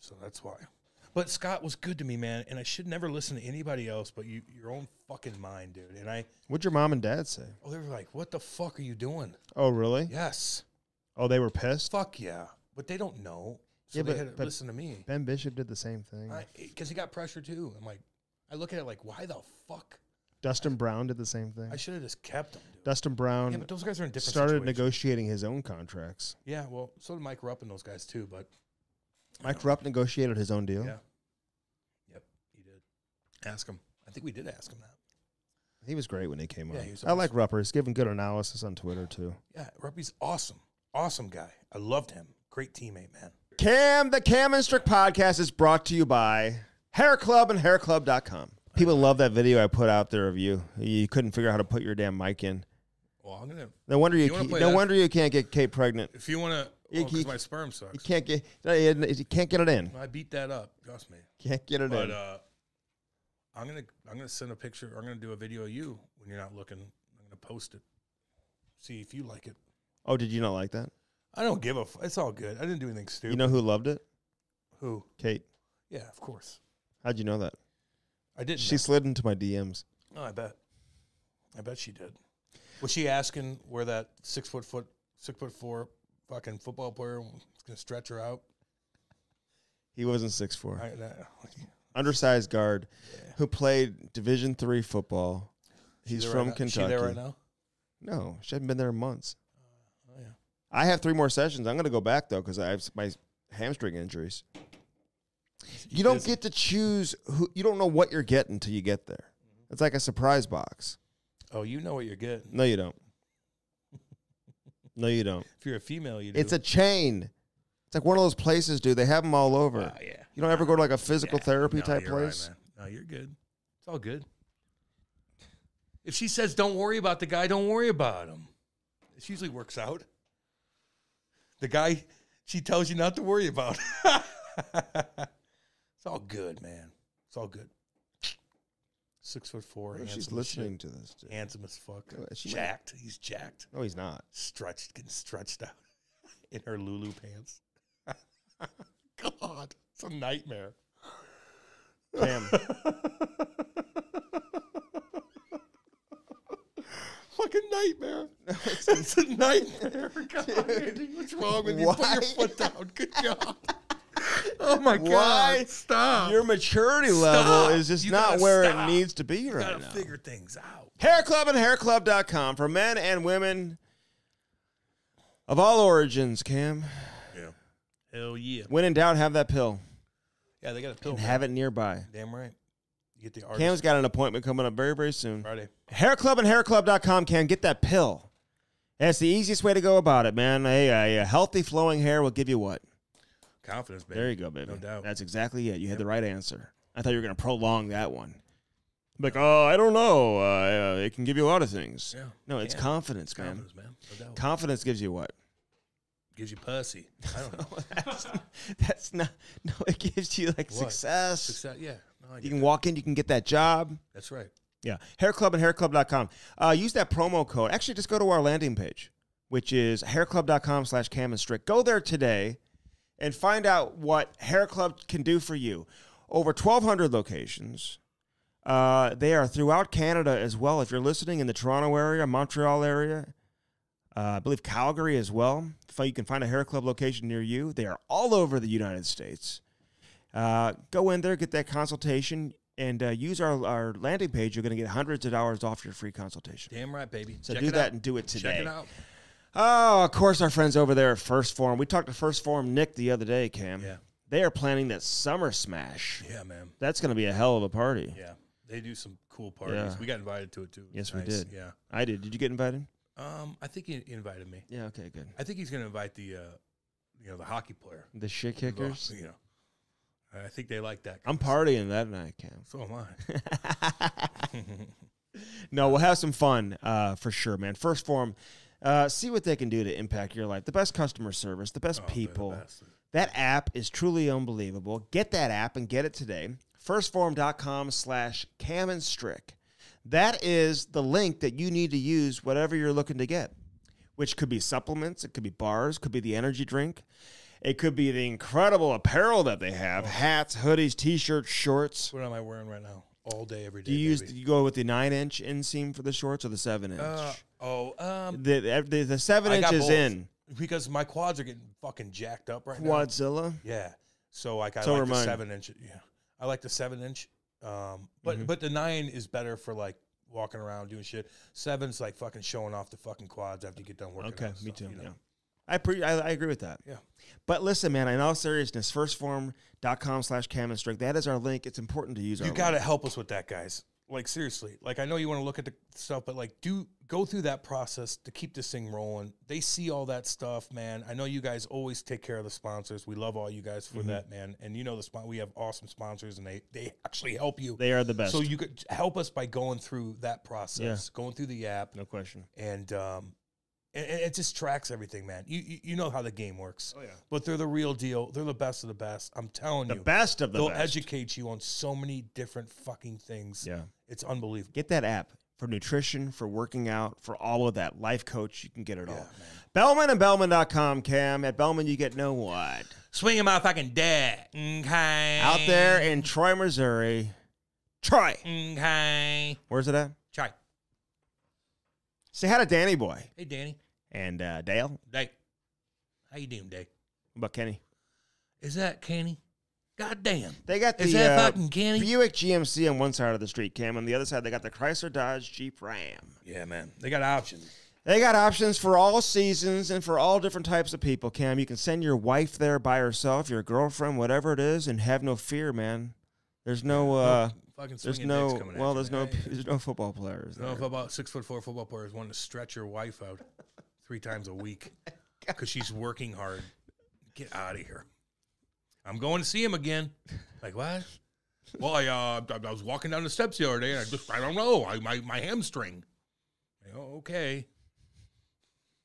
so that's why. But Scott was good to me, man, and I should never listen to anybody else but you, your own fucking mind, dude. And I. What'd your mom and dad say? Oh, they were like, what the fuck are you doing? Oh, really? Yes. Oh, they were pissed? Fuck yeah. But they don't know, so yeah, they but, had to listen to me. Ben Bishop did the same thing. Because he got pressure, too. I'm like, I look at it like, why the fuck? Dustin Brown did the same thing. I should have just kept him. Dude. Dustin Brown yeah, but those guys are in different started situations. negotiating his own contracts. Yeah, well, so did Mike Rupp and those guys too. But Mike Rupp negotiated his own deal. Yeah, yep, he did. Ask him. I think we did ask him that. He was great when he came yeah, on. He was awesome. I like Rupper. He's giving good analysis on Twitter too. Yeah, Ruppy's awesome, awesome guy. I loved him. Great teammate, man. Cam, the Cam and Strick podcast is brought to you by Hair Club and hair club dot com. People love that video I put out there of you. You couldn't figure out how to put your damn mic in. Well, I'm gonna. No wonder you. you no that, wonder you can't get Kate pregnant. If you want to, because my sperm sucks. You can't get. You can't get it in. I beat that up. Trust me. Can't get it but, in. But uh, I'm gonna. I'm gonna send a picture. I'm gonna do a video of you when you're not looking. I'm gonna post it. See if you like it. Oh, did you not like that? I don't give a. F it's all good. I didn't do anything stupid. You know who loved it? Who? Kate. Yeah, of course. How'd you know that? I didn't. She know. slid into my D Ms. Oh, I bet. I bet she did. Was she asking where that six foot foot six foot four fucking football player was gonna stretch her out? He wasn't six four. I, that, Undersized guard yeah. who played Division three football. He's from right Kentucky. Is she there right now? No, she hasn't been there in months. Uh, oh yeah. I have three more sessions. I'm gonna go back though because I have my hamstring injuries. You don't get to choose who. You don't know what you're getting until you get there. It's like a surprise box. Oh, you know what you're getting. No, you don't. No, you don't. If you're a female, you do. It's a chain. It's like one of those places, dude. They have them all over. Oh, yeah. You don't ever go to like a physical yeah. therapy no, type you're place. Right, man. No, you're good. It's all good. If she says don't worry about the guy, don't worry about him. It usually works out. The guy, she tells you not to worry about. It's all good, man. It's all good. Six foot four. What if she's listening shit. to this? Dude? Handsome as fuck. Oh, jacked. Might... He's jacked. No, he's not. Stretched, getting stretched out in her Lulu pants. God, it's a nightmare. Damn. Fucking nightmare. No, it's, it's a nightmare. God, Andy, what's wrong with Why? you? Put your foot down. Good God. Oh my Why? God. Stop. Your maturity stop. level is just you not where stop. it needs to be you right gotta now. Figure things out. Hair Club and hair club dot com for men and women of all origins, Cam. Yeah. Hell yeah. When in doubt, have that pill. Yeah, they got a pill. And have it nearby. Damn right. You get the artist. Cam's got an appointment coming up very, very soon. Friday. Hair Club and hair club dot com, Cam. Get that pill. That's the easiest way to go about it, man. Hey, a, a healthy flowing hair will give you what? Confidence, baby. There you go, baby. No doubt. That's exactly it. You yep. had the right answer. I thought you were going to prolong that one. Like, oh, I don't know. Uh, uh, it can give you a lot of things. Yeah. No, it's yeah. confidence, man. Confidence, man. No doubt. Confidence gives you what? Gives you pussy. I don't know. that's, that's not. No, it gives you like what? success. Success. Yeah. No, you can that. walk in. You can get that job. That's right. Yeah. Hair Club and hair club dot com. Uh, use that promo code. Actually, just go to our landing page, which is hair club dot com slash cam and strick. Go there today and find out what Hair Club can do for you. Over twelve hundred locations. Uh, they are throughout Canada as well. If you're listening in the Toronto area, Montreal area. Uh, I believe Calgary as well. You can find a Hair Club location near you. They are all over the United States. Uh, go in there, get that consultation, and uh, use our, our landing page. You're going to get hundreds of dollars off your free consultation. Damn right, baby. So Check do that out. and do it today. Check it out. Oh, of course, our friends over there at First Forum. We talked to First Forum Nick the other day, Cam. Yeah. They are planning that Summer Smash. Yeah, man. That's going to be a hell of a party. Yeah. They do some cool parties. Yeah. We got invited to it, too. Yes, nice. we did. Yeah. I did. Did you get invited? Um, I think he invited me. Yeah, okay, good. I think he's going to invite the, uh, you know, the hockey player. The shit kickers? You know, I think they like that. I'm partying that night, Cam. So am I. No, we'll have some fun uh, for sure, man. First Forum, uh, see what they can do to impact your life. The best customer service, the best oh, people. The best. That app is truly unbelievable. Get that app and get it today. first forum dot com slash cam and strick. That is the link that you need to use whatever you're looking to get, which could be supplements, it could be bars, could be the energy drink. It could be the incredible apparel that they have, oh. hats, hoodies, T-shirts, shorts. What am I wearing right now? All day, every day. Do you, use, do you go with the nine inch inseam for the shorts or the seven inch? Uh, oh. Um, the, the, the seven inch is in. Because my quads are getting fucking jacked up right Quadzilla? now. Quadzilla? Yeah. So like, I so like the seven inch. Yeah. I like the seven inch. Um, but mm-hmm. but the nine is better for like walking around doing shit. Seven's like fucking showing off the fucking quads after you get done working. Okay, out, me so, too. You know? Yeah, I pre I, I agree with that. Yeah, but listen, man. In all seriousness, first form dot com slash cam and strict. That is our link. It's important to use. You our gotta link. help us with that, guys. Like seriously. Like I know you want to look at the stuff, but like do go through that process to keep this thing rolling. They see all that stuff, man. I know you guys always take care of the sponsors. We love all you guys for mm-hmm. that, man. And you know the spot we have awesome sponsors, and they they actually help you. They are the best. So you could help us by going through that process, yeah. going through the app, no question, and um, and, and it just tracks everything, man. You, you you know how the game works. Oh yeah. But they're the real deal. They're the best of the best. I'm telling the you, the best of the they'll best. They'll educate you on so many different fucking things. Yeah. It's unbelievable. Get that app for nutrition, for working out, for all of that. Life coach, you can get it yeah, all. Man. Bellman and Bellman dot com, Cam. At Bellman, you get no what? Swinging my fucking dad. Okay. Out there in Troy, Missouri. Troy. Okay. Where's it at? Troy. Say hi to Danny boy. Hey, Danny. And uh, Dale. Dale. How you doing, Dale? What about Kenny? Is that Kenny? God damn. They got the Is that uh, fucking Kenny? Buick G M C on one side of the street, Cam. On the other side, they got the Chrysler Dodge Jeep Ram. Yeah, man. They got options. They got options for all seasons and for all different types of people, Cam. You can send your wife there by herself, your girlfriend, whatever it is, and have no fear, man. There's no... Uh, no fucking there's no Well, there's no, there's no football players. There's no football, six foot four football players wanting to stretch your wife out three times a week because she's working hard. Get out of here. I'm going to see him again. Like, what? Well, I, uh, I was walking down the steps the other day, and I just, I don't know, I, my, my hamstring. Like, oh, okay.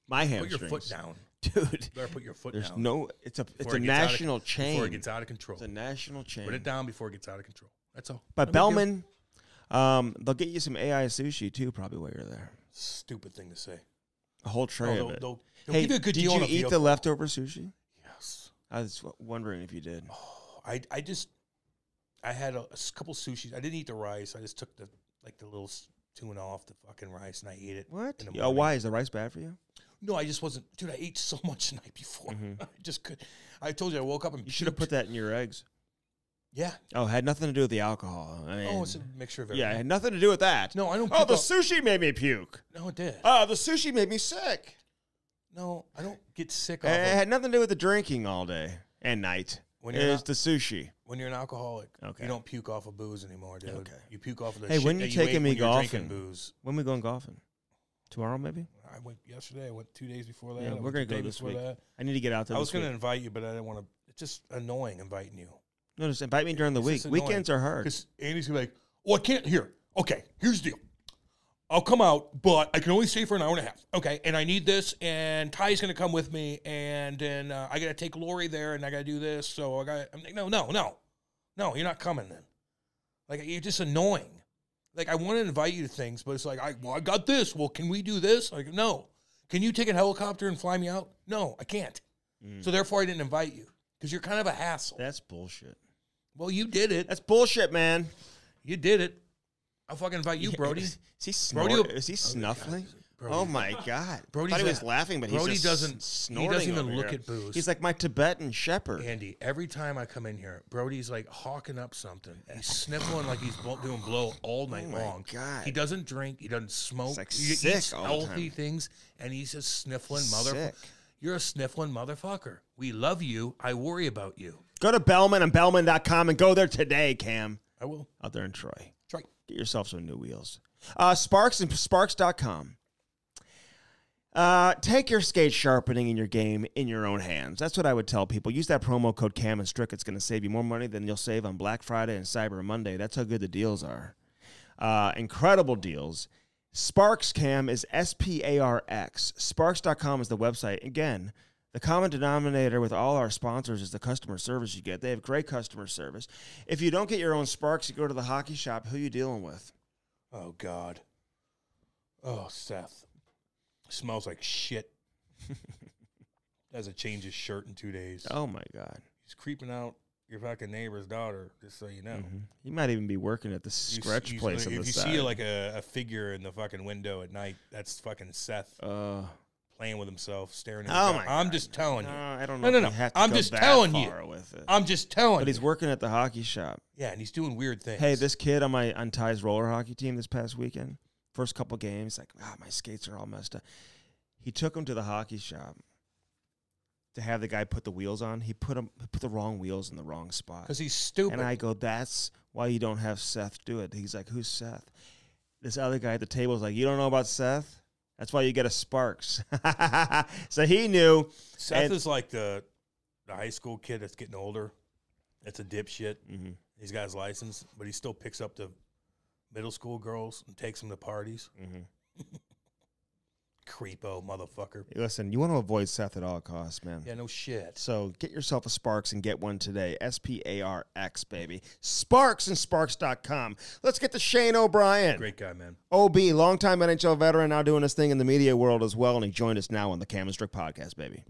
My hamstring. Put your foot down. Dude. You better put your foot there's down. No, it's a, it's a it national of, chain. Before it gets out of control. It's a national chain. Put it down before it gets out of control. That's all. But Bellman, Um, they'll get you some A I sushi, too, probably while you're there. Stupid thing to say. A whole tray no, of it. They'll, they'll hey, give you a good did deal you eat the leftover sushi? Yes. I was wondering if you did. Oh, I, I just, I had a, a couple sushis. I didn't eat the rice. I just took the, like, the little tune off the fucking rice, and I ate it. What? Oh, why? Is the rice bad for you? No, I just wasn't. Dude, I ate so much the night before. Mm-hmm. I just could. I told you, I woke up and. You should have put that in your eggs. Yeah. Oh, it had nothing to do with the alcohol. I mean, oh, it's a mixture of everything. Yeah, it had nothing to do with that. No, I don't. Oh, the sushi made me puke. No, it did. Oh, the sushi made me sick. No, I don't get sick. It had nothing to do with the drinking all day and night. When you're it's the sushi. When you're an alcoholic, okay. You don't puke off of booze anymore, dude. Okay. You puke off of the hey, shit. Hey, when you taking me golfing? Booze. When we going golfing? Tomorrow, maybe? I went yesterday. I went two days before that. Yeah, we're going to go this week. That. I need to get out there. I was going to invite you, but I didn't want to. It's just annoying inviting you. No, just invite me during the week. Weekends are hard. Because Andy's going to be like, oh, I can't. Here. Okay. Here's the deal. I'll come out, but I can only stay for an hour and a half. Okay. And I need this, and Ty's going to come with me, and then uh, I got to take Lori there, and I got to do this. So I got I'm like, no, no, no. No, you're not coming then. Like, you're just annoying. Like, I want to invite you to things, but it's like, I, well, I got this. Well, can we do this? Like, no. Can you take a helicopter and fly me out? No, I can't. Mm. So therefore, I didn't invite you because you're kind of a hassle. That's bullshit. Well, you did it. That's bullshit, man. You did it. I'll fucking invite you, Brody. Is, is he snorting? Brody, is he snuffling? Brody. Oh, my God. Brody thought he was laughing, but Brody he's just doesn't, snorting. He doesn't even look here. At booze. He's like my Tibetan shepherd. Andy, every time I come in here, Brody's like hawking up something. He's sniffling like he's doing blow all night oh long. God. He doesn't drink. He doesn't smoke. He's like he sick eats all healthy time. Things, and he's just sniffling motherfucker. You're a sniffling motherfucker. We love you. I worry about you. Go to Bellman and Bellman dot com and go there today, Cam. I will. Out there in Troy. Troy. Get yourself some new wheels. Uh, Sparks and Sparks dot com. Uh, take your skate sharpening in your game in your own hands. That's what I would tell people. Use that promo code Cam and Strick. It's going to save you more money than you'll save on Black Friday and Cyber Monday. That's how good the deals are. Uh, incredible deals. Sparks Cam is S P A R X. Sparks dot com is the website. Again, the common denominator with all our sponsors is the customer service you get. They have great customer service. If you don't get your own Sparks, you go to the hockey shop. Who are you dealing with? Oh, God. Oh, Seth. Smells like shit. Doesn't change his shirt in two days. Oh, my God. He's creeping out your fucking neighbor's daughter, just so you know. Mm-hmm. He might even be working at the scratch you, you, place on the side. If you see like a, a figure in the fucking window at night, that's fucking Seth uh, playing with himself, staring at him. Oh, my God. I'm just telling you. No, I don't know no, no, if no. Have to I'm go just that telling far you. With it. I'm just telling you. But he's working at the hockey shop. Yeah, and he's doing weird things. Hey, this kid on my on Ty's roller hockey team this past weekend, first couple games, like, ah, my skates are all messed up. He took him to the hockey shop to have the guy put the wheels on. He put him put the wrong wheels in the wrong spot. Because he's stupid. And I go, that's why you don't have Seth do it. He's like, who's Seth? This other guy at the table is like, you don't know about Seth? That's why you get a Sparks. So he knew. Seth is like the, the high school kid that's getting older. That's a dipshit. Mm-hmm. He's got his license, but he still picks up the middle school girls and takes them to parties. Mm-hmm. Creepo motherfucker. Hey, listen, you want to avoid Seth at all costs, man. Yeah, no shit. So get yourself a Sparks and get one today. S P A R X, baby. Sparks and Sparks dot com. Let's get to Shane O'Brien. Great guy, man. O B, longtime N H L veteran, now doing his thing in the media world as well, and he joined us now on the Cam and Strick podcast, baby.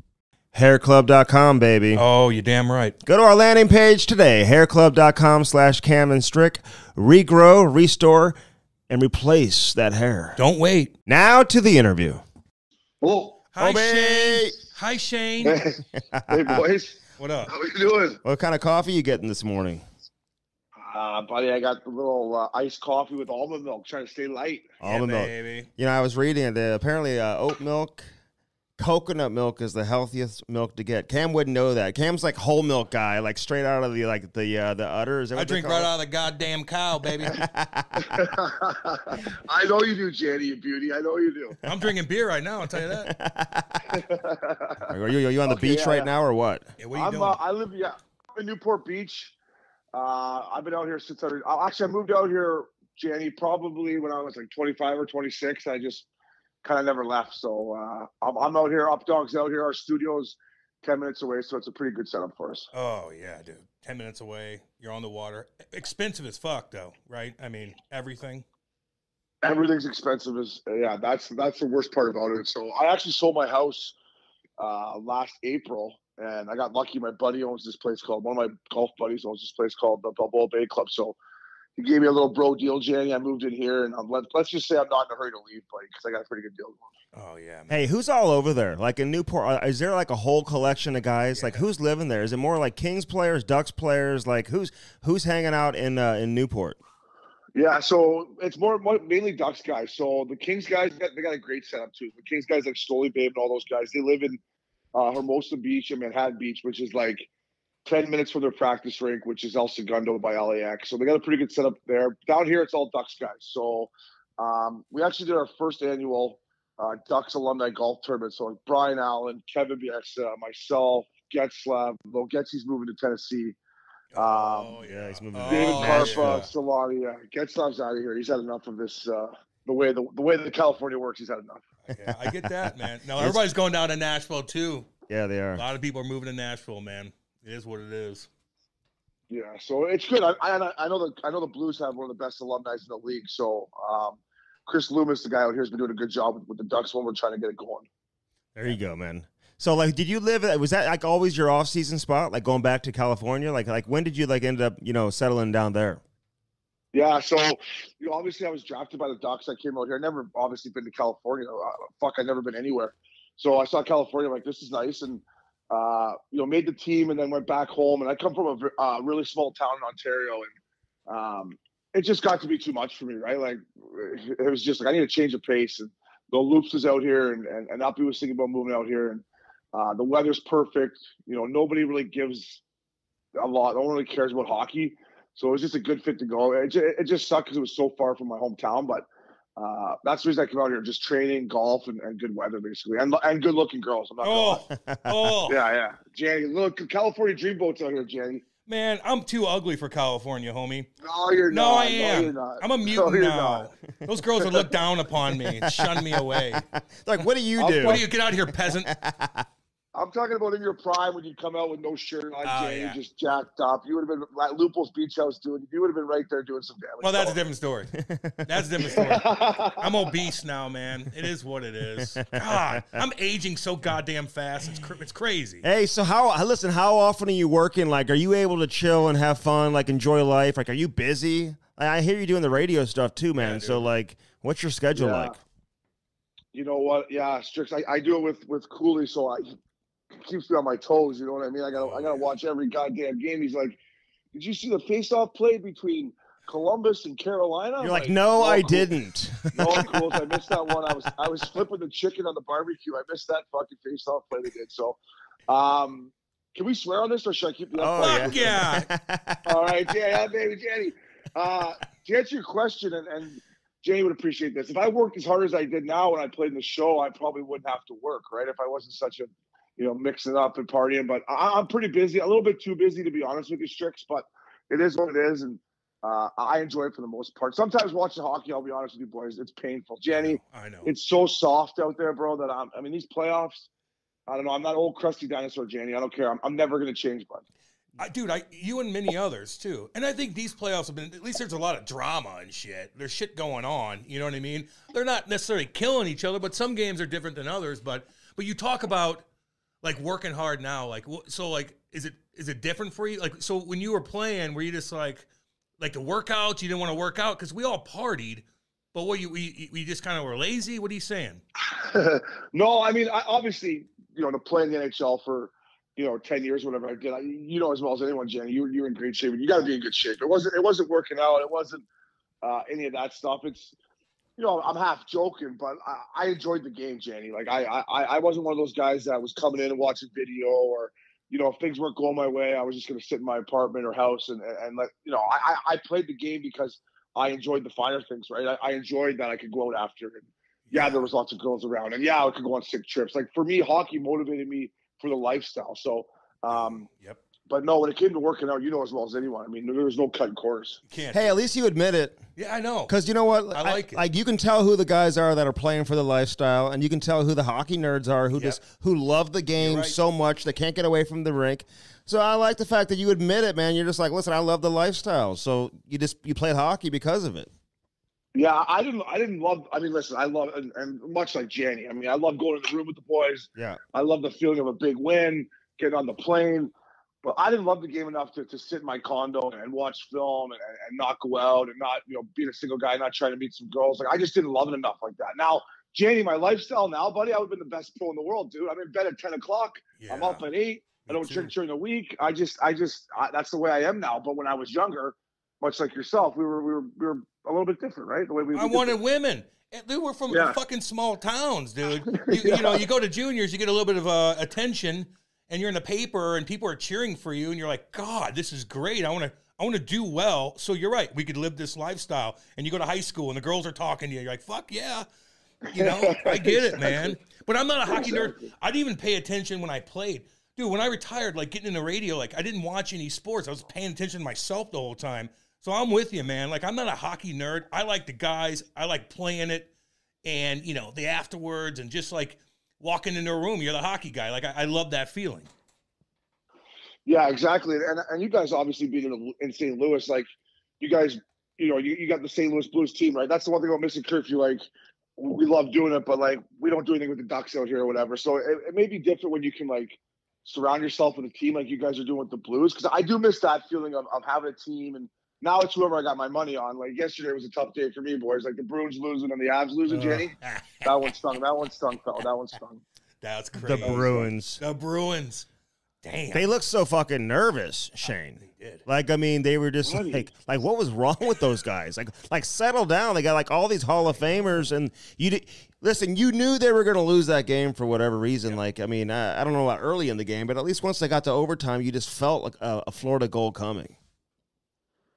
hair club dot com, baby. Oh, you're damn right. Go to our landing page today, hair club dot com slash Cam and Strick. Regrow, restore, and replace that hair. Don't wait. Now to the interview. Hello. Hi, Obi. Shane. Hi, Shane. Hey. Hey, boys. What up? How are you doing? What kind of coffee you getting this morning? Uh, buddy, I got a little uh, iced coffee with almond milk, trying to stay light. Almond yeah, milk. Baby. You know, I was reading that apparently uh, oat milk, coconut milk is the healthiest milk to get. Cam wouldn't know that. Cam's like whole milk guy, like straight out of the like the uh, the udder. Is that what I drink right it? Out of the goddamn cow, baby. I know you do, Janny, you beauty. I know you do. I'm drinking beer right now. I'll tell you that. Are you, are you on the okay, beach yeah, right yeah. now or what? Yeah, what are you I'm, doing? Uh, I live yeah, in Newport Beach. Uh, I've been out here since I uh, actually I moved out here, Janny, probably when I was like twenty-five or twenty-six. I just kind of never left, so uh, I'm, I'm out here. Up Dog's out here. Our studio's ten minutes away, so it's a pretty good setup for us. Oh yeah, dude. ten minutes away, you're on the water. Expensive as fuck though, right? I mean, everything. Everything's expensive. As, yeah, that's that's the worst part about it. So I actually sold my house uh, last April, and I got lucky. My buddy owns this place called, one of my golf buddies owns this place called the Balboa Bay Club. So he gave me a little bro deal, Jenny. I moved in here, and I'm, let, let's just say I'm not in a hurry to leave, buddy, because I got a pretty good deal going. Oh, yeah, man. Hey, who's all over there? Like in Newport, is there like a whole collection of guys? Yeah. Like who's living there? Is it more like Kings players, Ducks players? Like who's who's hanging out in uh, in Newport? Yeah, so it's more, more mainly Ducks guys. So the Kings guys, they got, they got a great setup too. The Kings guys like Stoli Babe and all those guys, they live in uh, Hermosa Beach and Manhattan Beach, which is like ten minutes from their practice rink, which is El Segundo by L A X. So they got a pretty good setup there. Down here, it's all Ducks guys. So um, we actually did our first annual uh, Ducks alumni golf tournament. So like Brian Allen, Kevin Bieksa, myself, Getzlav, though Getsy's moving to Tennessee. Um, oh, yeah, he's moving. David oh, Karpa, Solani, yeah. Getzlav's out of here. He's had enough of this. Uh, the way the, the way that California works, he's had enough. Yeah, I get that, man. No, everybody's going down to Nashville too. Yeah, they are. A lot of people are moving to Nashville, man. It is what it is. Yeah, so it's good. I, I, I know the I know the Blues have one of the best alumni in the league. So um, Chris Loomis, the guy out here, has been doing a good job with, with the Ducks when we're trying to get it going. There you go, man. So, like, did you live – was that, like, always your off-season spot, like, going back to California? Like, like when did you, like, end up, you know, settling down there? Yeah, so, you know, obviously I was drafted by the Ducks. I came out here. I never obviously been to California. Uh, fuck, I'd never been anywhere. So I saw California. I'm like, this is nice. And, uh, you know, made the team and then went back home. And I come from a uh, really small town in Ontario. And um, it just got to be too much for me, right? Like, it was just like I need a change of pace. And the Loops was out here. And, and, and Uppy was thinking about moving out here. And Uh, the weather's perfect. You know, nobody really gives a lot. No one really cares about hockey. So it was just a good fit to go. It, it, it just sucked because it was so far from my hometown. But uh, that's the reason I came out here, just training, golf, and, and good weather, basically. And, and good-looking girls. I'm not going to lie. Oh. Yeah, yeah. Janny, look, California dreamboat's out here, Janny. Man, I'm too ugly for California, homie. No, you're no, not. I am. No, you're not. I'm a mutant no, now. Not. Those girls would look down upon me and shun me away. Like, what do you do? What do you get out here, peasant? I'm talking about in your prime when you come out with no shirt on, oh, Jay, yeah. just jacked up. You would have been at Lupo's Beach House doing. You would have been right there doing some damage. Well, that's a different story. That's a different story. I'm obese now, man. It is what it is. God, I'm aging so goddamn fast. It's cr it's crazy. Hey, so how? Listen, how often are you working? Like, are you able to chill and have fun? Like, enjoy life? Like, are you busy? I hear you doing the radio stuff too, man. Yeah, so, like, what's your schedule yeah. like? You know what? Yeah, Strix. I, I do it with with Cooley, so I. Keeps me on my toes, you know what I mean? I gotta I gotta watch every goddamn game. He's like, did you see the face-off play between Columbus and Carolina? You're like, like no, no, I cool. didn't. No, cool. I missed that one. I was I was flipping the chicken on the barbecue. I missed that fucking face-off play they did. So um can we swear on this or should I keep you up? Oh, fuck yeah. yeah. All right, yeah, baby Jenny. Uh to answer your question, and, and Jenny would appreciate this. If I worked as hard as I did now when I played in the show, I probably wouldn't have to work, right? If I wasn't such a you know, mixing up and partying, but I, I'm pretty busy, a little bit too busy to be honest with you, Strix, but it is what it is. And uh, I enjoy it for the most part. Sometimes watching hockey, I'll be honest with you boys, it's painful. Jenny, I know. I know. It's so soft out there, bro, that I'm, I mean, these playoffs, I don't know. I'm not old crusty dinosaur, Jenny. I don't care. I'm, I'm never going to change, bud. I, dude, I, you and many others too. And I think these playoffs have been, at least there's a lot of drama and shit. There's shit going on. You know what I mean? They're not necessarily killing each other, but some games are different than others. But, but you talk about, like working hard now, like so, like is it is it different for you? Like so, when you were playing, were you just like, like the workouts? You didn't want to work out because we all partied, but what you we we just kind of were lazy. What are you saying? No, I mean, I, obviously, you know, to play in the N H L for, you know, ten years, whatever I did, I, you know as well as anyone, Jenny, you you're in great shape. You got to be in good shape. It wasn't it wasn't working out. It wasn't uh, any of that stuff. It's You know, I'm half joking, but I, I enjoyed the game, Jenny. Like, I, I I wasn't one of those guys that was coming in and watching video or, you know, if things weren't going my way, I was just going to sit in my apartment or house and, and let, you know, I, I played the game because I enjoyed the finer things, right? I, I enjoyed that I could go out after. And yeah, there was lots of girls around. And yeah, I could go on sick trips. Like, for me, hockey motivated me for the lifestyle. So, um, yep. But no, when it came to working out, you know as well as anyone. I mean, there was no cut course. You can't. Hey, at least you admit it. Yeah, I know. Because you know what? I, I like it. Like, you can tell who the guys are that are playing for the lifestyle, and you can tell who the hockey nerds are who yep. just who love the game right. so much they can't get away from the rink. So I like the fact that you admit it, man. You're just like, listen, I love the lifestyle. So you just you played hockey because of it. Yeah, I didn't. I didn't love. I mean, listen, I love, and, and much like Janny, I mean, I love going to the room with the boys. Yeah, I love the feeling of a big win, getting on the plane. But I didn't love the game enough to, to sit in my condo and watch film and, and not go out and not, you know, being a single guy, not trying to meet some girls. Like, I just didn't love it enough like that. Now, Janny, my lifestyle now, buddy, I would have been the best pro in the world, dude. I'm in bed at ten o'clock. Yeah. I'm up at eight. I don't drink during the week. I just, I just, I, that's the way I am now. But when I was younger, much like yourself, we were, we were, we were a little bit different, right? The way we. I wanted women. They were from yeah. fucking small towns, dude. You, yeah. you know, you go to juniors, you get a little bit of uh, attention, and you're in the paper, and people are cheering for you, and you're like, God, this is great. I want to, I want to do well. So you're right. We could live this lifestyle. And you go to high school, and the girls are talking to you. You're like, fuck yeah. You know, I get it, man. But I'm not a hockey nerd. I didn't even pay attention when I played. Dude, when I retired, like getting in the radio, like I didn't watch any sports. I was paying attention to myself the whole time. So I'm with you, man. Like, I'm not a hockey nerd. I like the guys. I like playing it and, you know, the afterwards and just like walking into a room, you're the hockey guy. Like, I, I love that feeling. Yeah, exactly. And and you guys obviously being in Saint Louis, like you guys, you know, you, you got the Saint Louis Blues team, right? That's the one thing about missing curfew. Like, we love doing it, but like we don't do anything with the Ducks out here or whatever. So it, it may be different when you can like surround yourself with a team like you guys are doing with the Blues, because I do miss that feeling of, of having a team. And now it's whoever I got my money on. Like yesterday was a tough day for me, boys. Like the Bruins losing and the Avs losing, uh, Jenny. That one stung. That one stung, fella. That one stung. That's crazy. The Bruins. The Bruins. Damn. They looked so fucking nervous, Shane. Oh, they did. Like, I mean, they were just really? like, like, what was wrong with those guys? Like, like, settle down. They got like all these Hall of Famers, and you did, listen. You knew they were going to lose that game for whatever reason. Yep. Like, I mean, I, I don't know about early in the game, but at least once they got to overtime, you just felt like a, a Florida goal coming.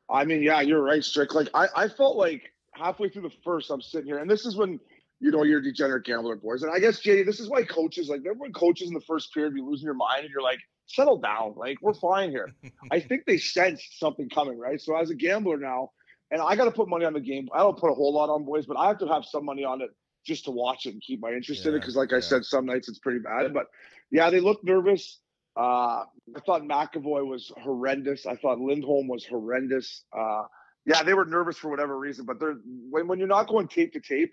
I mean, yeah, you're right, Strick. Like, I, I felt like halfway through the first, I'm sitting here, and this is when. You know, you're a degenerate gambler, boys. And I guess, Jay, this is why coaches, like, remember when coaches in the first period be losing your mind and you're like, settle down. Like, we're fine here. I think they sensed something coming, right? So as a gambler now, and I got to put money on the game. I don't put a whole lot on, boys, but I have to have some money on it just to watch it and keep my interest yeah, in it. Because, like yeah. I said, some nights it's pretty bad. But, yeah, they looked nervous. Uh, I thought McAvoy was horrendous. I thought Lindholm was horrendous. Uh, yeah, they were nervous for whatever reason. But they're when, when you're not going tape to tape,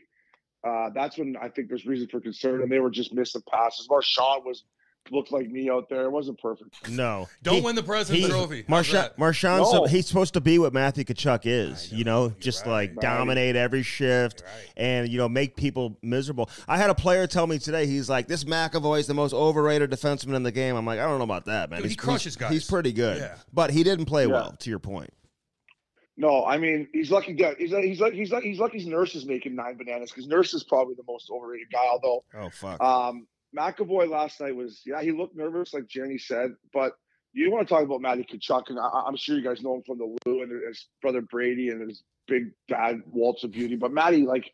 Uh, that's when I think there's reason for concern, and they were just missing passes. Marchand was looked like me out there. It wasn't perfect. No, don't he, win the President's Trophy. Marchand, Marchand, no. so he's supposed to be what Matthew Tkachuk is. Know, you know, just right, like right. dominate every shift right. and you know make people miserable. I had a player tell me today, he's like, "This McAvoy is the most overrated defenseman in the game." I'm like, I don't know about that, man. Dude, he's, he crushes he's, guys. He's pretty good, yeah. but he didn't play yeah. well. To your point. No, I mean he's lucky. He's he's like he's like he's lucky. His Nurse is making nine bananas because Nurse is probably the most overrated guy. Although, oh fuck, um, McAvoy last night was yeah he looked nervous like Jenny said. But you want to talk about Matty Tkachuk, and I, I'm sure you guys know him from the Lou and his brother Brady and his big bad Waltz of Beauty. But Matty, like,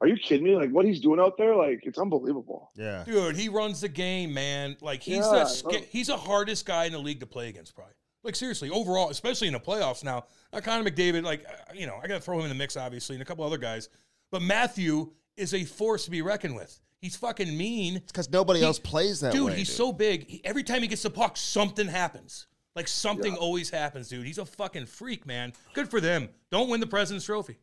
are you kidding me? Like what he's doing out there, like it's unbelievable. Yeah, dude, he runs the game, man. Like he's yeah, the he's the hardest guy in the league to play against, probably. Like, seriously, overall, especially in the playoffs now, uh, Connor McDavid, like, uh, you know, I got to throw him in the mix, obviously, and a couple other guys. But Matthew is a force to be reckoned with. He's fucking mean. It's because nobody he, else plays that dude, way. He's dude, he's so big. He, every time he gets the puck, something happens. Like, something yeah. always happens, dude. He's a fucking freak, man. Good for them. Don't win the President's Trophy.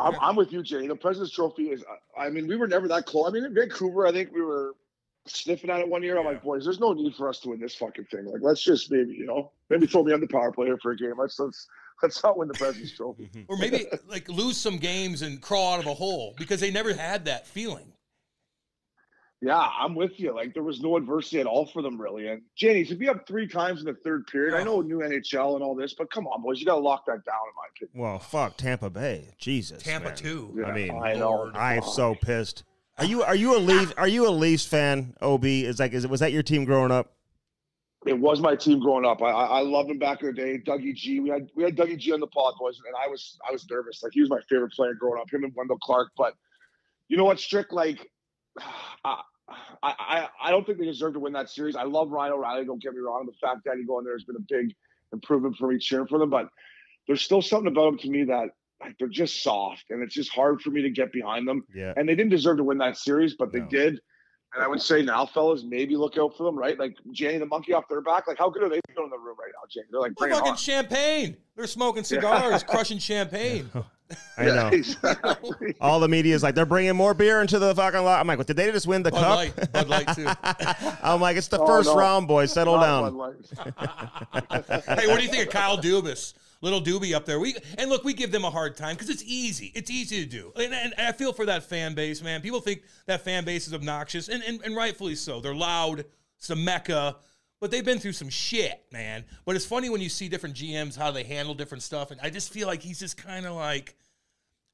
I'm, I'm with you, Jay. The President's Trophy is, uh, I mean, we were never that close. I mean, in Vancouver, I think we were sniffing at it one year. I'm yeah. like, boys, there's no need for us to win this fucking thing. Like, let's just maybe, you know, maybe throw me on the power play for a game. Let's let's let's not win the President's Trophy. Or maybe like lose some games and crawl out of a hole because they never had that feeling. Yeah, I'm with you. Like there was no adversity at all for them really. And Jenny, to be up three times in the third period, oh. I know new N H L and all this, but come on, boys, you gotta lock that down in my opinion. Well, fuck Tampa Bay. Jesus. Tampa man. too. Yeah, I mean I know. I'm so pissed. Are you are you a Leafs are you a Leafs fan? O B is like is it was that your team growing up? It was my team growing up. I I, I loved him back in the day. Dougie G. We had we had Dougie G on the pod, boys, and I was I was nervous. Like he was my favorite player growing up. Him and Wendell Clark. But you know what, Strick? Like uh, I, I, I don't think they deserve to win that series. I love Ryan O'Reilly, don't get me wrong. The fact that he go in there has been a big improvement for me cheering for them, but there's still something about them to me that like, they're just soft, and it's just hard for me to get behind them. Yeah. And they didn't deserve to win that series, but they no. did. And I would say now, fellas, maybe look out for them, right? Like, Janie the monkey off their back. Like, how good are they doing in the room right now, Janie? They're like, they're fucking champagne. They're smoking cigars, yeah. crushing champagne. Yeah. I know. Yeah, exactly. All the media is like, they're bringing more beer into the fucking lot. I'm like, well, did they just win the Bud cup? Light. Bud Light, too. I'm like, it's the oh, first no. round, boys. Settle Not down. Hey, what do you think of Kyle Dubas? Little Doobie up there. We And look, we give them a hard time because it's easy. It's easy to do. And, and I feel for that fan base, man. People think that fan base is obnoxious, and, and, and rightfully so. They're loud. It's the mecca. But they've been through some shit, man. But it's funny when you see different G Ms, how they handle different stuff. And I just feel like he's just kind of like,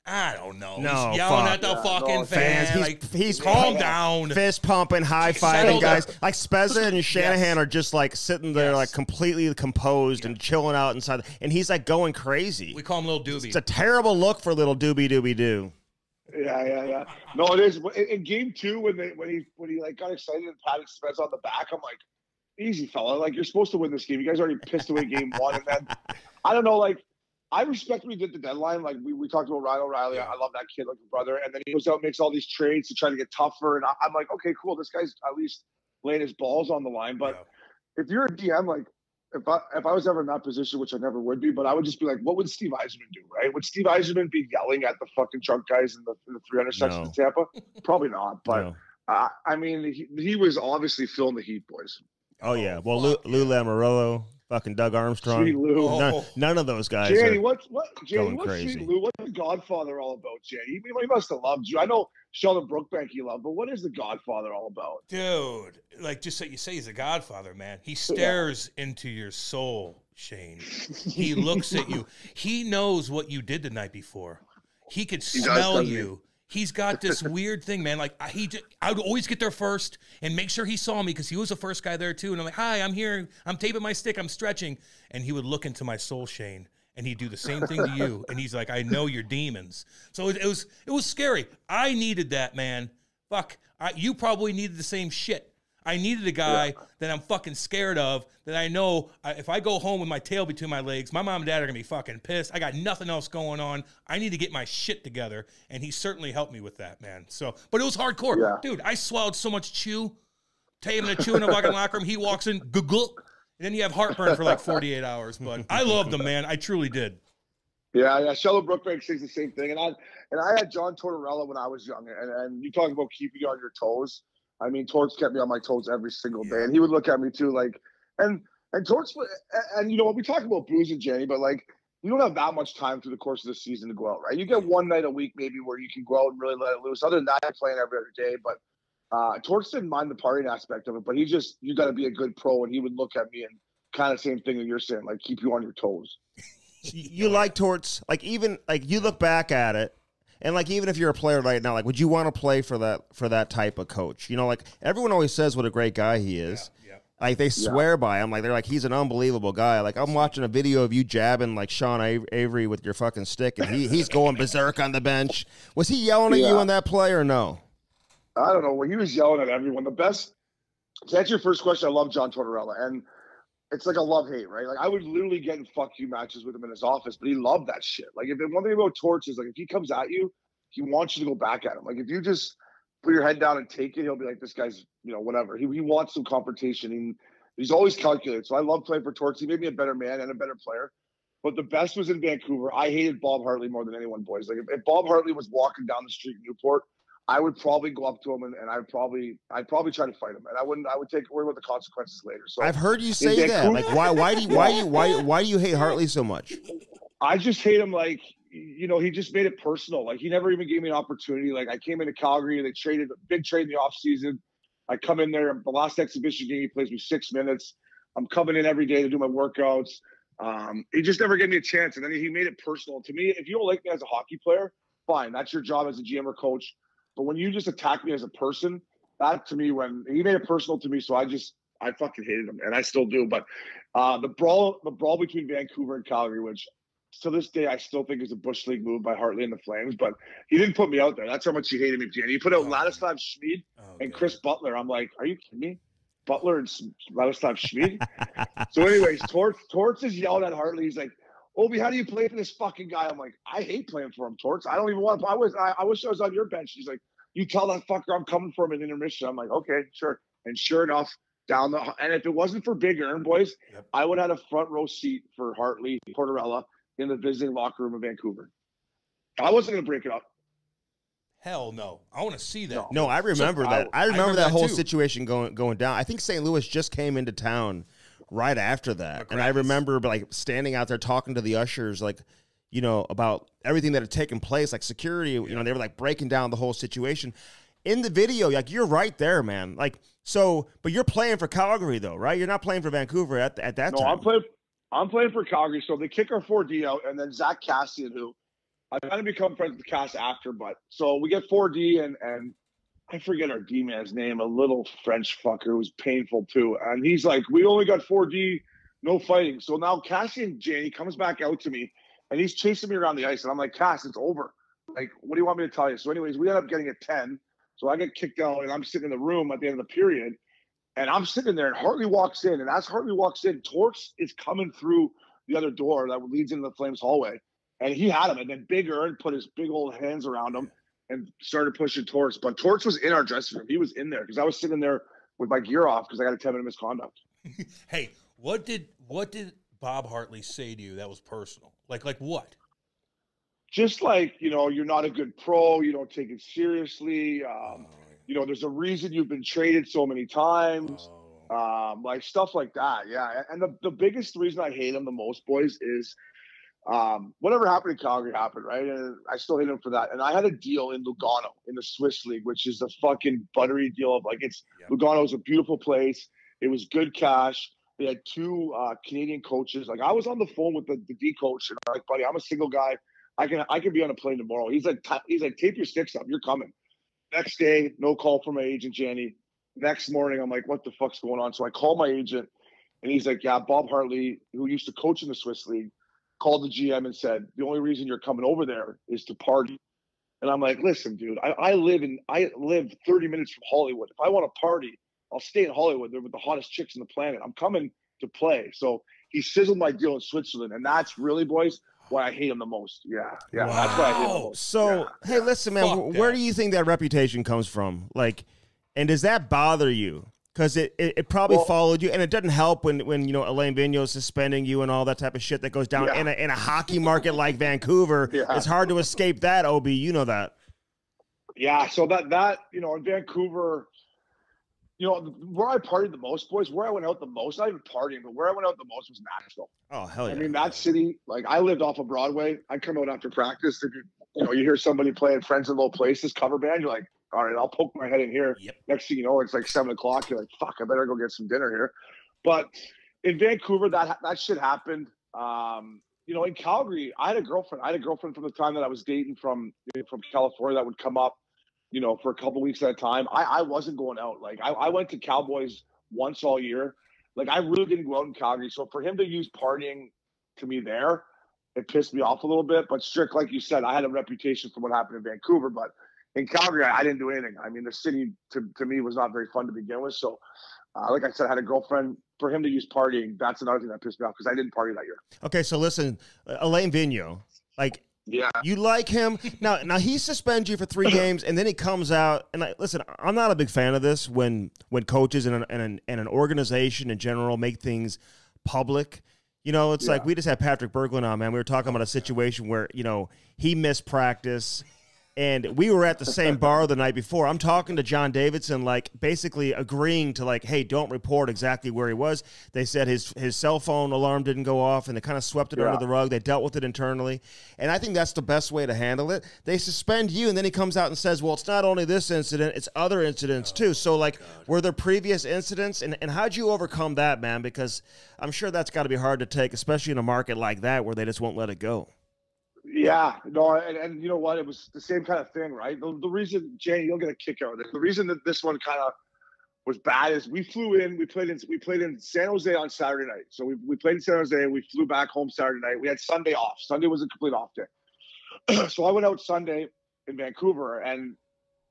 I don't know. No, he's yelling fuck. at the yeah, fucking no, fans. fans. He's, like, he's calm yeah. down. Fist pumping, high-fiving, guys. Like, Spezza and Shanahan yes. are just, like, sitting there, yes. like, completely composed yeah. and chilling out inside. And he's, like, going crazy. We call him Little Doobie. It's a terrible look for Little Doobie Doobie Doo. Yeah, yeah, yeah. No, it is. In game two, when they when he, when he like, got excited and patted Spezza on the back, I'm like, easy, fella. Like, you're supposed to win this game. You guys already pissed away game one. And then, I don't know, like, I respect what he did the deadline. Like, we, we talked about Ryan O'Reilly. I love that kid like a brother. And then he goes out and makes all these trades to try to get tougher. And I, I'm like, okay, cool. This guy's at least laying his balls on the line. But yeah. if you're a D M, like, if I, if I was ever in that position, which I never would be, but I would just be like, what would Steve Yzerman do, right? Would Steve Yzerman be yelling at the fucking drunk guys in the, in the three hundred section no. of Tampa? Probably not. But, no. uh, I mean, he, he was obviously feeling the heat, boys. Oh, oh yeah. Well, Lou, Lou Lamoriello. Fucking Doug Armstrong. Sweet Lou. None, oh. none of those guys. Janie, what's what, Janie, what's crazy. Sweet Lou? What's the Godfather all about, Janie? He, he must have loved you. I know Sheldon Brookbank he loved, but what is the Godfather all about? Dude, like just that you say he's a Godfather, man. He stares yeah. into your soul, Shane. He looks at you. He knows what you did the night before. He could he smell does, you. He? He's got this weird thing, man. Like he, just, I would always get there first and make sure he saw me because he was the first guy there too. And I'm like, "Hi, I'm here. I'm taping my stick. I'm stretching." And he would look into my soul, Shane, and he'd do the same thing to you. And he's like, "I know your demons." So it, it was, it was scary. I needed that, man. Fuck, I, you probably needed the same shit. I needed a guy yeah. that I'm fucking scared of, that I know I, if I go home with my tail between my legs, my mom and dad are gonna be fucking pissed. I got nothing else going on. I need to get my shit together. And he certainly helped me with that, man. So, but it was hardcore. Yeah. Dude, I swallowed so much chew. Take him to chew in a fucking locker room. He walks in, guggle, and then you have heartburn for like forty-eight hours. But I loved him, man. I truly did. Yeah, yeah. Sheldon Brookbank says the same thing. And I and I had John Tortorella when I was young. And, and you talk about keeping you on your toes. I mean, Torts kept me on my toes every single day, and he would look at me too, like, and and Torts, and you know what, we talk about booze and Janie, but like, you don't have that much time through the course of the season to go out, right? You get one night a week maybe where you can go out and really let it loose. Other than that, I'm playing every other day, but uh, Torts didn't mind the partying aspect of it, but he just, you got to be a good pro, and he would look at me and kind of same thing that you're saying, like, keep you on your toes. You like Torts, like even like you look back at it. And, like, even if you're a player right now, like, would you want to play for that for that type of coach? You know, like, everyone always says what a great guy he is. Yeah, yeah. Like, they swear yeah. by him. Like, they're like, he's an unbelievable guy. Like, I'm watching a video of you jabbing, like, Sean Avery with your fucking stick, and he, he's going berserk on the bench. Was he yelling at yeah. you on that play or no? I don't know. Well, he was yelling at everyone. The best – to answer your first question, I love John Tortorella. And it's like a love-hate, right? Like, I would literally get in fuck you matches with him in his office, but he loved that shit. Like, if one thing about Torts is, like, if he comes at you, he wants you to go back at him. Like, if you just put your head down and take it, he'll be like, this guy's, you know, whatever. He, he wants some confrontation. He, he's always calculated. So I love playing for Torts. He made me a better man and a better player. But the best was in Vancouver. I hated Bob Hartley more than anyone, boys. Like, if, if Bob Hartley was walking down the street in Newport, I would probably go up to him and, and I'd probably I'd probably try to fight him, and I wouldn't I would take away with the consequences later. So I've heard you say that. Like why why do you, why you why why do you hate Hartley so much? I just hate him. Like, you know, he just made it personal. Like, he never even gave me an opportunity. Like, I came into Calgary and they traded a big trade in the offseason. I come in there, the last exhibition game he plays me six minutes. I'm coming in every day to do my workouts. Um, he just never gave me a chance, and then he made it personal. To me, if you don't like me as a hockey player, fine. That's your job as a G M or coach. But when you just attack me as a person, that to me, when he made it personal to me, so I just, I fucking hated him, and I still do. But uh, the brawl, the brawl between Vancouver and Calgary, which to this day, I still think it's a Bush League move by Hartley and the Flames, but he didn't put me out there. That's how much he hated me. He put out oh, Ladislav Schmid oh, and Chris Butler. I'm like, are you kidding me? Butler and Ladislav Schmid? So anyways, Torts, Torts is yelled at Hartley. He's like, Obi, how do you play for this fucking guy? I'm like, I hate playing for him, Torts. I don't even want to. I, was, I, I wish I was on your bench. He's like, you tell that fucker I'm coming for him in intermission. I'm like, okay, sure. And sure enough, down the – and if it wasn't for Big Earn, boys, yep. I would have had a front row seat for Hartley, Tortorella, in the visiting locker room of Vancouver. I wasn't going to break it up. Hell no. I want to see that. No, no I remember so that. I, I, remember I remember that, that whole too. situation going going down. I think Saint Louis just came into town right after that. Congrats. And I remember like standing out there talking to the ushers like, you know, about everything that had taken place, like security, yeah. you know, they were like breaking down the whole situation. In the video, like you're right there, man. Like so, but you're playing for Calgary though, right? You're not playing for Vancouver at at that no, time. No, I'm playing. I'm playing for Calgary. So they kick our four D out, and then Zach Kassian, who I kind of become friends with Cass after, but so we get four D, and and I forget our D man's name, a little French fucker who was painful too, and he's like, we only got four D, no fighting. So now Kassian Janie comes back out to me, and he's chasing me around the ice, and I'm like, Cass, it's over. Like, what do you want me to tell you? So anyways, we end up getting a ten. So I get kicked out, and I'm sitting in the room at the end of the period, and I'm sitting there, and Hartley walks in, and as Hartley walks in, Torts is coming through the other door that leads into the Flames hallway, and he had him, and then Big Earn put his big old hands around him and started pushing Torts, but Torts was in our dressing room. He was in there because I was sitting there with my gear off because I got a ten-minute misconduct. Hey, what did what did Bob Hartley say to you that was personal? Like, like what? Just like, you know, you're not a good pro. You don't take it seriously. Um, you know, there's a reason you've been traded so many times. Um, like stuff like that. Yeah. And the, the biggest reason I hate him the most, boys, is um, whatever happened in Calgary happened, right? And I still hate him for that. And I had a deal in Lugano in the Swiss League, which is the fucking buttery deal of like it's yeah. Lugano's a beautiful place. It was good cash. They had two uh, Canadian coaches. Like I was on the phone with the, the D coach and I'm like, buddy, I'm a single guy. I can I can be on a plane tomorrow. He's like, he's like, tape your sticks up. You're coming. Next day, no call from my agent, Janie. Next morning, I'm like, what the fuck's going on? So I call my agent, and he's like, yeah, Bob Hartley, who used to coach in the Swiss League, called the G M and said, the only reason you're coming over there is to party. And I'm like, listen, dude, I, I live in I live thirty minutes from Hollywood. If I want to party, I'll stay in Hollywood. They're with the hottest chicks on the planet. I'm coming to play. So he sizzled my deal in Switzerland, and that's really, boys, why I hate him the most. Yeah. Yeah. Wow. That's why I hate him the most. So, yeah. Hey, listen, man, Fuck where that. do you think that reputation comes from? Like, and does that bother you? Because it, it, it probably well, followed you, and it doesn't help when, when you know, Alain Vigneault is suspending you and all that type of shit that goes down yeah. in, a, in a hockey market like Vancouver. Yeah. It's hard to escape that, O B. You know that. Yeah. So that, that you know, in Vancouver, you know, where I partied the most, boys, where I went out the most, not even partying, but where I went out the most was Nashville. Oh, hell yeah. I mean, that city, like, I lived off of Broadway. I'd come out after practice. If you, you know, you hear somebody playing Friends in Low Places cover band, you're like, all right, I'll poke my head in here. Yep. Next thing you know, it's like seven o'clock. You're like, fuck, I better go get some dinner here. But in Vancouver, that that shit happened. Um, you know, in Calgary, I had a girlfriend. I had a girlfriend from the time that I was dating from, you know, from California that would come up, you know, for a couple weeks at a time. I, I wasn't going out. Like, I, I went to Cowboys once all year. Like, I really didn't go out in Calgary. So for him to use partying to me there, it pissed me off a little bit. But Strick, like you said, I had a reputation for what happened in Vancouver. But in Calgary, I, I didn't do anything. I mean, the city, to, to me, was not very fun to begin with. So, uh, like I said, I had a girlfriend. For him to use partying, that's another thing that pissed me off because I didn't party that year. Okay, so listen, Alain Vigneault, like, yeah, you like him now. Now he suspends you for three games, and then he comes out. And I, listen, I'm not a big fan of this when when coaches and an, and an, and an organization in general make things public. You know, it's yeah. like we just had Patrick Berglund on, man. We were talking about a situation where you know he missed practice, and we were at the same bar the night before. I'm talking to John Davidson, like basically agreeing to like, hey, don't report exactly where he was. They said his his cell phone alarm didn't go off, and they kind of swept it yeah. under the rug. They dealt with it internally, and I think that's the best way to handle it. They suspend you, and then he comes out and says, well, it's not only this incident, it's other incidents oh, too. So like, God. were there previous incidents, and, and how'd you overcome that, man? Because I'm sure that's got to be hard to take, especially in a market like that where they just won't let it go. Yeah, no, and, and you know what? It was the same kind of thing, right? The, the reason, Jane, you'll get a kick out of this. The reason that this one kind of was bad as we flew in. We played in we played in San Jose on Saturday night. So we, we played in San Jose. We flew back home Saturday night. We had Sunday off. Sunday was a complete off day. So I went out Sunday in Vancouver, and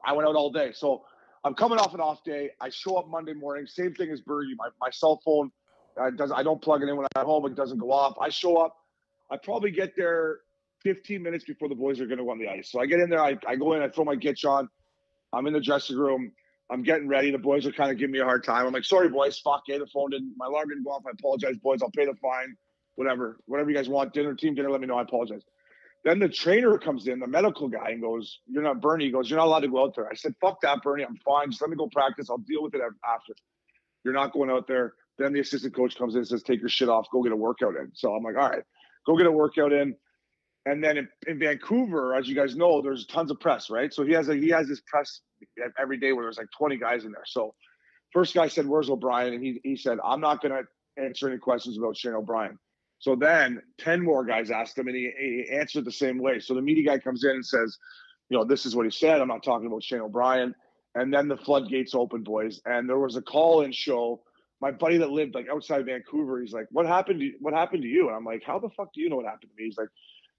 I went out all day. So I'm coming off an off day. I show up Monday morning. Same thing as Bergie. My, my cell phone, uh, does, I don't plug it in when I'm at home. It doesn't go off. I show up. I probably get there fifteen minutes before the boys are going to go on the ice. So I get in there. I, I go in. I throw my gitch on. I'm in the dressing room. I'm getting ready. The boys are kind of giving me a hard time. I'm like, sorry, boys. Fuck it. The phone didn't. My alarm didn't go off. I apologize, boys. I'll pay the fine. Whatever. Whatever you guys want. Dinner, team dinner. Let me know. I apologize. Then the trainer comes in, the medical guy, and goes, you're not Bernie. He goes, you're not allowed to go out there. I said, fuck that, Bernie. I'm fine. Just let me go practice. I'll deal with it after. You're not going out there. Then the assistant coach comes in and says, take your shit off. Go get a workout in. So I'm like, all right, go get a workout in. And then in, in Vancouver, as you guys know, there's tons of press, right? So he has a, he has this press every day where there's like twenty guys in there. So first guy said, where's O'Brien? And he, he said, I'm not going to answer any questions about Shane O'Brien. So then ten more guys asked him, and he, he answered the same way. So the media guy comes in and says, you know, this is what he said. I'm not talking about Shane O'Brien. And then the floodgates open, boys. And there was a call-in show. My buddy that lived, like, outside Vancouver, he's like, what happened to you? What happened to you? And I'm like, how the fuck do you know what happened to me? He's like,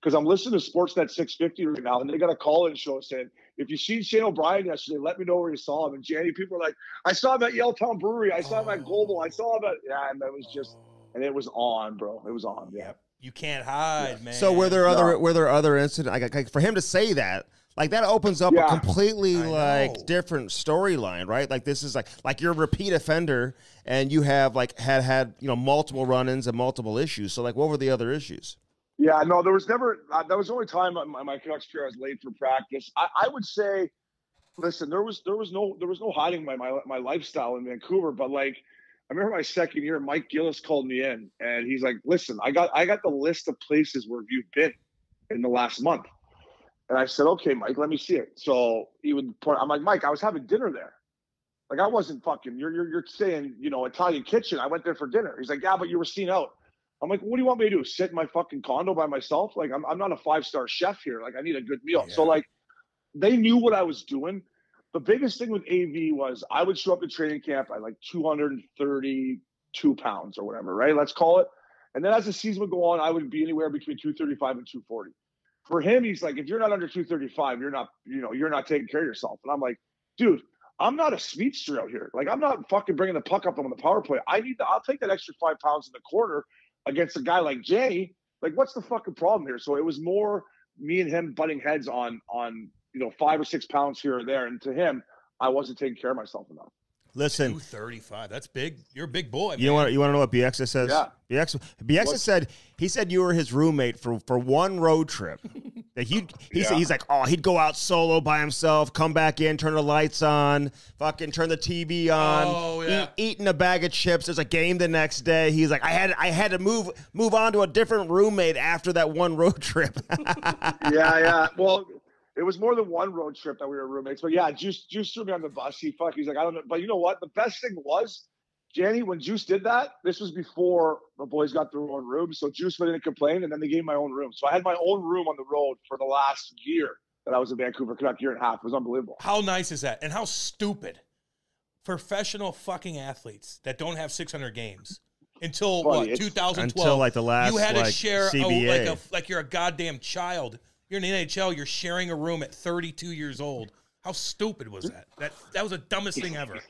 because I'm listening to Sportsnet six fifty right now, and they got a call-in show saying, if you seen Shane O'Brien yesterday, let me know where you saw him. And Janny, people are like, I saw him at Yelltown Brewery. I saw him at Global. I saw him at – yeah, and that was just – and it was on, bro. It was on. Yeah. You can't hide, yeah. man. So were there other no. were there other incidents? Like, like for him to say that, like that opens up yeah. a completely like different storyline, right? Like this is like like you're a repeat offender, and you have like had had you know multiple run-ins and multiple issues. So like, what were the other issues? Yeah, no, there was never. Uh, that was the only time my my Canucks career I was late for practice. I, I would say, listen, there was there was no there was no hiding my my, my lifestyle in Vancouver, but like. I remember my second year, Mike Gillis called me in, and he's like, listen, I got I got the list of places where you've been in the last month. And I said, okay, Mike, let me see it. So he would point, I'm like, Mike, I was having dinner there. Like, I wasn't fucking, you're, you're, you're saying, you know, Italian kitchen. I went there for dinner. He's like, yeah, but you were seen out. I'm like, what do you want me to do, sit in my fucking condo by myself? Like, I'm, I'm not a five-star chef here. Like, I need a good meal. Yeah. So, like, they knew what I was doing. The biggest thing with A V was I would show up to training camp at like two hundred thirty-two pounds or whatever, right? Let's call it. And then as the season would go on, I would be anywhere between two thirty-five and two forty. For him, he's like, if you're not under two thirty-five, you're not, you know, you're not taking care of yourself. And I'm like, dude, I'm not a speedster out here. Like, I'm not fucking bringing the puck up on the power play. I need to, I'll take that extra five pounds in the quarter against a guy like Jay. Like, what's the fucking problem here? So it was more me and him butting heads on, on, you know, five or six pounds here or there. And to him, I wasn't taking care of myself enough. Listen. two thirty-five. That's big. You're a big boy, man. You want, you want to know what Bieksa says? Yeah. Bieksa, Bieksa said, he said you were his roommate for, for one road trip. That he, he yeah. said, he's like, oh, he'd go out solo by himself, come back in, turn the lights on, fucking turn the T V on, oh, yeah. eat, eating a bag of chips. There's a game the next day. He's like, I had I had to move move on to a different roommate after that one road trip. yeah, yeah. Well, it was more than one road trip that we were roommates, but yeah, Juice Juice threw me on the bus. He fuck, he's like, I don't know, but you know what? The best thing was, Janny, when Juice did that, this was before the boys got their own room, so Juice went in and complained, and then they gave me my own room. So I had my own room on the road for the last year that I was in Vancouver, Canuck year and a half. It was unbelievable. How nice is that? And how stupid professional fucking athletes that don't have six hundred games until Funny, what two thousand twelve? Until like the last, you had like, to share a, like a like you're a goddamn child. You're in the N H L. You're sharing a room at thirty-two years old. How stupid was that? That that was the dumbest thing ever.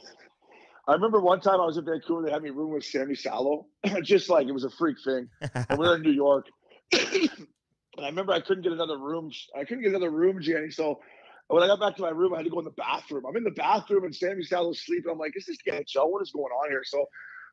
I remember one time I was in Vancouver. They had me room with Sammy Sallow. Just like it was a freak thing. And we were in New York. And I remember I couldn't get another room. I couldn't get another room, Janny. So when I got back to my room, I had to go in the bathroom. I'm in the bathroom and Sammy Sallow's sleeping. I'm like, is this the N H L? What is going on here? So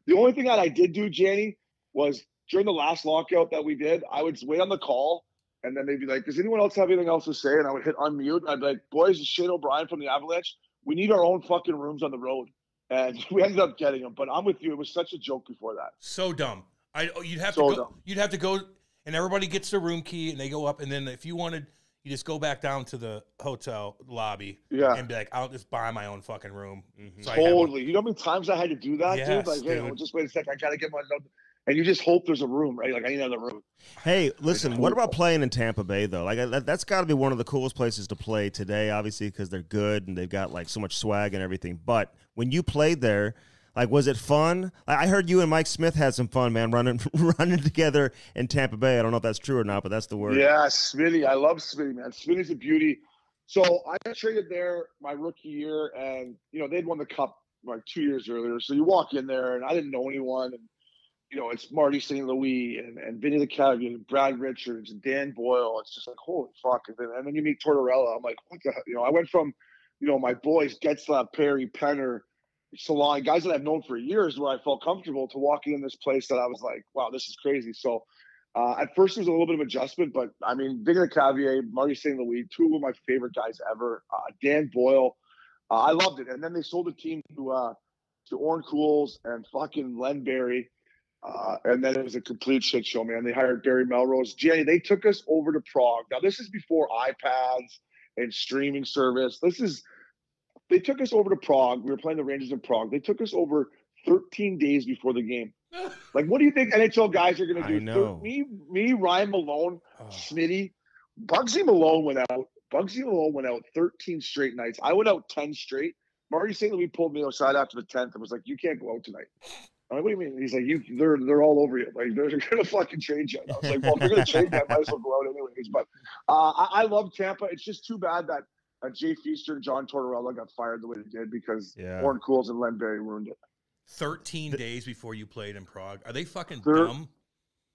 the only thing that I did do, Janny, was during the last lockout that we did, I would wait on the call. And then they'd be like, does anyone else have anything else to say? And I would hit unmute. And I'd be like, boys, it's Shane O'Brien from the Avalanche. We need our own fucking rooms on the road. And we ended up getting them. But I'm with you. It was such a joke before that. So dumb. I You'd have, so to, go, dumb. You'd have to go, and everybody gets their room key, and they go up. And then if you wanted, you just go back down to the hotel lobby yeah. and be like, I'll just buy my own fucking room. Mm-hmm. So totally. You know how many times I had to do that, yes, dude? Like, hey, dude. Well, just wait a sec. I got to get my – and you just hope there's a room, right? Like, I need another room. Hey, listen, what about playing in Tampa Bay, though? Like, that, that's got to be one of the coolest places to play today, obviously, because they're good and they've got, like, so much swag and everything. But when you played there, like, was it fun? I heard you and Mike Smith had some fun, man, running running together in Tampa Bay. I don't know if that's true or not, but that's the word. Yeah, Smitty. I love Smitty, man. Smitty's a beauty. So I traded there my rookie year, and, you know, they'd won the cup like two years earlier. So you walk in there, and I didn't know anyone. And, you know, it's Marty Saint Louis and, and Vinny the Cavalier and Brad Richards and Dan Boyle. It's just like, holy fuck. And then, and then you meet Tortorella. I'm like, what the hell? You know, I went from, you know, my boys, Getzlaf, Perry, Penner, Salon, guys that I've known for years where I felt comfortable, to walking in this place that I was like, wow, this is crazy. So uh, at first it was a little bit of adjustment, but I mean, Vinny Lecavalier, Marty Saint Louis, two of my favorite guys ever, uh, Dan Boyle. Uh, I loved it. And then they sold the team to, uh, to Orrin Cools and fucking Len Barrie. Uh, and then it was a complete shit show, man. They hired Barry Melrose. Gianni, they took us over to Prague. Now, this is before iPads and streaming service. This is, they took us over to Prague. We were playing the Rangers in Prague. They took us over thirteen days before the game. Like, what do you think N H L guys are going to do? I know. Me, me, Ryan Malone, oh. Smitty, Bugsy Malone went out. Bugsy Malone went out thirteen straight nights. I went out ten straight. Marty Saint Louis pulled me outside after the tenth and was like, you can't go out tonight. I'm like, what do you mean? He's like, you, they're they're all over you. Like, they're gonna fucking change you. And I was like, well, if they're gonna change that, I might as well go out anyways. But uh, I, I love Tampa. It's just too bad that uh, Jay Feaster and John Tortorella got fired the way they did, because yeah. Orrin Cools and Len Barrie ruined it. Thirteen the, days before you played in Prague. Are they fucking dumb?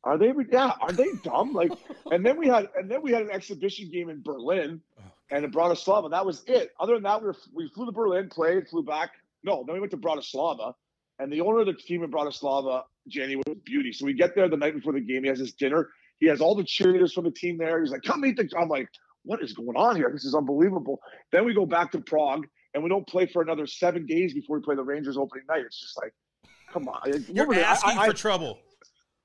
Are they? Yeah. Are they dumb? Like, and then we had and then we had an exhibition game in Berlin oh, and in Bratislava. That was it. Other than that, we were, we flew to Berlin, played, flew back. No, then we went to Bratislava. And the owner of the team in Bratislava, Gianni, was a beauty. So we get there the night before the game. He has his dinner. He has all the cheerleaders from the team there. He's like, come meet the – I'm like, what is going on here? This is unbelievable. Then we go back to Prague, and we don't play for another seven days before we play the Rangers opening night. It's just like, come on. You're asking I, I, for I, trouble.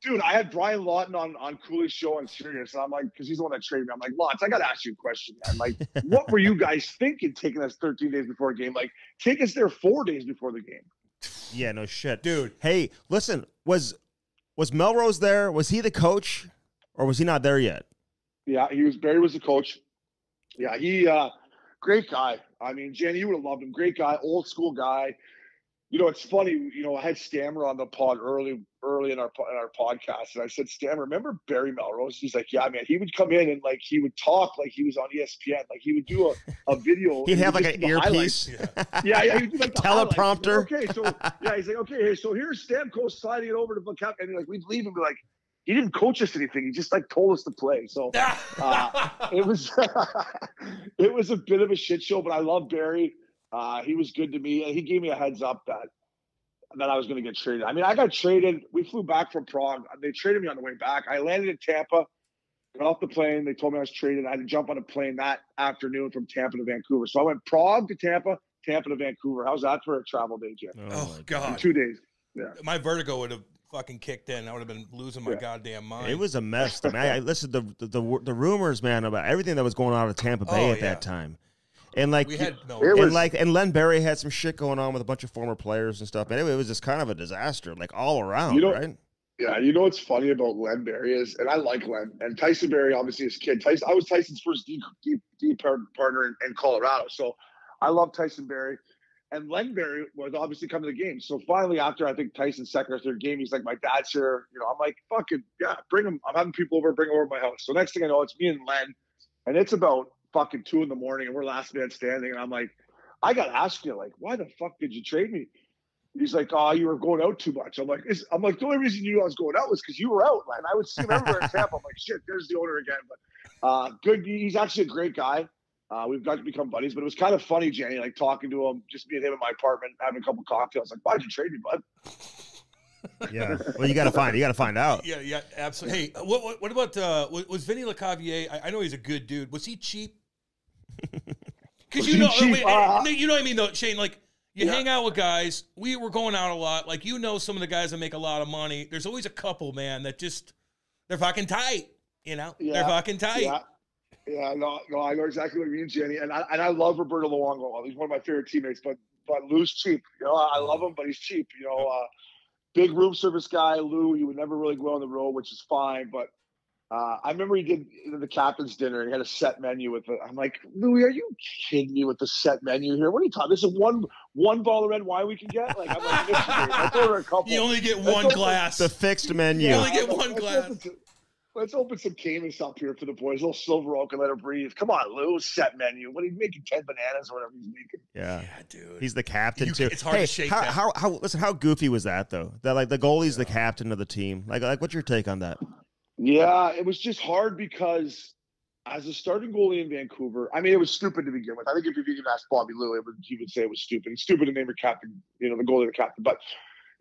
Dude, I had Brian Lawton on, on Cooley's show on Sirius, and I'm like, because he's the one that traded me. I'm like, Lawton, I got to ask you a question, man. Like, what were you guys thinking taking us thirteen days before a game? Like, take us there four days before the game. Yeah, no shit, dude. Hey, listen, was was Melrose there? Was he the coach, or was he not there yet? Yeah, he was. Barry was the coach. Yeah, he uh, great guy. I mean, Jan, you would have loved him. Great guy, old school guy. You know, it's funny. You know, I had Stammer on the pod early, early in our in our podcast, and I said, Stammer, remember Barry Melrose? He's like, yeah, man. He would come in and like he would talk like he was on E S P N. Like he would do a, a video. He'd have like an earpiece. Yeah, yeah, yeah, he'd do like teleprompter. Like, okay, so yeah, he's like, okay, hey, so here's Stamkos sliding it over to Buckhout, and like we'd leave him, be like, he didn't coach us anything. He just like told us to play. So uh, it was it was a bit of a shit show, but I love Barry. Uh, he was good to me, and he gave me a heads up that that I was going to get traded. I mean, I got traded. We flew back from Prague. They traded me on the way back. I landed in Tampa, got off the plane. They told me I was traded. I had to jump on a plane that afternoon from Tampa to Vancouver. So I went Prague to Tampa, Tampa to Vancouver. How's that for a travel day, Jim? Oh, God. In two days. Yeah. My vertigo would have fucking kicked in. I would have been losing my yeah. goddamn mind. It was a mess. I mean, I, I listened to the, the, the rumors, man, about everything that was going on in Tampa Bay oh, at yeah. that time. And like, we had no, and was, like, and Len Barrie had some shit going on with a bunch of former players and stuff. Anyway, it was just kind of a disaster, like all around, you know, right? Yeah, you know what's funny about Len Barrie is, and I like Len and Tyson Barrie, obviously his kid. Tyson, I was Tyson's first D, D, D partner in, in Colorado, so I love Tyson Barrie. And Len Barrie was obviously coming to the game. So finally, after I think Tyson's second or third game, he's like, "My dad's here," you know. I'm like, "Fucking yeah, bring him." I'm having people over, bring him over to my house. So next thing I know, it's me and Len, and it's about fucking two in the morning, and we're last man standing, and I'm like, I gotta ask you, like, why the fuck did you trade me? He's like, oh, you were going out too much. I'm like, it's, I'm like, the only reason you knew I was going out was because you were out, man. I would see him everywhere in Tampa. I'm like, shit, there's the owner again. But uh, good, he's actually a great guy. Uh, we've got to become buddies, but it was kind of funny, Jenny, like talking to him, just me and him in my apartment, having a couple cocktails. Like, why'd you trade me, bud? Yeah, well, you gotta find, you gotta find out. Yeah, yeah, absolutely. Hey, what, what, what about uh, was Vinny Lecavalier? I, I know he's a good dude. Was he cheap? Because you know, wait, uh, you know what I mean, though, Shane. Like, you yeah. hang out with guys. We were going out a lot. Like, you know, some of the guys that make a lot of money. There's always a couple, man, that just they're fucking tight. You know, yeah, they're fucking tight. Yeah, yeah, no, no, I know exactly what you mean, Jenny. And I and I love Roberto Luongo. He's one of my favorite teammates, but but Lou's cheap. You know, I love him, but he's cheap. You know. Uh, big room service guy, Lou. He would never really go on the road, which is fine. But uh, I remember he did the captain's dinner and he had a set menu with it. I'm like, Louis, are you kidding me with the set menu here? What are you talking? This is one one bottle of red wine we can get. Like, I'm like, let's order a couple. You only get let's one glass. Some, the fixed menu. You only get one let's glass. Open some, let's open some Camus up here for the boys. A little Silver Oak and let her breathe. Come on, Lou. Set menu. What are you making? Ten bananas or whatever he's making. Yeah, yeah dude. He's the captain you, too. It's hard hey, to shake how, that. How, how, listen, how goofy was that though? That like the goalie's yeah. the captain of the team. Like, like, what's your take on that? Yeah, it was just hard because as a starting goalie in Vancouver, I mean, it was stupid to begin with. I think if you even asked Bobby Lou, it would, he would say it was stupid. It's stupid to name your captain, you know, the goalie the captain. But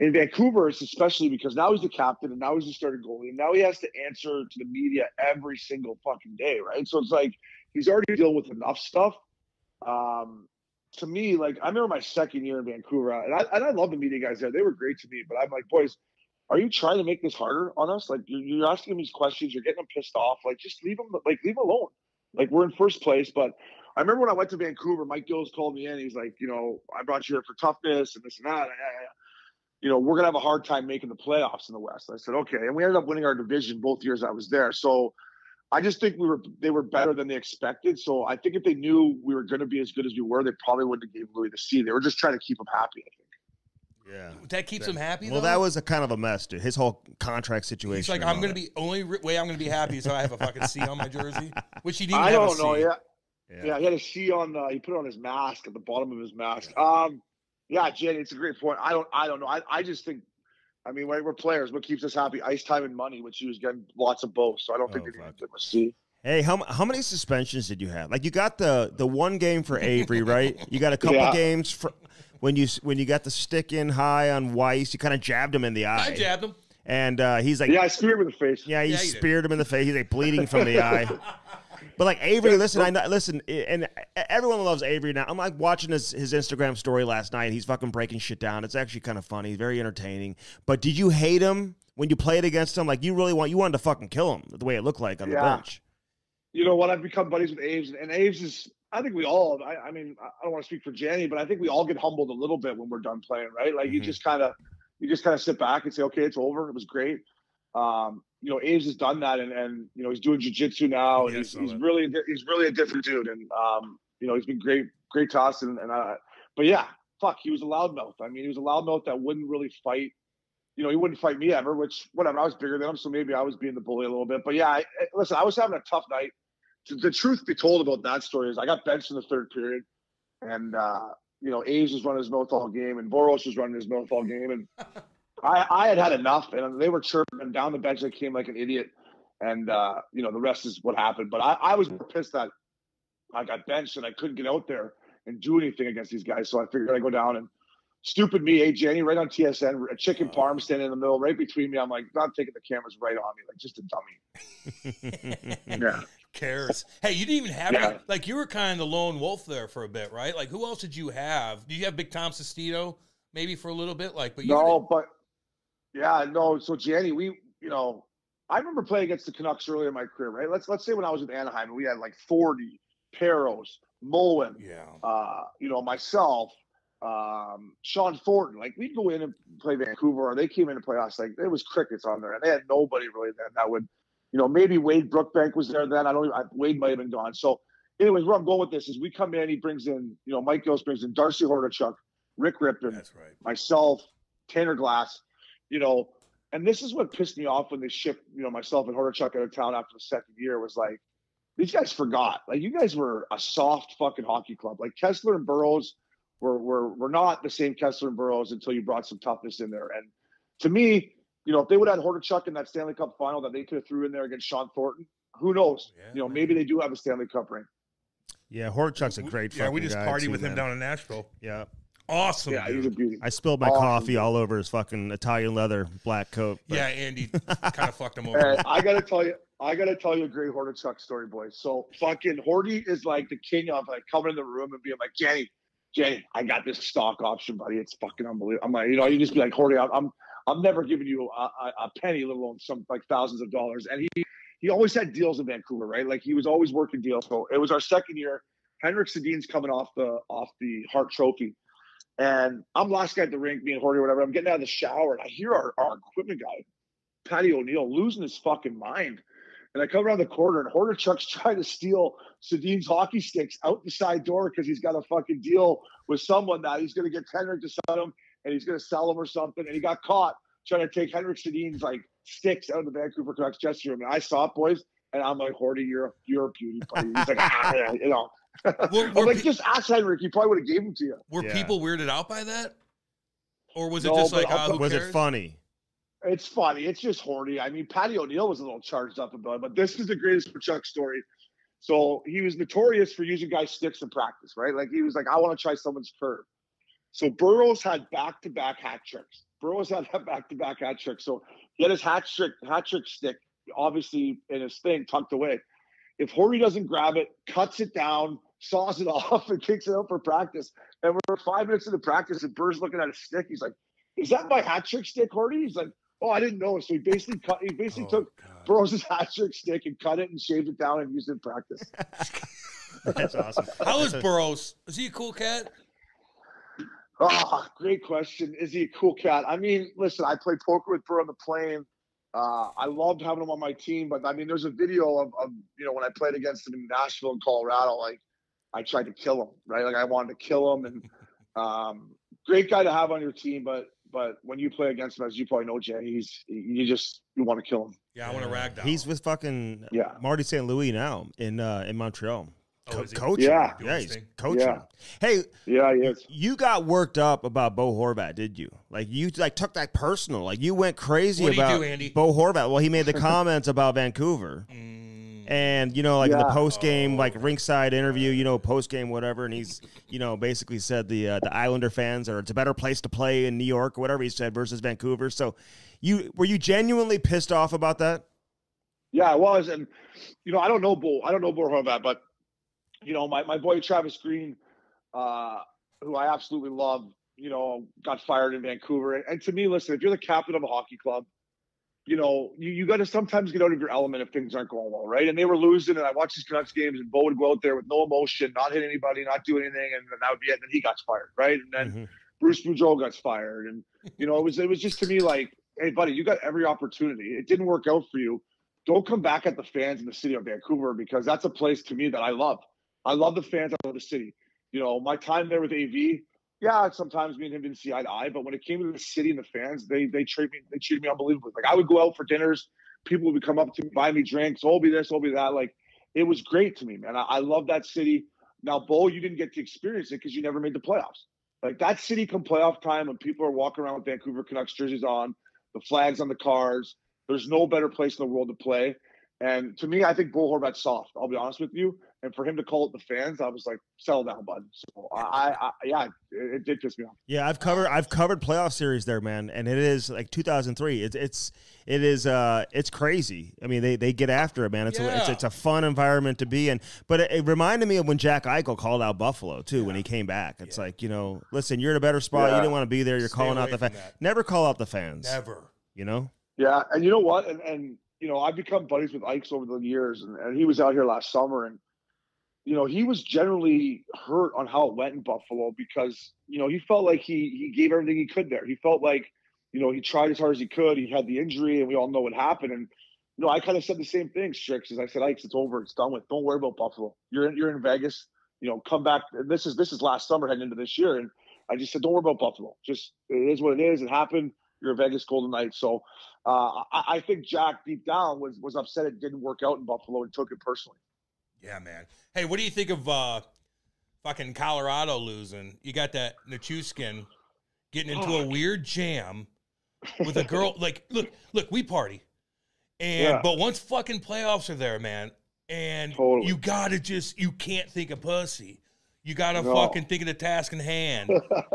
in Vancouver, it's especially because now he's the captain and now he's the starting goalie. And now he has to answer to the media every single fucking day, right? So it's like he's already dealing with enough stuff. Um, to me, like, I remember my second year in Vancouver, and I, and I love the media guys there. They were great to me, but I'm like, boys, are you trying to make this harder on us? Like, you're, you're asking them these questions. You're getting them pissed off. Like, just leave them, like, leave them alone. Like, we're in first place. But I remember when I went to Vancouver, Mike Gillis called me in. He's like, you know, I brought you here for toughness and this and that. I, I, you know, we're going to have a hard time making the playoffs in the West. I said, okay. And we ended up winning our division both years I was there. So I just think we were they were better than they expected. So I think if they knew we were going to be as good as we were, they probably wouldn't have given Louis the C. They were just trying to keep him happy, I think. Yeah, that keeps that, him happy. Well, though? That was a kind of a mess, dude. His whole contract situation. He's like, I'm going to be only re- way I'm going to be happy is if I have a fucking C on my jersey, which he didn't. I have don't a know. C. Yeah. yeah, yeah, he had a C on. Uh, he put it on his mask at the bottom of his mask. Yeah. Um, yeah, Jenny, it's a great point. I don't, I don't know. I, I just think, I mean, when we're players, what keeps us happy? Ice time and money, which he was getting lots of both. So I don't oh, think they didn't give him a C. Hey, how how many suspensions did you have? Like, you got the the one game for Avery, right? You got a couple yeah. games for when you when you got the stick in high on Weiss. You kind of jabbed him in the eye. I jabbed him, and uh, he's like, yeah, I speared him in the face. Yeah, he yeah, speared did. him in the face. He's like bleeding from the eye. But like Avery, listen, I know, listen, and everyone loves Avery now. I'm like watching his his Instagram story last night. He's fucking breaking shit down. It's actually kind of funny, very entertaining. But did you hate him when you played against him? Like, you really want you wanted to fucking kill him the way it looked like on yeah. the bench. You know what? I've become buddies with Aves, and Aves is, I think we all, I, I mean, I don't want to speak for Janny, but I think we all get humbled a little bit when we're done playing, right? Like, mm-hmm. you just kind of, you just kind of sit back and say, okay, it's over. It was great. Um, you know, Aves has done that, and, and you know, he's doing jiu-jitsu now, and yeah, he's, he's really, he's really a different dude. And, um, you know, he's been great, great to us. And, and uh, but yeah, fuck, he was a loudmouth. I mean, he was a loudmouth that wouldn't really fight. You know, he wouldn't fight me ever, which, whatever, I was bigger than him, so maybe I was being the bully a little bit. But yeah, I, listen, I was having a tough night. The truth be told about that story is I got benched in the third period, and, uh, you know, Aves was running his mouth all game, and Boros was running his mouth all game, and I, I had had enough, and they were chirping, and down the bench I came like an idiot, and, uh, you know, the rest is what happened. But I, I was pissed that I got benched, and I couldn't get out there and do anything against these guys, so I figured I'd go down, and stupid me, hey, Jenny, right on T S N, a chicken parm standing in the middle, right between me. I'm like, not taking the cameras right on me, like just a dummy. yeah. Cares. Hey, you didn't even have yeah. – like, you were kind of the lone wolf there for a bit, right? Like, who else did you have? Did you have Big Tom Sestito maybe for a little bit? Like, but you No, didn't... but – yeah, no. So, Jenny, we – you know, I remember playing against the Canucks earlier in my career, right? Let's let's say when I was with Anaheim, and we had like forty, Peros, Mullen, yeah. uh, you know, myself – Um, Sean Thornton, like we'd go in and play Vancouver, or they came in to play us. Like, there was crickets on there, and they had nobody really then that would, you know, maybe Wade Brookbank was there then. I don't even, I, Wade might have been gone. So, anyways, where I'm going with this is we come in, he brings in, you know, Mike Gillis brings in Darcy Hortuchuk, Rick Ripon, that's right. myself, Tanner Glass, you know, and this is what pissed me off when they shipped, you know, myself and Hortuchuk out of town after the second year was like, these guys forgot. Like, you guys were a soft fucking hockey club. Like, Kessler and Burrows. We're, we're, we're not the same Kessler and Burrows until you brought some toughness in there. And to me, you know, if they would have had Hortuchuk in that Stanley Cup final that they could have threw in there against Sean Thornton, who knows? Yeah, you know, man. Maybe they do have a Stanley Cup ring. Yeah, Hortuchuk's a great we, fucking Yeah, we just guy partied too, with man. him down in Nashville. Yeah. Awesome. Yeah, dude. He's a beauty. I spilled my awesome. coffee all over his fucking Italian leather black coat. But... Yeah, Andy kind of fucked him over. And I got to tell you. I got to tell you a great Hortuchuk story, boys. So fucking Horty is like the king of like coming in the room and being like, Jenny, Jay, I got this stock option, buddy. It's fucking unbelievable. I'm like, you know, you just be like, Horty, I'm, I'm never giving you a, a, a penny, let alone some like thousands of dollars. And he, he always had deals in Vancouver, right? Like he was always working deals. So it was our second year. Henrik Sedin's coming off the off the Hart Trophy, And I'm last guy at the rink, being horny or whatever. I'm getting out of the shower, and I hear our, our equipment guy, Patty O'Neill, losing his fucking mind. And I come around the corner, and Hortuchuk's trying to steal Sedin's hockey sticks out the side door because he's got a fucking deal with someone now. He's going to get Henrik to sell him, and he's going to sell him or something. And he got caught trying to take Henrik Sedin's, like, sticks out of the Vancouver Canucks dressing room. And I saw it, boys, and I'm like, Horty, you're a, you're a beauty buddy. He's like, ah, man, you know. Were, I'm were like, pe- just ask Henrik. He probably would have gave him to you. Were yeah. people weirded out by that? Or was it no, just like, oh, who was cares? It funny? It's funny. It's just horny. I mean, Patty O'Neill was a little charged up about it, but this is the greatest Tkachuk story. So he was notorious for using guys' sticks in practice, right? Like, he was like, I want to try someone's curve. So Burrows had back-to-back hat tricks. Burrows had that back-to-back hat trick. So he had his hat trick, hat trick stick, obviously, in his thing tucked away. If Horry doesn't grab it, cuts it down, saws it off, and kicks it out for practice. And we're five minutes into practice, and Burr's looking at his stick. He's like, is that my hat trick stick, Horry? He's like, oh, I didn't know. So he basically cut. He basically oh, took God. Burroughs' hat trick stick and cut it and shaved it down and used it in practice. That's awesome. How is Burroughs? Is he a cool cat? Oh, great question. Is he a cool cat? I mean, listen, I played poker with Burroughs on the plane. Uh, I loved having him on my team, but I mean, there's a video of, of, you know, when I played against him in Nashville and Colorado, like I tried to kill him, right? Like I wanted to kill him, and um, great guy to have on your team, but. But when you play against him, as you probably know, Jay, he's you just you want to kill him. Yeah, I want to rag down. He's with fucking yeah. Marty Saint Louis now in uh, in Montreal. Co- oh, coaching. Yeah, yeah he's coaching. Yeah. Hey, yeah, he is. You got worked up about Bo Horvat, did you? Like you like took that personal. Like you went crazy what about do you do, Andy? Bo Horvat. Well, he made the comments about Vancouver. Mm. And, you know, like yeah. the post-game, oh. like ringside interview, you know, post-game, whatever. And he's, you know, basically said the uh, the Islander fans are, it's a better place to play in New York, whatever he said, versus Vancouver. So you were you genuinely pissed off about that? Yeah, I was. And, you know, I don't know Bo. I don't know Bo Horvat, but, you know, my, my boy Travis Green, uh, who I absolutely love, you know, got fired in Vancouver. And, and to me, listen, if you're the captain of a hockey club, you know, you, you got to sometimes get out of your element if things aren't going well, right? And they were losing, and I watched these Canucks games, and Bo would go out there with no emotion, not hit anybody, not do anything, and, and that would be it. And then he got fired, right? And then mm-hmm. Bruce Boudreau got fired. And, you know, it was it was just to me like, hey, buddy, you got every opportunity. It didn't work out for you. Don't come back at the fans in the city of Vancouver, because that's a place to me that I love. I love the fans. I love the city. You know, my time there with A V, yeah, sometimes me and him didn't see eye to eye, but when it came to the city and the fans, they they treat me they treated me unbelievably. Like I would go out for dinners, people would come up to me, buy me drinks, oh, be this, oh, be that. Like it was great to me, man. I, I love that city. Now, Bo, you didn't get to experience it because you never made the playoffs. Like that city come playoff time, and people are walking around with Vancouver Canucks jerseys on, the flags on the cars. There's no better place in the world to play. And to me, I think Bo Horvat's soft. I'll be honest with you. And for him to call it the fans, I was like, settle down, bud. So I, I yeah, it, it did piss me off. Yeah, I've covered, I've covered playoff series there, man, and it is like two thousand three. It's, it's, it is, uh, it's crazy. I mean, they, they get after it, man. It's, yeah. a, it's, it's a fun environment to be in. But it, it reminded me of when Jack Eichel called out Buffalo too yeah. when he came back. It's yeah. like, you know, listen, you're in a better spot. Yeah. You didn't want to be there. You're Stay calling out the fans. Never call out the fans. Never. You know. Yeah, and you know what? And and you know, I've become buddies with Ikes over the years, and, and he was out here last summer and. You know, he was generally hurt on how it went in Buffalo because, you know, he felt like he he gave everything he could there. He felt like, you know, he tried as hard as he could. He had the injury, and we all know what happened. And, you know, I kind of said the same thing, Strix, as I said, Ike, it's over. It's done with. Don't worry about Buffalo. You're in, you're in Vegas. You know, come back. And this is this is last summer heading into this year. And I just said, don't worry about Buffalo. Just it is what it is. It happened. You're a Vegas Golden Knights. So uh, I, I think Jack, deep down, was was upset it didn't work out in Buffalo and took it personally. Yeah, man. Hey, what do you think of uh, fucking Colorado losing? You got that Nichushkin getting into oh, a weird jam with a girl. Like, look, look, we party. And yeah. But once fucking playoffs are there, man, and totally. You got to just, you can't think of pussy. You got to no. fucking think of the task in hand.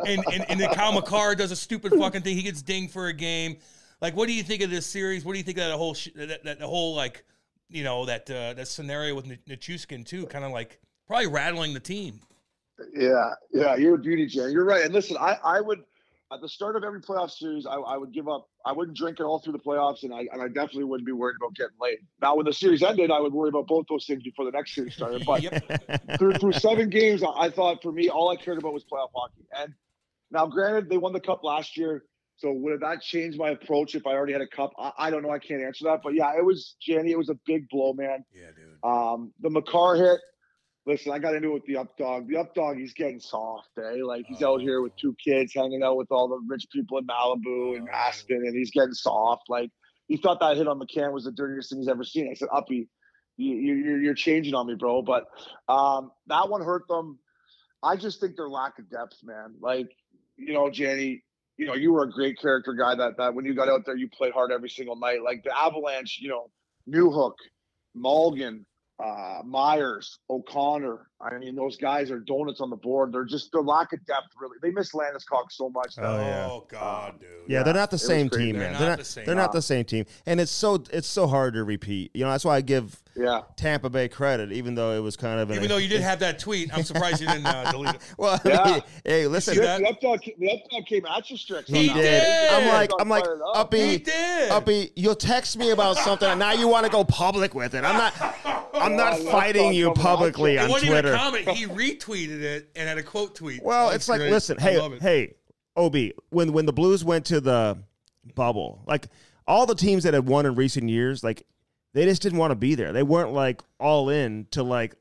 and, and, and then Kyle Makar does a stupid fucking thing. He gets dinged for a game. Like, what do you think of this series? What do you think of that whole, sh- that, that the whole, like, you know, that uh, that scenario with Nichushkin too, kind of like probably rattling the team. Yeah, yeah, you're a beauty, Jan. You're right. And listen, I, I would, at the start of every playoff series, I, I would give up. I wouldn't drink it all through the playoffs, and I and I definitely wouldn't be worried about getting laid. Now, when the series ended, I would worry about both those things before the next series started. But yep. through, through seven games, I thought for me, all I cared about was playoff hockey. And Now, granted, they won the cup last year. So would have that changed my approach if I already had a cup? I, I don't know. I can't answer that. But, yeah, it was, Johnny, it was a big blow, man. Yeah, dude. Um, the Makar hit. Listen, I got into it with the up dog. The up dog, he's getting soft, eh? Like, he's oh, out here with two kids hanging out with all the rich people in Malibu and oh, Aspen, and he's getting soft. Like, he thought that hit on McCann was the dirtiest thing he's ever seen. I said, Uppy, you, you're, you're changing on me, bro. But um, that one hurt them. I just think their lack of depth, man. Like, you know, Johnnie, you know, you were a great character guy that, that when you got out there, you played hard every single night. Like the Avalanche, you know, Newhook, Mulligan, uh, Myers, O'Connor. I mean, those guys are donuts on the board. They're just, their lack of depth, really. They miss Landeskog so much. That, oh, yeah. oh, God, dude. Yeah, yeah, they're not the same team, man. They're not, they're not, the, same. They're not the same team. And it's so it's so hard to repeat. You know, that's why I give yeah. Tampa Bay credit, even though it was kind of an – Even though you did have that tweet. I'm surprised you didn't uh, delete it. Well, yeah. I mean, hey, listen. The updog up came at you, Strix. He did. I'm like, I'm like Uppy, he did. Uppy, you'll text me about something, and now you want to go public with it. I'm not – I'm not oh, fighting you publicly on Twitter. It wasn't even a comment. He retweeted it and had a quote tweet. Well, it's like, great. Listen, hey, hey, O B, when when the Blues went to the bubble, like all the teams that had won in recent years, like they just didn't want to be there. They weren't like all in to like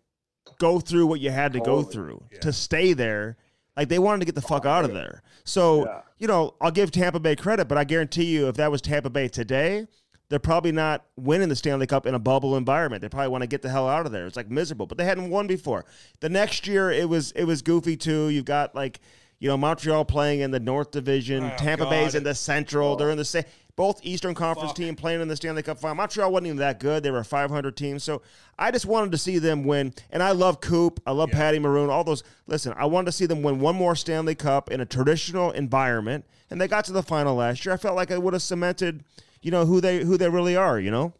go through what you had to totally. go through yeah. to stay there. Like they wanted to get the fuck out of there. So, yeah. you know, I'll give Tampa Bay credit, but I guarantee you if that was Tampa Bay today, they're probably not winning the Stanley Cup in a bubble environment. They probably want to get the hell out of there. It's like miserable, but they hadn't won before. The next year, it was it was goofy too. You've got like, you know, Montreal playing in the North Division, oh, Tampa God. Bay's in the Central. Oh. They're in the same. Both Eastern Conference Fuck. team playing in the Stanley Cup final. Montreal wasn't even that good. They were a five hundred team. So I just wanted to see them win. And I love Coop. I love yeah. Patty Maroon. All those. Listen, I wanted to see them win one more Stanley Cup in a traditional environment. And they got to the final last year. I felt like I would have cemented, you know, who they who they really are, you know?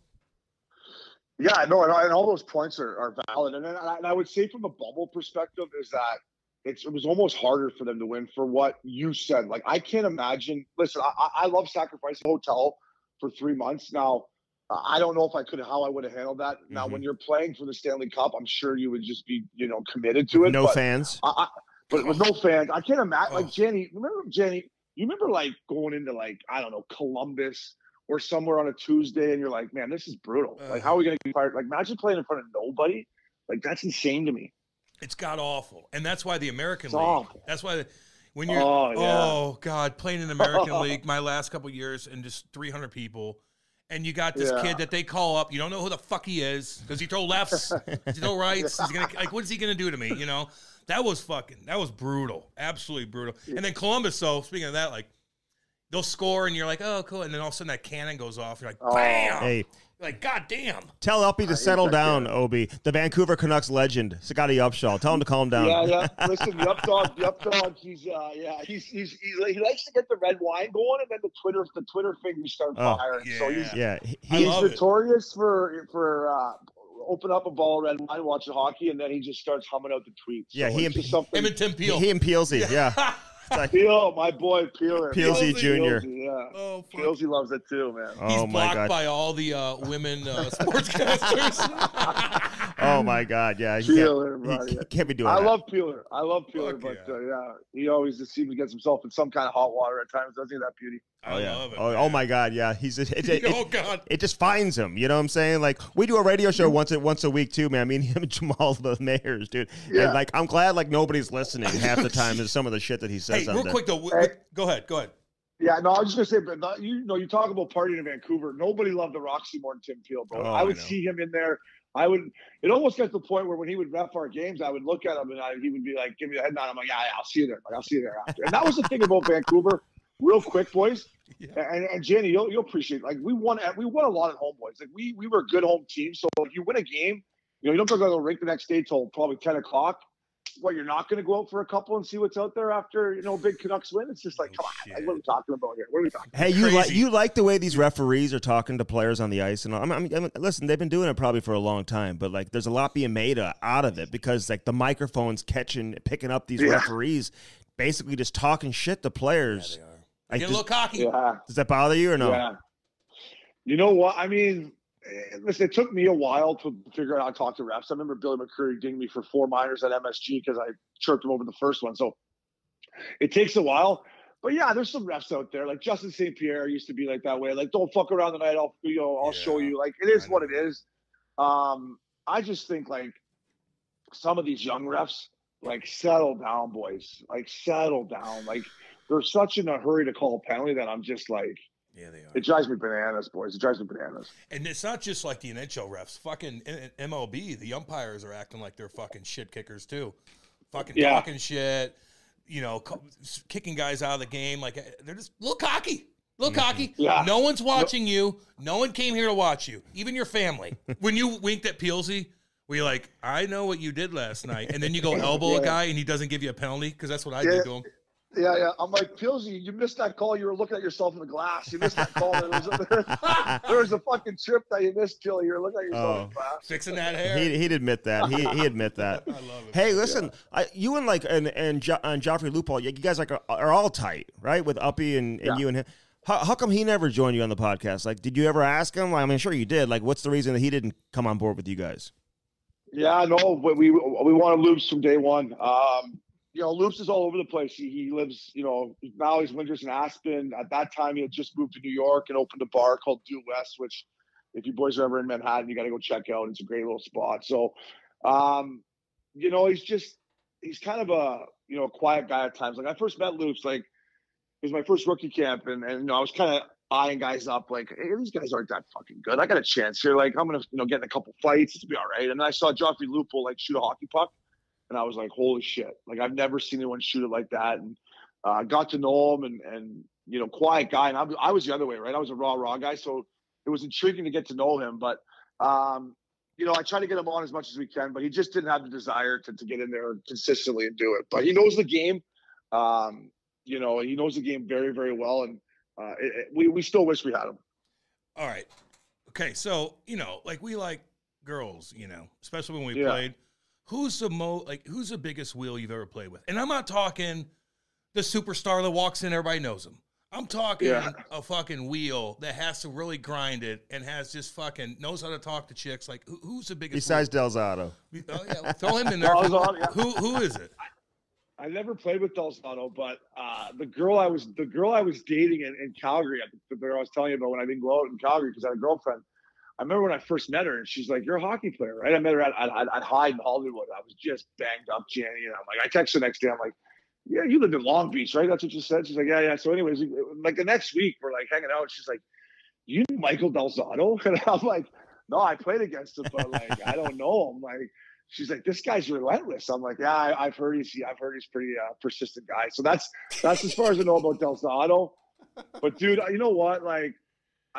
Yeah, no, and, and all those points are, are valid. And, and, I, and I would say from a bubble perspective is that it's, it was almost harder for them to win for what you said. Like, I can't imagine. Listen, I, I love sacrificing a hotel for three months. Now, I don't know if I could how I would have handled that. Mm-hmm. Now, when you're playing for the Stanley Cup, I'm sure you would just be, you know, committed to it. No but fans. I, I, but with no fans, I can't imagine. Like, Johnnie, remember, Johnnie, you remember, like, going into, like, I don't know, Columbus or somewhere on a Tuesday, and you're like, man, this is brutal. Like, how are we going to get fired? Like, imagine playing in front of nobody. Like, that's insane to me. It's got awful. And that's why the American it's League. Awful. That's why the, when you're, oh, yeah. oh, God, playing in the American League my last couple of years and just three hundred people, and you got this yeah. kid that they call up. You don't know who the fuck he is because he throw lefts, he throw rights. He's gonna, like, what's he going to do to me, you know? That was fucking, that was brutal. Absolutely brutal. And then Columbus, though, speaking of that, like, they'll score, and you're like, oh, cool. And then all of a sudden that cannon goes off. You're like, oh, bam. Hey. You're like, God damn. Tell Uppy to settle down, Obi. The Vancouver Canucks legend, Scotty Upshaw. Tell him to calm down. Yeah, yeah. Listen, the Updog, the Updog, he's, uh, yeah, he's, he's, he's, he likes to get the red wine going, and then the Twitter, the Twitter fingers start oh, firing. Yeah. So he's, yeah. he, he's notorious it. for, for, uh, open up a ball of red wine, watching hockey, and then he just starts humming out the tweets. Yeah, so he and, something, him and Tim Peel. He, he and Peelsy, yeah. yeah. Like, Peel, my boy Peeler. Peelsy, Peelsy Junior Peelsy, yeah. Oh, fuck. Peelsy loves it too, man. Oh, he's blocked my God. by all the uh, women uh, sportscasters. Oh, my God. Yeah. He Peeler, can't, he can't be doing I that. I love Peeler. I love Peeler, fuck but yeah. Uh, yeah, he always just seems to get himself in some kind of hot water at times. Doesn't he? That beauty. Oh, yeah. It, oh, oh, my God. Yeah. He's it, it, it, oh, God. It, it just finds him. You know what I'm saying? Like, we do a radio show once a, once a week, too, man. I mean, him and Jamal, the Mayors, dude. Yeah. And, like, I'm glad, like, nobody's listening half the time to some of the shit that he says. Hey, real there. quick, though. Hey. Wait, go ahead. Go ahead. Yeah, no, I was just going to say, but you know, you talk about partying in Vancouver. Nobody loved the Roxy more than Tim Peel, bro. Oh, I would I see him in there. I would. It almost got to the point where when he would ref our games, I would look at him and I, he would be like, "Give me a head nod." I'm like, "Yeah, yeah, I'll see you there. Like, I'll see you there after." And that was the thing about Vancouver. Real quick, boys, yeah. and and Johnnie, you'll you'll appreciate it. Like we won, we won a lot at home, boys. Like we we were a good home team. So if you win a game, you know you don't go to the rink the next day till probably ten o'clock. What, you're not going to go out for a couple and see what's out there after, you know, big Canucks win? It's just like, oh, come on, like, what are we talking about here? What are we talking about? Hey, you like you like the way these referees are talking to players on the ice, and all. I mean, I mean, listen, they've been doing it probably for a long time, but like, there's a lot being made out of it because like the microphones catching, picking up these yeah. referees, basically just talking shit to players. Yeah, they are. Like, get a little cocky. Yeah. Does that bother you or no? Yeah. You know what? I mean, listen, it took me a while to figure out how to talk to refs. I remember Billy McCurry dinged me for four minors at M S G because I chirped him over the first one. So It takes a while. But yeah, there's some refs out there. Like Justin Saint Pierre used to be like that way. Like, don't fuck around the night. I'll, you know, I'll yeah, show you. Like, it is what it is. Um, I just think like some of these young refs, like, settle down, boys. Like, settle down. Like, they're such in a hurry to call a penalty that I'm just like, yeah, they are. It drives me bananas, boys. It drives me bananas. And it's not just like the N H L refs. Fucking M L B, the umpires are acting like they're fucking shit kickers too. Fucking yeah. talking shit. You know, kicking guys out of the game. Like, they're just a little cocky. A little mm-hmm. cocky. Yeah. No one's watching no. you. No one came here to watch you. Even your family. When you winked at Peelsy, were you like, I know what you did last night? And then you go elbow yeah. a guy and he doesn't give you a penalty? Because that's what I yeah. did to him. Yeah, yeah. I'm like, Pilsy, you missed that call. You were looking at yourself in the glass. You missed that call. There was a, there was a fucking trip that you missed, Jill. You were looking at yourself oh, in the glass. Fixing that hair. He, he'd admit that. He he admit that. I love it. Hey, listen, yeah. I, you and like and and, jo and Joffrey Loophole, you guys like are, are all tight, right? With Uppy and, and yeah. you and him. How, how come he never joined you on the podcast? Like, did you ever ask him? I mean, sure you did. Like, what's the reason that he didn't come on board with you guys? Yeah, no, but we we wanted Loops from day one. Um, You know, Loops is all over the place. He, he lives, you know, now he's winters in Aspen. At that time, he had just moved to New York and opened a bar called Due West, which if you boys are ever in Manhattan, you got to go check out. It's a great little spot. So, um, you know, he's just, he's kind of a, you know, a quiet guy at times. Like I first met Loops, like it was my first rookie camp. And, and you know, I was kind of eyeing guys up like, hey, these guys aren't that fucking good. I got a chance here. Like I'm going to, you know, get in a couple fights. It'll be all right. And then I saw Joffrey Loophole like shoot a hockey puck. And I was like, holy shit. Like, I've never seen anyone shoot it like that. And I uh, got to know him and, and, you know, quiet guy. And I, I was the other way, right? I was a raw, raw guy. So it was intriguing to get to know him. But, um, you know, I try to get him on as much as we can. But he just didn't have the desire to, to get in there consistently and do it. But he knows the game. Um, you know, he knows the game very, very well. And uh, it, it, we, we still wish we had him. All right. Okay. So, you know, like we like girls, you know, especially when we yeah. played. Who's the mo like? Who's the biggest wheel you've ever played with? And I'm not talking the superstar that walks in, everybody knows him. I'm talking yeah. a fucking wheel that has to really grind it and has just fucking knows how to talk to chicks. Like who, who's the biggest? Besides wheel? Delzato, oh yeah, throw him in there. Delzato, yeah. Who who is it? I, I never played with Delzato, but uh, the girl I was the girl I was dating in, in Calgary, the girl I was telling you about when I didn't go out in Calgary because I had a girlfriend. I remember when I first met her, and she's like, "You're a hockey player, right?" I met her at, at, at Hyde in Hollywood. I was just banged up, Jenny, and I'm like, I text her the next day. I'm like, "Yeah, you lived in Long Beach, right? That's what you said." She's like, "Yeah, yeah." So, anyways, like the next week, we're like hanging out. She's like, "You know Michael Delzato?" And I'm like, "No, I played against him, but like, I don't know him." Like, she's like, "This guy's relentless." I'm like, "Yeah, I, I've heard he's, I've heard he's pretty uh, persistent guy." So that's that's as far as I know about Delzato. But dude, you know what, like.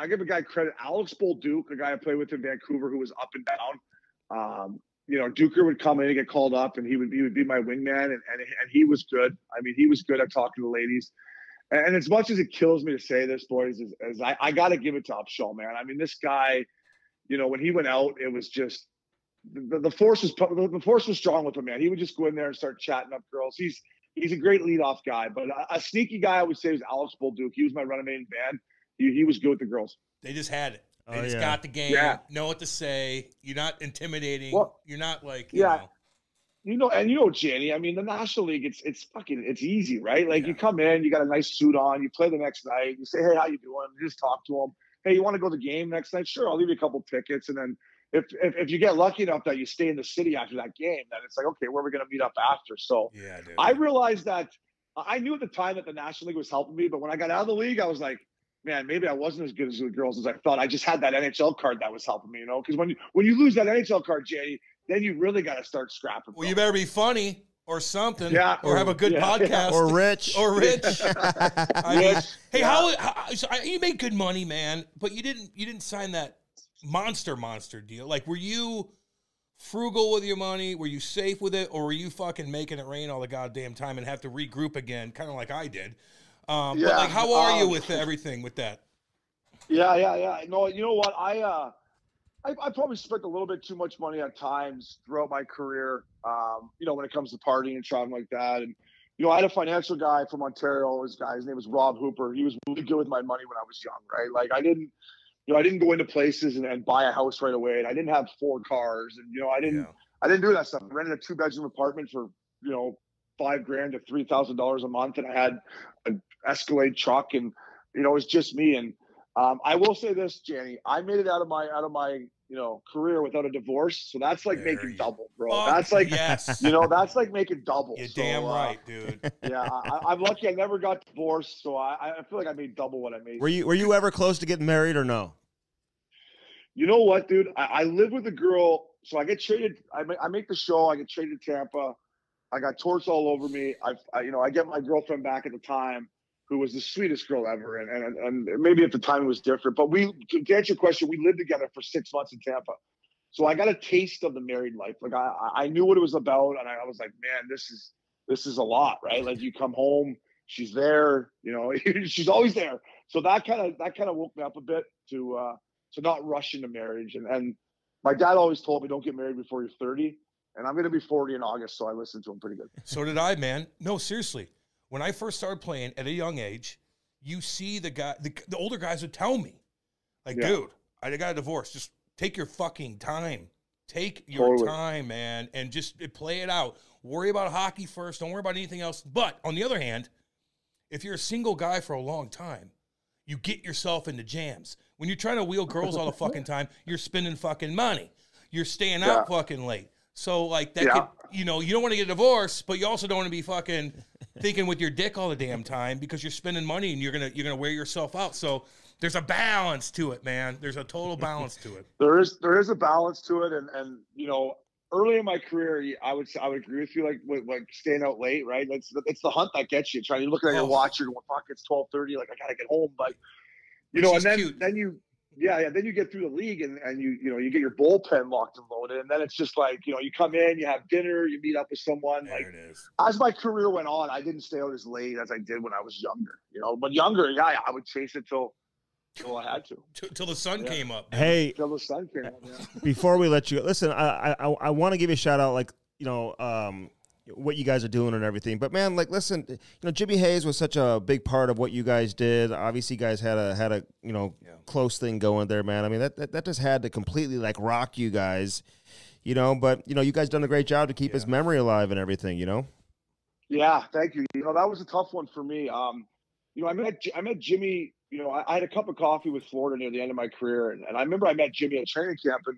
I give a guy credit, Alex Bolduc, a guy I played with in Vancouver who was up and down. Um, you know, Duker would come in and get called up, and he would he would be my wingman, and, and and he was good. I mean, he was good at talking to ladies. And as much as it kills me to say this, boys, is, is I, I got to give it to Upshaw, man. I mean, this guy, you know, when he went out, it was just the, the force was the force was strong with him, man. He would just go in there and start chatting up girls. He's he's a great leadoff guy, but a, a sneaky guy I would say was Alex Bolduc. He was my running mate in band. He, he was good with the girls. They just had it. They oh, just yeah. got the game. Yeah. Know what to say. You're not intimidating. Well, you're not like you yeah. know. You know, and you know, Jenny. I mean, the National League. It's it's fucking it's easy, right? Like yeah. you come in, you got a nice suit on. You play the next night. You say, hey, how you doing? You just talk to them. Hey, you want to go to the game next night? Sure, I'll leave you a couple tickets. And then if if, if you get lucky enough that you stay in the city after that game, then it's like, okay, where are we gonna meet up after? So yeah, dude. I realized that I knew at the time that the National League was helping me, but when I got out of the league, I was like. Man, maybe I wasn't as good as the girls as I thought. I just had that N H L card that was helping me, you know? Because when you, when you lose that N H L card, Jay, then you really got to start scrapping. Well, them. You better be funny or something. Yeah. Or, or have a good yeah, podcast. Yeah. Or rich. Or rich. I mean, rich. Hey, yeah. how, how so you made good money, man, but you didn't you didn't sign that monster, monster deal. Like, were you frugal with your money? Were you safe with it? Or were you fucking making it rain all the goddamn time and have to regroup again, kind of like I did? Um, yeah, but like, how are um, you with everything with that? Yeah, yeah, yeah. No, you know what? I, uh, I, I probably spent a little bit too much money at times throughout my career. Um, you know, when it comes to partying and traveling like that. And, you know, I had a financial guy from Ontario. His guy, his name was Rob Hooper. He was really good with my money when I was young, right? Like I didn't, you know, I didn't go into places and, and buy a house right away. And I didn't have four cars and, you know, I didn't, yeah. I didn't do that stuff. I rented a two bedroom apartment for, you know, five grand to three thousand dollars a month, and I had an Escalade truck, and you know, it was just me. And um, I will say this, Janny, I made it out of my out of my you know career without a divorce, so that's like there making double, bro. Oh, that's like yes. you know, that's like making double. You're so, damn right, uh, dude. Yeah, I, I'm lucky I never got divorced, so I, I feel like I made double what I made. Were you Were you ever close to getting married or no? You know what, dude? I, I live with a girl. So I get traded. I make, I make the show. I get traded to Tampa. I got torts all over me. I, I, you know, I get my girlfriend back at the time, who was the sweetest girl ever. And, and and maybe at the time it was different. But we, to answer your question, we lived together for six months in Tampa. So I got a taste of the married life. Like I, I knew what it was about, and I, I was like, man, this is this is a lot, right? Like you come home, she's there. You know, she's always there. So that kind of that kind of woke me up a bit to uh, to not rush into marriage. And and my dad always told me, don't get married before you're thirty, and I'm going to be forty in August, so I listened to him pretty good. So did I, man. No, seriously. When I first started playing at a young age, you see the guy, the, the older guys would tell me, like, yeah. dude, I got a divorce. Just take your fucking time. Take your totally. time, man, and just play it out. Worry about hockey first. Don't worry about anything else. But on the other hand, if you're a single guy for a long time, you get yourself into jams. When you're trying to wheel girls all the fucking time, you're spending fucking money. You're staying yeah. out fucking late. So, like, that yeah. could, you know, you don't want to get a divorce, but you also don't want to be fucking thinking with your dick all the damn time because you're spending money and you're going to you're gonna wear yourself out. So there's a balance to it, man. There's a total balance to it. There is there is a balance to it. And, and you know, early in my career, I would I would agree with you, like, with, like staying out late, right? It's the, it's the hunt that gets you. Trying to look at oh. your watch, you're going, fuck, it's twelve thirty. Like, I got to get home. But, you Which know, and then cute. then you, yeah, yeah, then you get through the league and, and you, you know, you get your bullpen locked and loaded. And then it's just like, you know, you come in, you have dinner, you meet up with someone. There like, it is. As my career went on, I didn't stay out as late as I did when I was younger, you know, but younger, yeah, I would chase it till. Well, I had to. T till the sun yeah. came up. Man. Hey. Till the sun came up, yeah. Before we let you go, listen, I I, I want to give you a shout out, like, you know, um, what you guys are doing and everything. But, man, like, listen, you know, Jimmy Hayes was such a big part of what you guys did. Obviously, you guys had a, had a you know, yeah. close thing going there, man. I mean, that, that, that just had to completely, like, rock you guys, you know. But, you know, you guys done a great job to keep yeah. his memory alive and everything, you know. Yeah, thank you. You know, that was a tough one for me. Um, you know, I met, I met Jimmy – you know, I, I had a cup of coffee with Florida near the end of my career. And, and I remember I met Jimmy at training camp, and,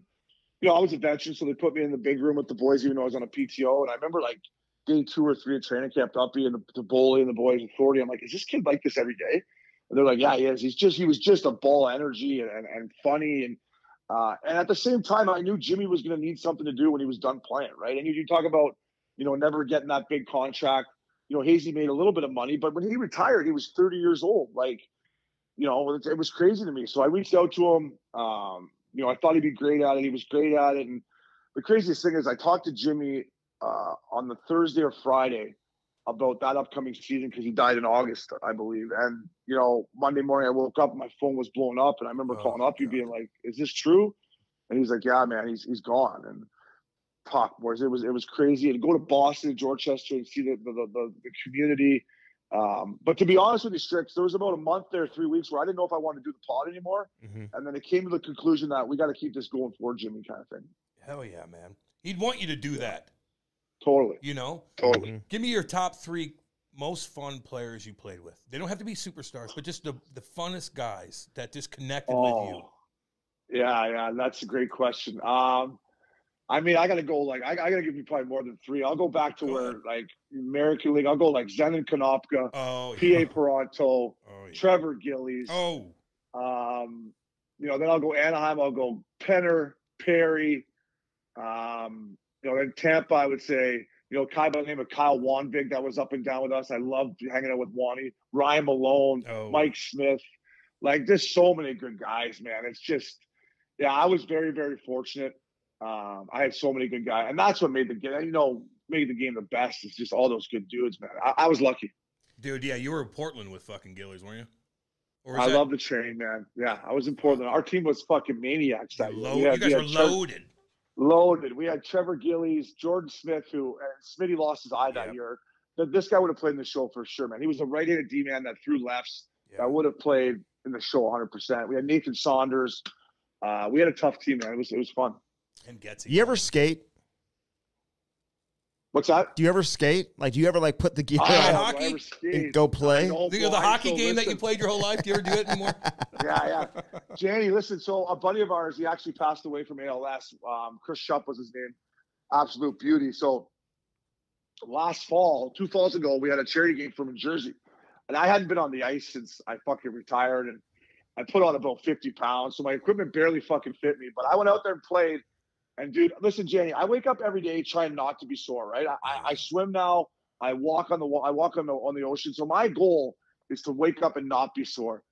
you know, I was a veteran. So they put me in the big room with the boys, even though I was on a P T O. And I remember like day two or three of training camp, up being the, the bully and the boys in Florida. I'm like, is this kid like this every day? And they're like, yeah, he is. He's just, he was just a ball of energy and, and, and funny. And, uh, and at the same time, I knew Jimmy was going to need something to do when he was done playing. Right. And you, you talk about, you know, never getting that big contract, you know, Hazy made a little bit of money, but when he retired, he was thirty years old. Like, you know, it was crazy to me. So I reached out to him. Um, you know, I thought he'd be great at it. He was great at it. And the craziest thing is I talked to Jimmy uh, on the Thursday or Friday about that upcoming season because he died in August, I believe. And, you know, Monday morning I woke up, my phone was blown up. And I remember oh, calling up you being like, is this true? And he's like, yeah, man, he's he's gone. And talk boys, it was it was crazy. And go to Boston, Dorchester, and see the the, the, the community. Um, but to be honest with you, Strix, there was about a month there, three weeks where I didn't know if I wanted to do the pod anymore. Mm-hmm. And then it came to the conclusion that we got to keep this going for Jimmy kind of thing. Hell yeah, man. He'd want you to do yeah. that. Totally. You know? Totally. Give me your top three most fun players you played with. They don't have to be superstars, but just the, the funnest guys that just connected oh. with you. Yeah, yeah. That's a great question. Um, I mean, I got to go, like, I, I got to give you probably more than three. I'll go back to go where, ahead. like, American League. I'll go, like, Zenon Konopka, oh, yeah. P A Peranto, oh, yeah. Trevor Gillies. Oh. Um, you know, then I'll go Anaheim. I'll go Penner, Perry. Um, you know, then Tampa, I would say, you know, Kai by the name of Kyle Wanvig that was up and down with us. I loved hanging out with Wani. Ryan Malone, oh. Mike Smith. Like, there's so many good guys, man. It's just, yeah, I was very, very fortunate. Um, I had so many good guys, and that's what made the game, you know, made the game the best. It's just all those good dudes, man. I, I was lucky. Dude, yeah, you were in Portland with fucking Gillies, weren't you? Or I that... love the train, man. Yeah, I was in Portland. Our team was fucking maniacs that year. You guys we were loaded. Loaded. We had Trevor Gillies, Jordan Smith, who uh, Smitty lost his eye that yep. year. This guy would have played in the show for sure, man. He was a right-handed D-man that threw lefts. Yep. That would have played in the show one hundred percent. We had Nathan Saunders. Uh, we had a tough team, man. It was it was fun. And gets you ever skate? What's that? Do you ever skate? Like, do you ever like put the gear I on hockey? Ever and go play? Know, the, the hockey so game listen. that you played your whole life? Do you ever do it anymore? Yeah, yeah. Janie, listen, so a buddy of ours, he actually passed away from A L S. Um, Chris Shupp was his name. Absolute beauty. So last fall, two falls ago, we had a charity game from New Jersey. And I hadn't been on the ice since I fucking retired. And I put on about fifty pounds. So my equipment barely fucking fit me. But I went out there and played. And, dude, listen, Janie, I wake up every day trying not to be sore, right? I, I swim now. I walk on the I walk on the, on the ocean. So my goal is to wake up and not be sore.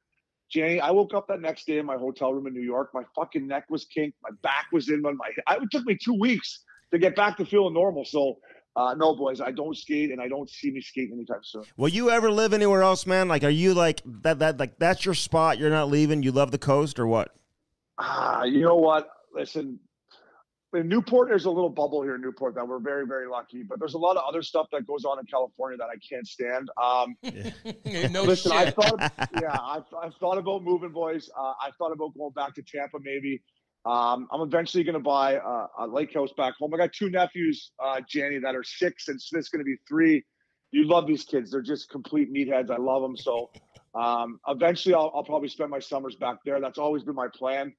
Janie, I woke up that next day in my hotel room in New York. My fucking neck was kinked. My back was in. My, I, it took me two weeks to get back to feeling normal. So, uh, no, boys, I don't skate, and I don't see me skating anytime soon. Will you ever live anywhere else, man? Like, are you like that? That like that's your spot. You're not leaving. You love the coast, or what? Ah, uh, you know what? Listen. In Newport, there's a little bubble here in Newport that we're very, very lucky. But there's a lot of other stuff that goes on in California that I can't stand. Um, yeah. no listen, shit. I thought, yeah, I've, I've thought about moving, boys. Uh, I thought about going back to Tampa, maybe. Um, I'm eventually going to buy a, a lake house back home. I got two nephews, uh, Janie, that are six, and Smith's going to be three. You love these kids. They're just complete meatheads. I love them. So um, eventually, I'll, I'll probably spend my summers back there. That's always been my plan.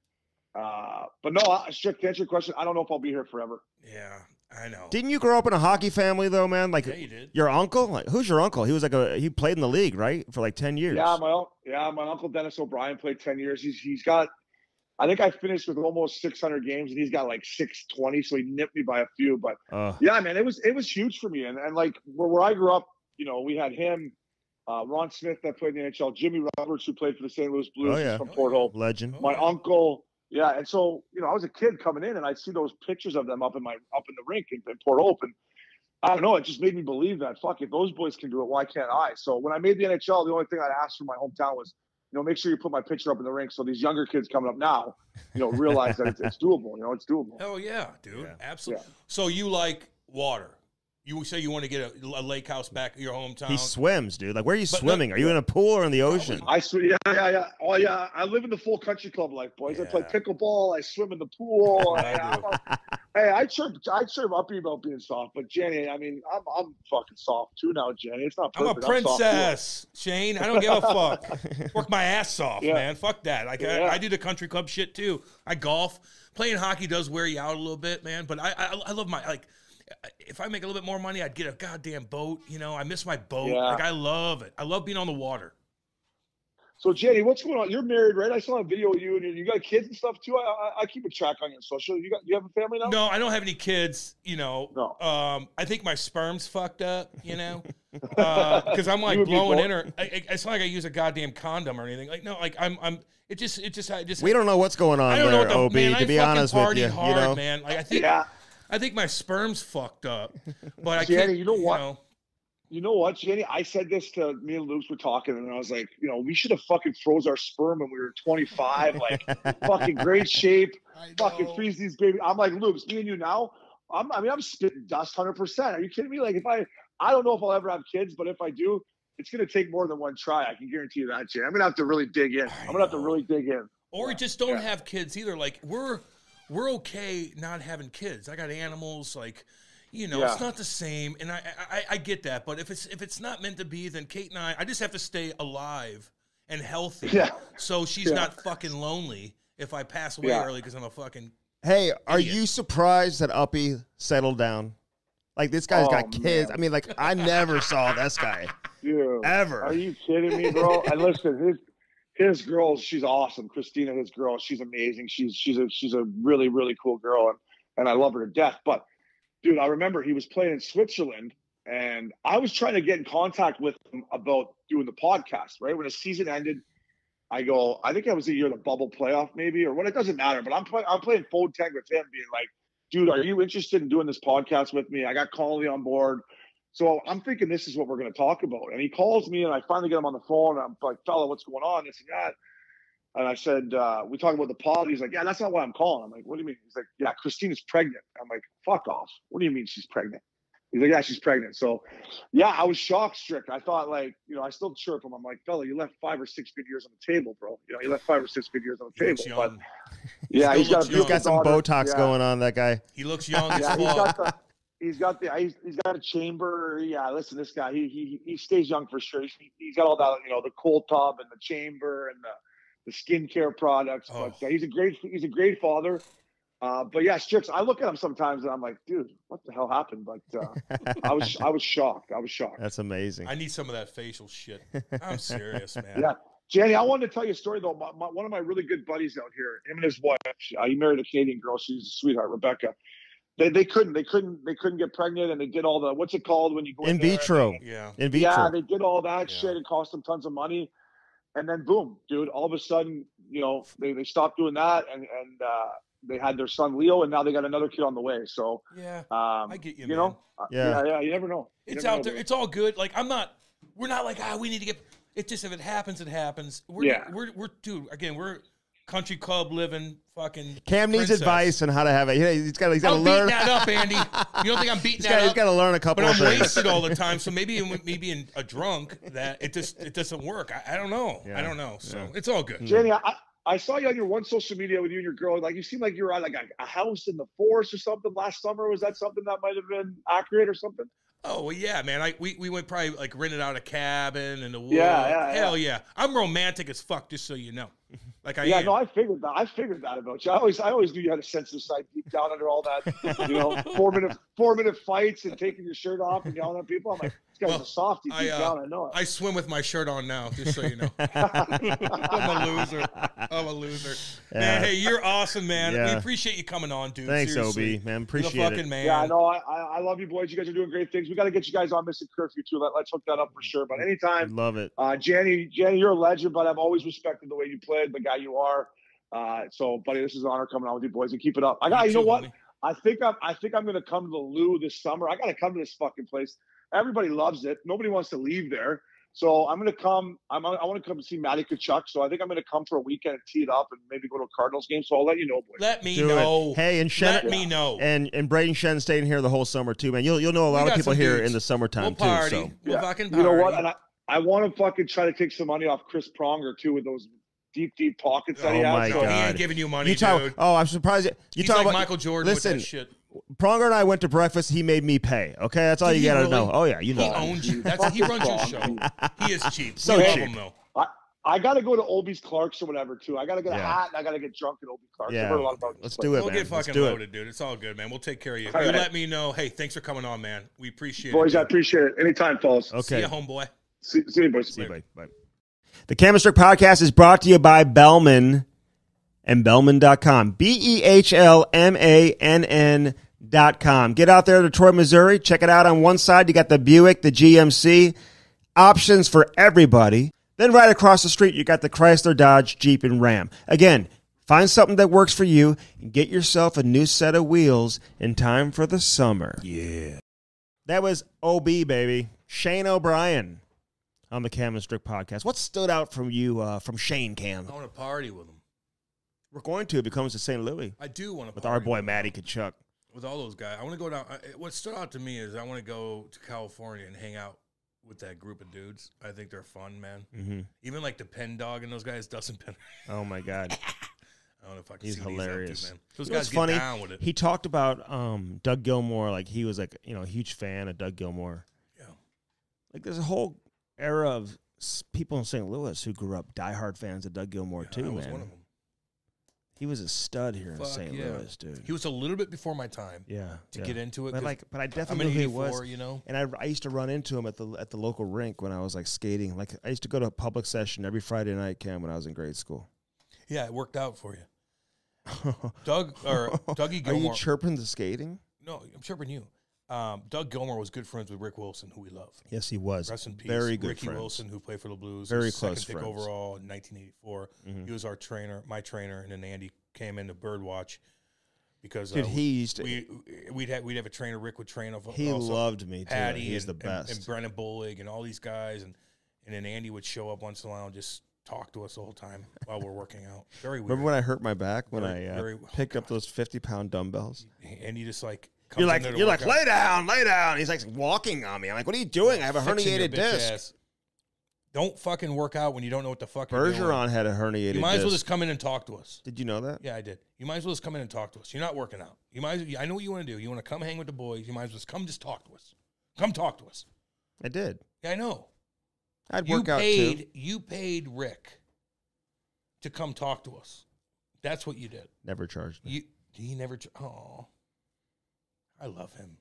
Uh, but no, I, strict to answer your question, I don't know if I'll be here forever. Yeah, I know. Didn't you grow up in a hockey family though, man? Like, yeah, you did. Your uncle, like, who's your uncle? He was like a he played in the league, right, for like ten years. Yeah, my yeah, my uncle Dennis O'Brien played ten years. He's he's got, I think I finished with almost six hundred games, and he's got like six twenty, so he nipped me by a few. But uh, yeah, man, it was it was huge for me, and and like where, where I grew up, you know, we had him. Uh, Ron Smith that played in the N H L, Jimmy Roberts who played for the Saint Louis Blues oh, yeah. from oh, Port Hope, legend. My oh, uncle. Yeah, and so, you know, I was a kid coming in, and I'd see those pictures of them up in my up in the rink in, in Port Hope, and I don't know, it just made me believe that, fuck, if those boys can do it, why can't I? So when I made the N H L, the only thing I'd asked from my hometown was, you know, make sure you put my picture up in the rink so these younger kids coming up now, you know, realize that it's, it's doable, you know, it's doable. Oh, yeah, dude, yeah. Absolutely. Yeah. So you like water. You say you want to get a, a lake house back in your hometown. He swims, dude. Like, where are you but swimming? Look, are you in a pool or in the ocean? I swim. Yeah, yeah, yeah. Oh, yeah. I live in the full country club life, boys. Yeah. I play pickleball. I swim in the pool. I I, hey, I chirp. I chirp up about being soft, but Janie, I mean, I'm I'm fucking soft too now, Janie. It's not perfect. I'm a princess, I'm Shane. I don't give a fuck. Work my ass off, yeah. man. Fuck that. Like, yeah. I, I do the country club shit too. I golf. Playing hockey does wear you out a little bit, man. But I I, I love my like. If I make a little bit more money, I'd get a goddamn boat. You know, I miss my boat. Yeah. Like, I love it. I love being on the water. So, Janie, what's going on? You're married, right? I saw a video of you, and you got kids and stuff, too? I, I, I keep a track on your social. You got, you have a family now? No, I don't have any kids, you know. No. Um, I think my sperm's fucked up, you know, because uh, I'm, like, blowing in or I, – it's not like I use a goddamn condom or anything. Like, no, like, I'm – I'm. It just – it just, I just – we don't know what's going on there, the, O B, man, to I be honest with you. Hard, you know? Man. Like, I think yeah. – I think my sperm's fucked up, but I Janie, can't, you know what, you know. you know what, Janie, I said this to me and Luke were talking, and I was like, you know, we should have fucking froze our sperm when we were twenty-five, like fucking great shape, fucking freeze these babies. I'm like, Luke, me and you now, I'm, I mean, I'm spitting dust one hundred percent. Are you kidding me? Like if I, I don't know if I'll ever have kids, but if I do, it's going to take more than one try. I can guarantee you that, Janie. I'm going to have to really dig in. I I'm going to have to really dig in. Or yeah. just don't yeah. have kids either. Like we're. We're okay not having kids. I got animals, like, you know, yeah. it's not the same, and I, I I get that. But if it's if it's not meant to be, then Kate and I, I just have to stay alive and healthy, yeah. so she's yeah. not fucking lonely if I pass away yeah. early because I'm a fucking. Hey, are idiot. you surprised that Uppy settled down? Like this guy's oh, got kids. Man. I mean, like I never saw this guy Dude, ever. Are you kidding me, bro? I listen. His His girl, she's awesome. Christina, his girl, she's amazing. She's she's a she's a really really cool girl, and and I love her to death. But dude, I remember he was playing in Switzerland, and I was trying to get in contact with him about doing the podcast. Right when the season ended, I go, I think that was the year of the bubble playoff, maybe or what. It doesn't matter. But I'm playing I'm playing phone tag with him, being like, dude, are you interested in doing this podcast with me? I got Connolly on board. So I'm thinking this is what we're going to talk about. And he calls me, and I finally get him on the phone. And I'm like, fella, what's going on? This and that. And I said, uh, we talking about the pod. He's like, yeah, that's not what I'm calling. I'm like, what do you mean? He's like, yeah, Christina's pregnant. I'm like, fuck off. What do you mean she's pregnant? He's like, yeah, she's pregnant. So, yeah, I was shock stricken. I thought, like, you know, I still chirp him. I'm like, fella, you left five or six good years on the table, bro. You know, you left five or six good years on the table. But, yeah, he's got, he's got some Botox yeah. going on, that guy. He looks young as yeah, fuck. He's got the he's, he's got a chamber. Yeah, listen, this guy he he he stays young for sure. He, he's got all that, you know, the cold tub and the chamber and the the skincare products. Oh. But uh, he's a great he's a great father. Uh, but yeah, Strix, I look at him sometimes and I'm like, dude, what the hell happened? But uh, I was I was shocked. I was shocked. That's amazing. I need some of that facial shit. I'm serious, man. Yeah, Jenny, I wanted to tell you a story though. My, my, one of my really good buddies out here, him and his wife, uh, he married a Canadian girl. She's a sweetheart, Rebecca. They, they couldn't they couldn't they couldn't get pregnant, and they did all the what's it called when you go in, in vitro and, yeah in vitro. yeah they did all that yeah. shit. It cost them tons of money, and then boom, dude, all of a sudden, you know, they, they stopped doing that, and and uh they had their son Leo, and now they got another kid on the way. So yeah, um, I get you, you man. know yeah. yeah yeah you never know. You it's never out know there that. It's all good. Like I'm not we're not like ah we need to get it. Just if it happens, it happens. We're yeah. we're we're dude again we're. Country club living, fucking. Cam needs princess. advice on how to have it. He's got, he's got to learn. I'm beating that up, Andy. You don't think I'm beating he's that got, up? He's got to learn a couple. But of I'm things. wasted all the time, so maybe maybe in a drunk that it just it doesn't work. I, I don't know. Yeah. I don't know. So yeah. it's all good. Jenny, I, I saw you on your one social media with you and your girl. Like you seemed like you were on like a, a house in the forest or something last summer. Was that something that might have been accurate or something? Oh well, yeah, man. I we, we went probably like rented out a cabin in the woods. Yeah, yeah, hell yeah. yeah. I'm romantic as fuck, just so you know. Like I yeah, am. no, I figured that. I figured that about you. I always I always knew you had a sense of sight deep down under all that, you know, four minute four minute fights and taking your shirt off and yelling at people. I'm like, this guy's well, a softy deep I, uh, down. I know it. I swim with my shirt on now, just so you know. I'm a loser. I'm a loser. Yeah. Man, hey, you're awesome, man. Yeah. We appreciate you coming on, dude. Thanks, Seriously. O B, man. Appreciate you're the fucking it. Man. Yeah, no, I know. I I love you boys. You guys are doing great things. We got to get you guys on Missing Curfew too. Let, let's hook that up for sure. But anytime, love it. Uh, Janny, Janny, you're a legend. But I've always respected the way you played, the guy you are. Uh, so, buddy, this is an honor coming on with you boys, and keep it up. I got you, you know too, what? Buddy. I think I'm. I think I'm going to come to the Lou this summer. I got to come to this fucking place. Everybody loves it. Nobody wants to leave there. So I'm going to come. I'm. I want to come see Matty Tkachuk. So I think I'm going to come for a weekend and tee it up, and maybe go to a Cardinals game. So I'll let you know, boys. Let me Do know. It. Hey, and Shen. Let yeah. me know. And and Braden Shen staying here the whole summer too, man. You'll you'll know a lot of people here dudes. in the summertime we'll party. too. So we'll yeah. fucking party. You know what? And I I want to fucking try to take some money off Chris Pronger too with those deep, deep pockets. That oh he my has. God! He ain't giving you money, you talk, dude. Oh, I'm surprised. You He's talk like about, Michael Jordan. Listen, with that shit. Pronger and I went to breakfast. He made me pay. Okay, that's all Did you gotta really? know. Oh yeah, you know. He owns you. That's he runs your show. He is cheap. So we cheap. Love him, though. I, I gotta go to Obi's Clark's or whatever too. I gotta get yeah. a hat and I gotta get drunk at Obi Clark's. Yeah. I've heard a lot about Let's do place. it. We'll man. get fucking Let's loaded, it. dude. It's all good, man. We'll take care of you. All you right. Let me know. Hey, thanks for coming on, man. We appreciate boys, it, boys. I appreciate it. Anytime, fellas. Okay. See you, homeboy. See you, boys. See you, bye. Bye. The Camister Podcast is brought to you by Bellman and Bellman dot com. B E H L M A N N dot com. Get out there to Detroit, Missouri. Check it out. On one side, you got the Buick, the G M C. Options for everybody. Then right across the street, you got the Chrysler, Dodge, Jeep, and Ram. Again, find something that works for you and get yourself a new set of wheels in time for the summer. Yeah. That was O B, baby. Shane O'Brien. On the Cam and Strick podcast. What stood out from you, uh, from Shane, Cam? I want to party with him. We're going to. If it comes to Saint Louis. I do want to with party. With our boy, with Matty Tkachuk. With all those guys. I want to go down. I, what stood out to me is I want to go to California and hang out with that group of dudes. I think they're fun, man. Mm-hmm. Even like the Pen Dog and those guys, Dustin Penn. Oh, my God. I don't know if I can He's see hilarious. These up to, man. Those you know, guys get funny. down with it. He talked about um, Doug Gilmour. Like, he was, like, you know, a huge fan of Doug Gilmour. Yeah. Like, there's a whole era of people in Saint Louis who grew up diehard fans of Doug Gilmour, yeah, too, man. I was one of them. He was a stud here Fuck in Saint Yeah. Louis, dude. He was a little bit before my time, yeah, to yeah. get into it. But like, but I definitely knew who he was, you know. And I, I used to run into him at the at the local rink when I was like skating. Like I used to go to a public session every Friday night, Cam, when I was in grade school. Yeah, it worked out for you, Doug or Dougie Gilmour. Are you chirping the skating? No, I'm chirping you. Um, Doug Gilmour was good friends with Rick Wilson, who we love. Yes, he was. Rest in peace. Very good Ricky friends. Ricky Wilson, who played for the Blues. Very close friends. Second pick overall in nineteen eighty-four. Mm-hmm. He was our trainer, my trainer, and then Andy came into Birdwatch because Dude, uh, he used to, we, we'd, have, we'd have a trainer. Rick would train. Off, he also, loved me, too. Patty He's and, the best. And, and Brennan Bullig and all these guys. And, and then Andy would show up once in a while and just talk to us the whole time while we're working out. Very weird. Remember when I hurt my back when very, I uh, very, oh picked God. up those fifty-pound dumbbells? And you just like... You're like, you're like, lay down, lay down. He's like walking on me. I'm like, what are you doing? I have a herniated disc. Don't fucking work out when you don't know what the fuck you're doing. Bergeron had a herniated disc. You might as well just come in and talk to us. Did you know that? Yeah, I did. You might as well just come in and talk to us. You're not working out. You might. As well, I know what you want to do. You want to come hang with the boys. You might as well just come just talk to us. Come talk to us. I did. Yeah, I know. I'd work out too. You paid Rick to come talk to us. That's what you did. Never charged me. You, he never – oh. I love him.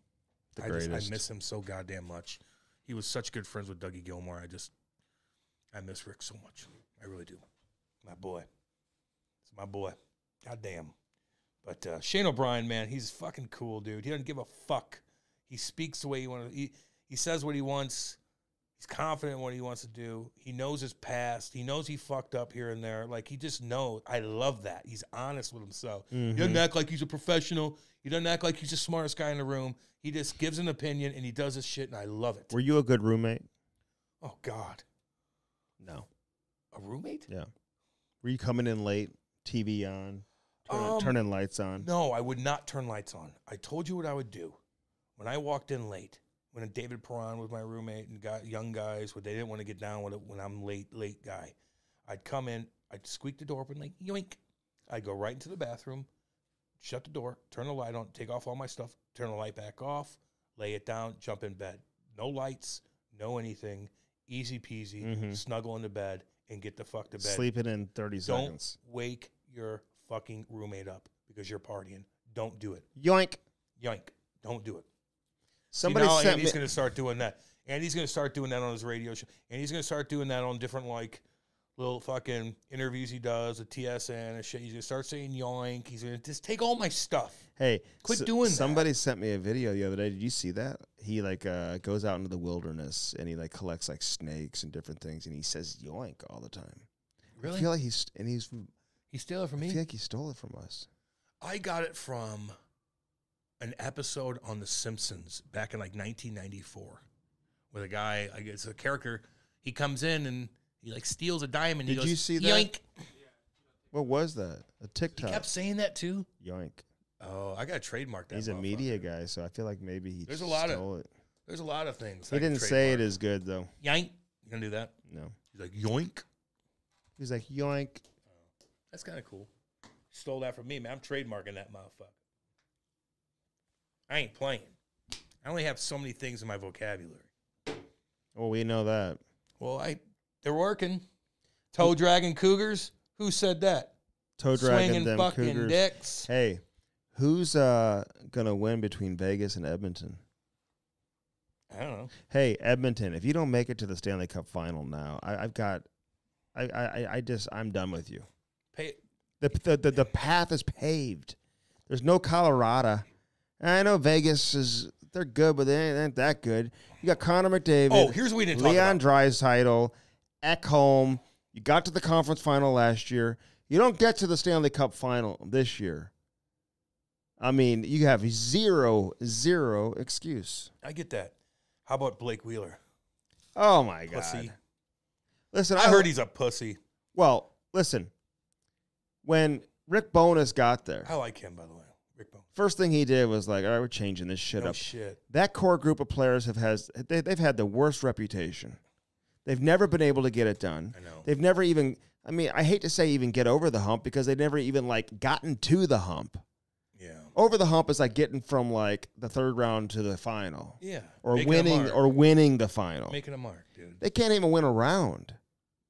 The greatest. I, just, I miss him so goddamn much. He was such good friends with Dougie Gilmore. I just – I miss Rick so much. I really do. My boy. It's my boy. Goddamn. But uh, Shane O'Brien, man, he's fucking cool, dude. He doesn't give a fuck. He speaks the way he wants to. He, he says what he wants. He's confident in what he wants to do. He knows his past. He knows he fucked up here and there. Like, he just knows. I love that. He's honest with himself. Mm-hmm. He doesn't act like he's a professional. He doesn't act like he's the smartest guy in the room. He just gives an opinion, and he does his shit, and I love it. Were you a good roommate? Oh, God. No. A roommate? Yeah. Were you coming in late, T V on, turn, um, turning lights on? No, I would not turn lights on. I told you what I would do. When I walked in late, when David Perron was my roommate and got young guys, where they didn't want to get down with it when I'm late, late guy, I'd come in, I'd squeak the door open, like, yoink. I'd go right into the bathroom, shut the door, turn the light on, take off all my stuff, turn the light back off, lay it down, jump in bed. No lights, no anything. Easy peasy, mm-hmm. Snuggle in the bed, and get the fuck to bed. Sleeping in thirty seconds. Don't wake your fucking roommate up because you're partying. Don't do it. Yoink. Yoink. Don't do it. Somebody See, now Andy's going to start doing that. Andy's going to start doing that on his radio show. And he's going to start doing that on different, like, little fucking interviews he does with T S N and shit. He's going to start saying yoink. He's going to just take all my stuff. Hey. Quit so, doing somebody that. Somebody sent me a video the other day. Did you see that? He, like, uh, goes out into the wilderness, and he, like, collects, like, snakes and different things, and he says yoink all the time. Really? I feel like he's – and he's – He stole it from me? I feel like he stole it from us. I got it from an episode on The Simpsons back in, like, nineteen ninety-four with a guy – I guess a character. He comes in, and – he, like, steals a diamond. Did he goes, you see that? Yoink. What was that? A TikTok. He kept saying that, too? Yoink. Oh, I got to trademark that. He's a media guy, so I feel like maybe he there's a lot stole of, it. There's a lot of things. He I didn't say it as good, though. Yoink. You going to do that? No. He's like, yoink. He's like, yoink. Oh, that's kind of cool. Stole that from me, man. I'm trademarking that motherfucker. I ain't playing. I only have so many things in my vocabulary. Well, we know that. Well, I... They're working. Toe dragging cougars. Who said that? Toe dragging them fucking cougars. Dicks. Hey, who's uh gonna win between Vegas and Edmonton? I don't know. Hey, Edmonton, if you don't make it to the Stanley Cup final now, I, I've got, I, I, I just, I'm done with you. Pay the the the, the path is paved. There's no Colorado. I know Vegas is. They're good, but they ain't that good. You got Connor McDavid. Oh, here's what we didn't talk about. Leon Draisaitl. Ekholm, you got to the conference final last year. You don't get to the Stanley Cup final this year. I mean, you have zero, zero excuse. I get that. How about Blake Wheeler? Oh, my pussy. God. Listen, I, I heard he's a pussy. Well, listen, when Rick Bowness got there. I like him, by the way. Rick Bowness. First thing he did was like, all right, we're changing this shit no up. Shit. That core group of players have has they, they've had the worst reputation. They've never been able to get it done. I know. They've never even, I mean, I hate to say even get over the hump because they've never even, like, gotten to the hump. Yeah. Over the hump is like getting from, like, the third round to the final. Yeah. Or Making winning or winning the final. Making a mark, dude. They can't even win a round.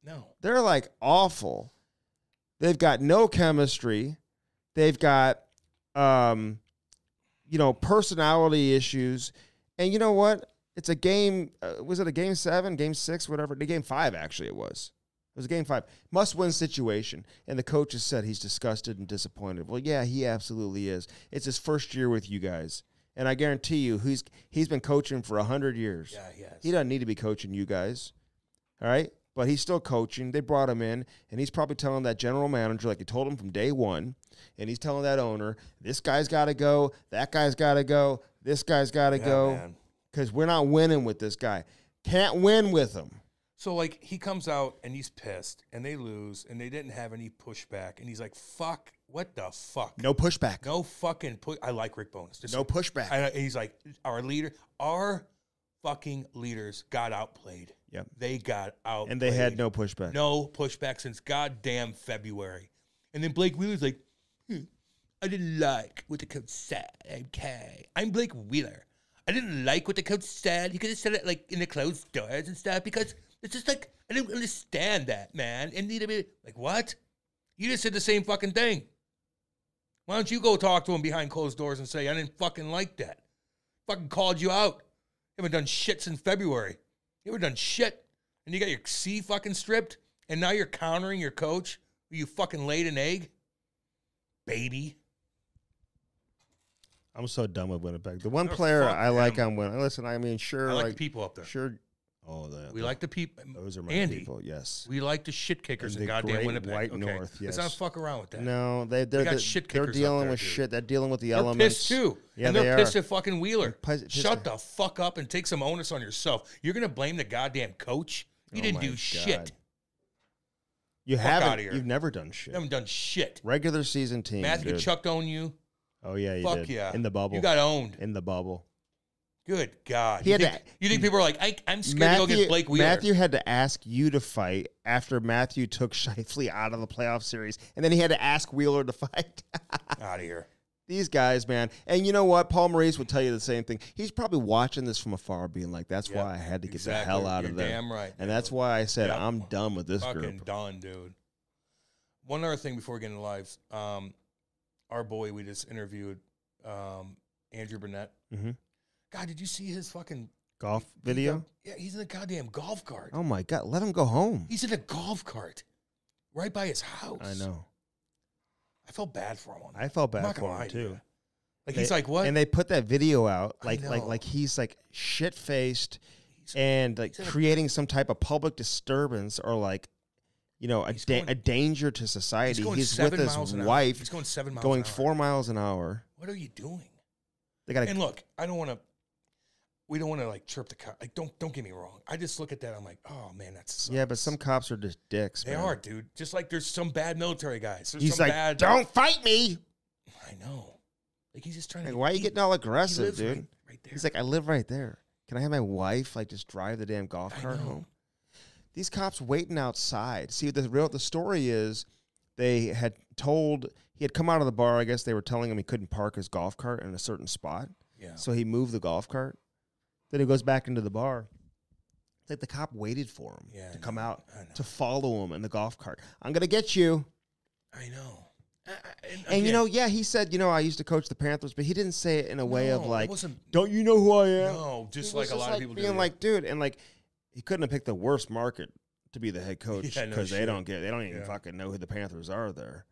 No. They're, like, awful. They've got no chemistry. They've got, um, you know, personality issues. And you know what? It's a game, uh, was it a game seven, game six, whatever? The game five, actually, it was. It was a game five. Must-win situation. And the coach has said he's disgusted and disappointed. Well, yeah, he absolutely is. It's his first year with you guys. And I guarantee you, he's, he's been coaching for one hundred years. Yeah, he has. He doesn't need to be coaching you guys, all right? But he's still coaching. They brought him in, and he's probably telling that general manager, like he told him from day one, and he's telling that owner, this guy's got to go, that guy's got to go, this guy's got to yeah, go. Man. Because we're not winning with this guy. Can't win with him. So, like, he comes out, and he's pissed, and they lose, and they didn't have any pushback. And he's like, fuck, what the fuck? No pushback. No fucking push. I like Rick Bowness. Just no pushback. I, and he's like, our leader, our fucking leaders got outplayed. Yep. They got out. And they had no pushback. No pushback since goddamn February. And then Blake Wheeler's like, hmm, I didn't like what the coach said. Okay. I'm Blake Wheeler. I didn't like what the coach said. He could have said it like in the closed doors and stuff because it's just like, I didn't understand that, man. And need to be like, what? You just said the same fucking thing. Why don't you go talk to him behind closed doors and say, I didn't fucking like that. Fucking called you out. Haven't done shit since February. You haven't done shit. And you got your C fucking stripped. And now you're countering your coach. You fucking laid an egg. Baby. I'm so done with Winnipeg. The one oh, player fuck, I man. like on Winnipeg. Listen, I mean, sure. I like, like the people up there. Sure. Oh, the, we the, like the people. Those are my Andy, people, yes. We like the shit kickers in goddamn Winnipeg. White okay. North, yes. Let's not fuck around with that. No, they, they're, they got they're, shit kickers they're dealing there, with dude. shit. They're dealing with the they're elements. Pissed too. Yeah, and they're they pissed are. at fucking Wheeler. Pissed Shut pissed. the fuck up and take some onus on yourself. You're going to blame the goddamn coach? You oh didn't do God. shit. You fuck haven't. You've never done shit. You haven't done shit. Regular season team. Matthew Tkachuk owned you. Oh, yeah, you fuck did. yeah. In the bubble. You got owned. In the bubble. Good God. He you, think, to, you think people are like, I, I'm scared Matthew, to go against Blake Wheeler. Matthew had to ask you to fight after Matthew took Scheifele out of the playoff series, and then he had to ask Wheeler to fight. Out of here. These guys, man. And you know what? Paul Maurice would tell you the same thing. He's probably watching this from afar being like, that's yep, why I had to get exactly. the hell out You're of there. damn right. And dude. that's why I said, yep. I'm done with this Fucking group. Fucking done, dude. One other thing before we get into lives. Um, our boy we just interviewed, um, Andrew Burnett. Mm-hmm. God, did you see his fucking golf video? Yeah, he's in a goddamn golf cart. Oh my God, let him go home. He's in a golf cart right by his house. I know. I felt bad for him. I felt bad for him too. Like they, he's like what? And they put that video out like like like he's like shit faced and like creating a, some type of public disturbance or like you know a da going, a danger to society. He's, he's with his wife. He's going seven miles going an hour. four miles an hour. What are you doing? They got and look, I don't want to. We don't want to like chirp the cop. Like don't don't get me wrong. I just look at that. I'm like, oh man, that's yeah. But some cops are just dicks. They man. are, dude. Just like there's some bad military guys. There's he's some like, bad don't fight me. I know. Like he's just trying like, to. Why are you getting all aggressive, dude? Right, right there. He's like, I live right there. Can I have my wife like just drive the damn golf cart home? These cops waiting outside. See the real the story is, they had told he had come out of the bar. I guess they were telling him he couldn't park his golf cart in a certain spot. Yeah. So he moved the golf cart. Then he goes back into the bar. It's like the cop waited for him yeah, to come out, to follow him in the golf cart. I'm going to get you. I know. I, I, and, and, you know, yeah, he said, you know, I used to coach the Panthers, but he didn't say it in a no, way of like, don't you know who I am? No, just he like just a lot like of people being do. Being like, dude, and like, he couldn't have picked the worst market to be the head coach because yeah, no they don't get, they don't even yeah. fucking know who the Panthers are there.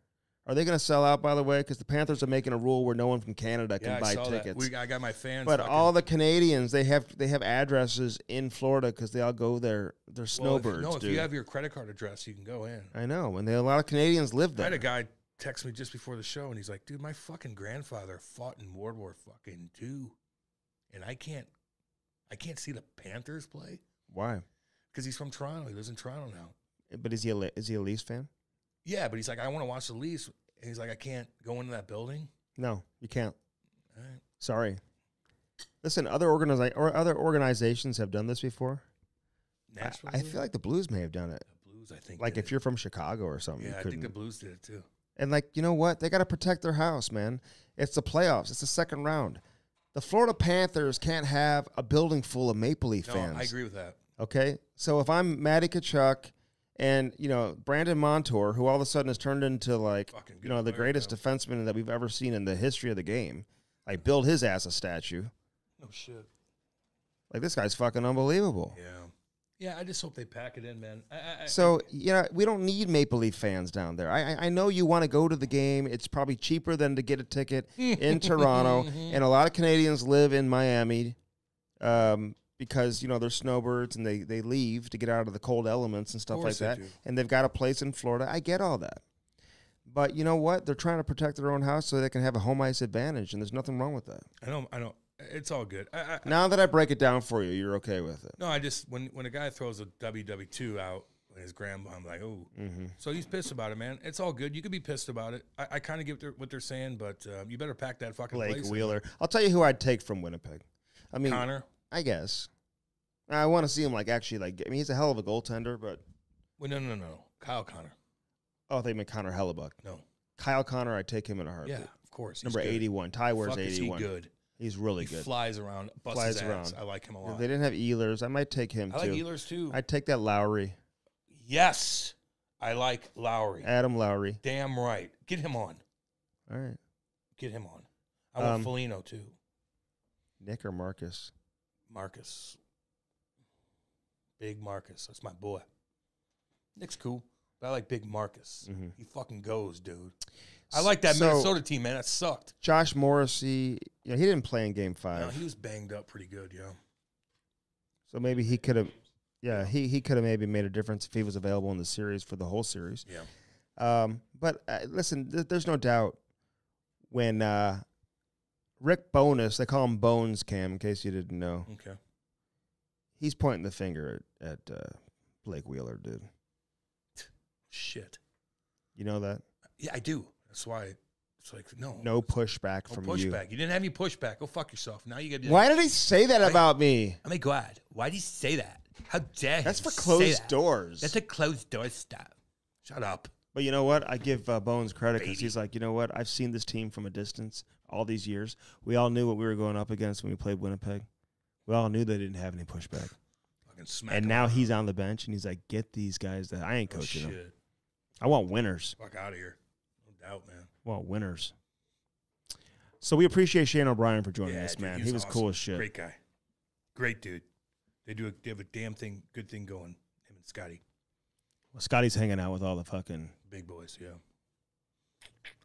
Are they going to sell out, by the way? Because the Panthers are making a rule where no one from Canada can yeah, buy I saw tickets. That. We, I got my fans. But fucking. all the Canadians, they have they have addresses in Florida because they all go there. They're snowbirds, well, if, no, dude. If you have your credit card address, you can go in. I know, and they, a lot of Canadians live there. I had a guy text me just before the show, and he's like, dude, my fucking grandfather fought in World War fucking two, and I can't, I can't see the Panthers play. Why? Because he's from Toronto. He lives in Toronto now. But is he a, is he a Leafs fan? Yeah, but he's like, I want to watch the Leafs. And he's like, I can't go into that building. No, you can't. All right. Sorry. Listen, other organiza or other organizations have done this before. I, I feel like the Blues may have done it. The Blues, I think. Like if it. you're from Chicago or something. Yeah, you I think the Blues did it too. And like, you know what? They got to protect their house, man. It's the playoffs. It's the second round. The Florida Panthers can't have a building full of Maple Leaf no, fans. I agree with that. Okay? So if I'm Matty Tkachuk, and, you know, Brandon Montour, who all of a sudden has turned into, like, you know, the greatest though. defenseman that we've ever seen in the history of the game. Like, build his ass a statue. Oh, shit. Like, this guy's fucking unbelievable. Yeah. Yeah, I just hope they pack it in, man. I, I, so, you know, we don't need Maple Leaf fans down there. I, I, I know you want to go to the game. It's probably cheaper than to get a ticket in Toronto. And a lot of Canadians live in Miami. Um Because, you know, they're snowbirds and they, they leave to get out of the cold elements and stuff like that. And they've got a place in Florida. I get all that. But you know what? They're trying to protect their own house so they can have a home ice advantage, and there's nothing wrong with that. I know. I know. It's all good. I, I, now that I break it down for you, you're okay with it. No, I just, when, when a guy throws a W W two out, his grandma, I'm like, oh. Mm-hmm. So he's pissed about it, man. It's all good. You could be pissed about it. I, I kind of get what they're saying, but uh, you better pack that fucking place. Blake Wheeler. I'll tell you who I'd take from Winnipeg. I mean, Connor. I guess. I want to see him like actually like. I mean, he's a hell of a goaltender, but well, no, no, no, no. Kyle Connor. Oh, they meant Connor Hellebuck. No, Kyle Connor. I take him in a heartbeat. Yeah, of course. Number good. eighty-one. Ty wears eighty-one. Is he good? He's really he good. He flies around, busts flies his ass. Around. I like him a lot. If they didn't have Ehlers, I might take him. I too. like Ehlers too. I'd take that Lowry. Yes, I like Lowry. Adam Lowry. Damn right. Get him on. All right. Get him on. I want um, Foligno too. Nick or Marcus? Marcus. Big Marcus. That's my boy. Nick's cool, but I like Big Marcus. Mm-hmm. He fucking goes, dude. I like that so, Minnesota team, man. That sucked. Josh Morrissey, you know, he didn't play in game five. No, he was banged up pretty good, yo. So maybe he could have, yeah, he he could have maybe made a difference if he was available in the series for the whole series. Yeah. Um, but uh, listen, th there's no doubt when uh, Rick Bowness, they call him Bones, Cam, in case you didn't know. Okay. He's pointing the finger at, at uh, Blake Wheeler, dude. Shit. You know that? Yeah, I do. That's why it's like, no. No pushback no from pushback. you. pushback. You didn't have any pushback. Go fuck yourself. Now you got to. Why did he say that I, about me? I'm glad. Why did he say that? How dare That's for closed that? doors. That's a closed door stuff. Shut up. But you know what? I give uh, Bones credit because he's like, you know what? I've seen this team from a distance all these years. We all knew what we were going up against when we played Winnipeg. We all knew they didn't have any pushback. Fucking smack and now he's on the bench and he's like, get these guys that I ain't coaching oh, shit. them. I want winners. Fuck out of here. Out, man. Well, winners. So we appreciate Shane O'Brien for joining yeah, us, dude, man. He was, he was awesome. cool as shit. Great guy. Great dude. They do a, they have a damn thing, good thing going, him and Scotty. Well, Scotty's hanging out with all the fucking big boys, yeah.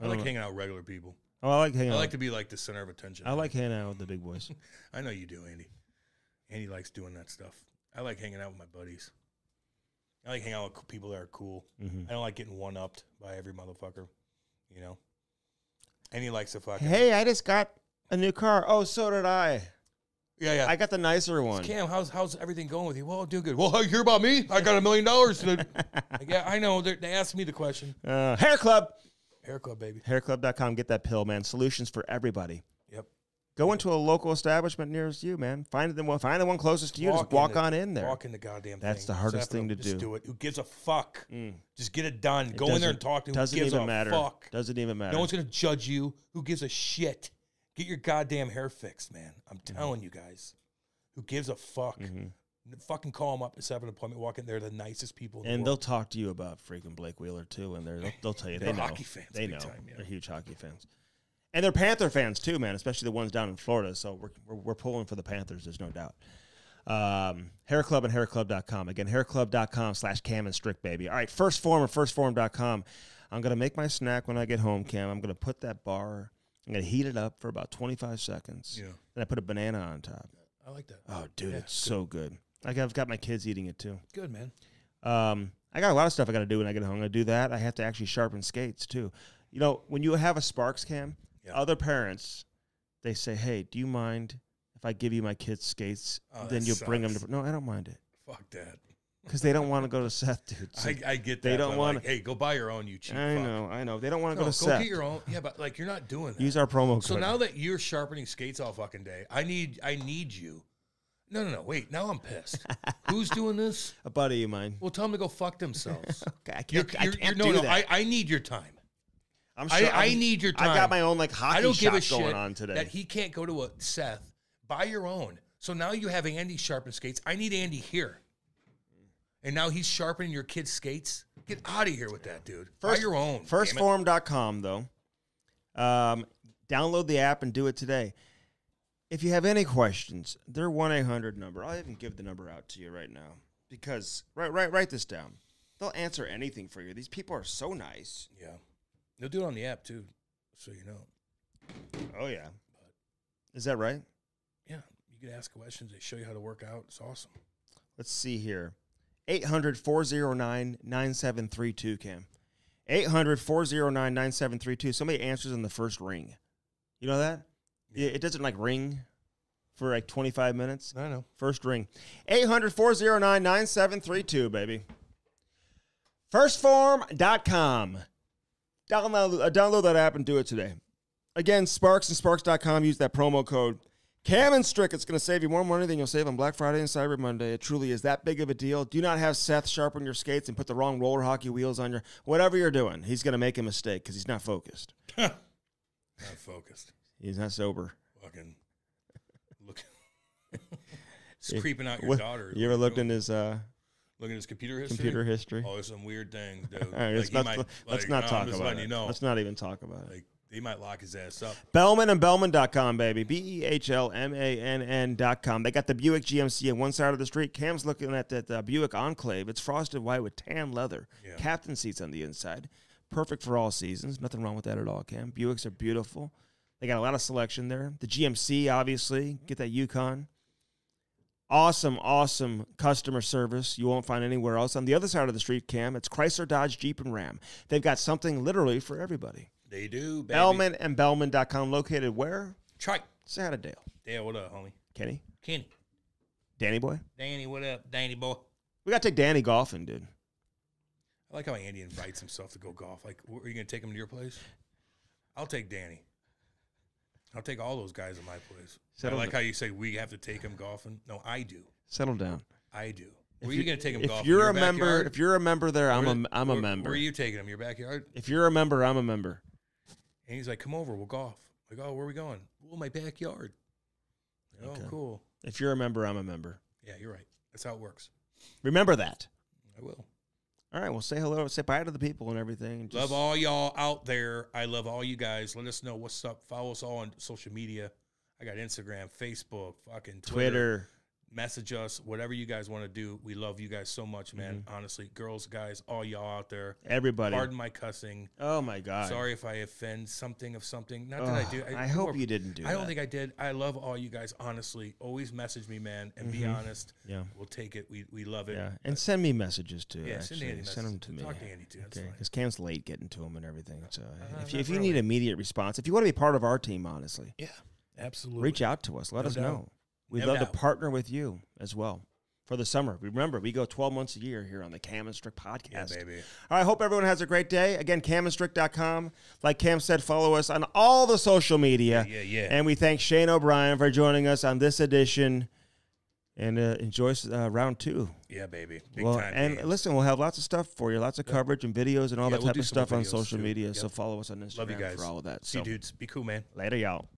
I, I like know. hanging out with regular people. Oh, I like hanging I out. I like to be like the center of attention. I man. like hanging out with the big boys. I know you do, Andy. Andy likes doing that stuff. I like hanging out with my buddies. I like hanging out with people that are cool. Mm-hmm. I don't like getting one-upped by every motherfucker. You know, and he likes to fucking. Hey, I just got a new car. Oh, so did I. Yeah, yeah. I got the nicer one. Cam, how's how's everything going with you? Well, do good. Well, how you hear about me? I got a million dollars. Yeah, I know. They asked me the question. Uh, Hair Club. Hair Club, baby. hair club dot com. Get that pill, man. Solutions for everybody. Yep. Go yep. into a local establishment nearest you, man. Find the one. Find the one closest to you. Walk just walk the, on in there. Walk in the goddamn. That's thing. the hardest thing to do. Just do it. Who gives a fuck? Mm. Just get it done. It Go in there and talk to. Who gives even a matter. fuck? Doesn't even matter. No one's gonna judge you. Who gives a shit? Get your goddamn hair fixed, man. I'm mm-hmm. telling you guys. Who gives a fuck? Mm-hmm. Fucking call them up and set up an appointment. Walk in there, the nicest people in the and world. They'll talk to you about freaking Blake Wheeler too. And they're they'll, they'll tell you they're they know. hockey fans. They know. Time, yeah. They're huge hockey fans. And they're Panther fans, too, man, especially the ones down in Florida. So we're, we're, we're pulling for the Panthers, there's no doubt. Um, Hair Club and hair club dot com. Again, hair club dot com slash Cam and Strick, baby. All right, First Forum or first forum dot com. I'm going to make my snack when I get home, Cam. I'm going to put that bar, I'm going to heat it up for about twenty-five seconds. Yeah. Then I put a banana on top. I like that. Oh, dude, yeah, it's good. so good. Like I've got my kids eating it, too. Good, man. Um, I got a lot of stuff I got to do when I get home. I'm going to do that. I have to actually sharpen skates, too. You know, when you have a Sparks, Cam, yeah. other parents, they say, hey, do you mind if I give you my kids' skates? Oh, then you'll sucks. bring them to – no, I don't mind it. Fuck that. Because they don't want to go to Seth, dude. So I, I get that. They don't want like, hey, go buy your own, you cheap I fuck. know, I know. They don't want to no, go to go Seth. Go get your own. Yeah, but, like, you're not doing that. Use our promo code. So now that you're sharpening skates all fucking day, I need I need you. No, no, no. Wait, now I'm pissed. Who's doing this? A buddy of mine. Well, tell them to go fuck themselves. Okay, I can't, you're, you're, I can't no, do no, that. No, no, I, I need your time. I'm sure I, I need your time. I got my own like hockey I don't shop give a going shit on today. That he can't go to a Seth. Buy your own. So now you have Andy sharpen skates. I need Andy here. And now he's sharpening your kids' skates. Get out of here with that, dude. First, buy your own. first forum dot com though. Um, download the app and do it today. If you have any questions, their one eight hundred number. I'll even give the number out to you right now because right, right, write this down. They'll answer anything for you. These people are so nice. Yeah. They'll do it on the app, too, so you know. Oh, yeah. But is that right? Yeah. You can ask questions. They show you how to work out. It's awesome. Let's see here. eight hundred, four oh nine, nine seven three two, Cam. eight hundred, four oh nine, nine seven three two. Somebody answers in the first ring. You know that? Yeah. It doesn't, like, ring for, like, twenty-five minutes. I know. First ring. eight hundred, four oh nine, nine seven three two, baby. first form dot com. Download, uh, download that app and do it today. Again, Sparks and Sparks dot com. Use that promo code Cam Strick, it's going to save you more money than you'll save on Black Friday and Cyber Monday. It truly is that big of a deal. Do not have Seth sharpen your skates and put the wrong roller hockey wheels on your... Whatever you're doing, he's going to make a mistake because he's not focused. Not focused. He's not sober. Fucking look. It's creeping out your what, daughter. You ever looked in his... Uh, Look at his computer history. Computer history. Oh, there's some weird things, dude. All right, like, not, might, let's like, not talk no, about it. You know, let's not even talk about it. Like, he might lock his ass up. Bellman and Bellman dot com, baby. B E H L M A N N dot com. They got the Buick G M C on one side of the street. Cam's looking at that uh, Buick Enclave. It's frosted white with tan leather. Yeah. Captain seats on the inside. Perfect for all seasons. Nothing wrong with that at all, Cam. Buicks are beautiful. They got a lot of selection there. The G M C, obviously. Get that Yukon. Awesome, awesome customer service you won't find anywhere else. On the other side of the street, Cam, it's Chrysler, Dodge, Jeep, and Ram. They've got something literally for everybody. They do, baby. Bellman and Bellman dot com, located where? Trike. Say hi to Dale. Dale, what up, homie? Kenny? Kenny. Danny boy? Danny, what up, Danny boy? We got to take Danny golfing, dude. I like how Andy invites himself to go golf. Like, are you going to take him to your place? I'll take Danny. I'll take all those guys at my place. Settle I like down. How you say we have to take them golfing. No, I do. Settle down. I do. Where are you going to take them golfing? If you're a member, if you're a member there, I'm a I'm a member. Where are you taking them? Your backyard? If you're a member, I'm a member. And he's like, "Come over, we'll golf." Like, "Oh, where are we going?" "Well, my backyard." Oh, okay. Cool. If you're a member, I'm a member. Yeah, you're right. That's how it works. Remember that. I will. All right, well, say hello, say bye to the people and everything. Just love all y'all out there. I love all you guys. Let us know what's up. Follow us all on social media. I got Instagram, Facebook, fucking Twitter. Twitter. Message us, whatever you guys want to do. We love you guys so much, man. Mm-hmm. Honestly, girls, guys, all y'all out there. Everybody. Pardon my cussing. Oh, my God. Sorry if I offend something of something. Not oh, that I do. I, I hope or, you didn't do I that. I don't think I did. I love all you guys, honestly. Always message me, man, and mm-hmm. be honest. Yeah. We'll take it. We we love it. Yeah. And but, send me messages, too. Yeah, actually. send Andy Send them to me. Talk to Andy, too. Because okay. Cam's late getting to him and everything. So uh, If, you, if you need immediate response, if you want to be part of our team, honestly. Yeah, absolutely. Reach out to us. Let no us doubt. know. We'd love to partner with you as well for the summer. Remember, we go twelve months a year here on the Cam and Strick podcast. Yeah, baby. All right, hope everyone has a great day. Again, cam and strick dot com. Like Cam said, follow us on all the social media. Yeah, yeah. yeah. And we thank Shane O'Brien for joining us on this edition. And uh, enjoy uh, round two. Yeah, baby. Big well, time. And games. Listen, we'll have lots of stuff for you, lots of yeah. coverage and videos and all yeah, that we'll type of stuff on social too. media. Yep. So follow us on Instagram Love you guys. for all of that. See so, you dudes. Be cool, man. Later, y'all.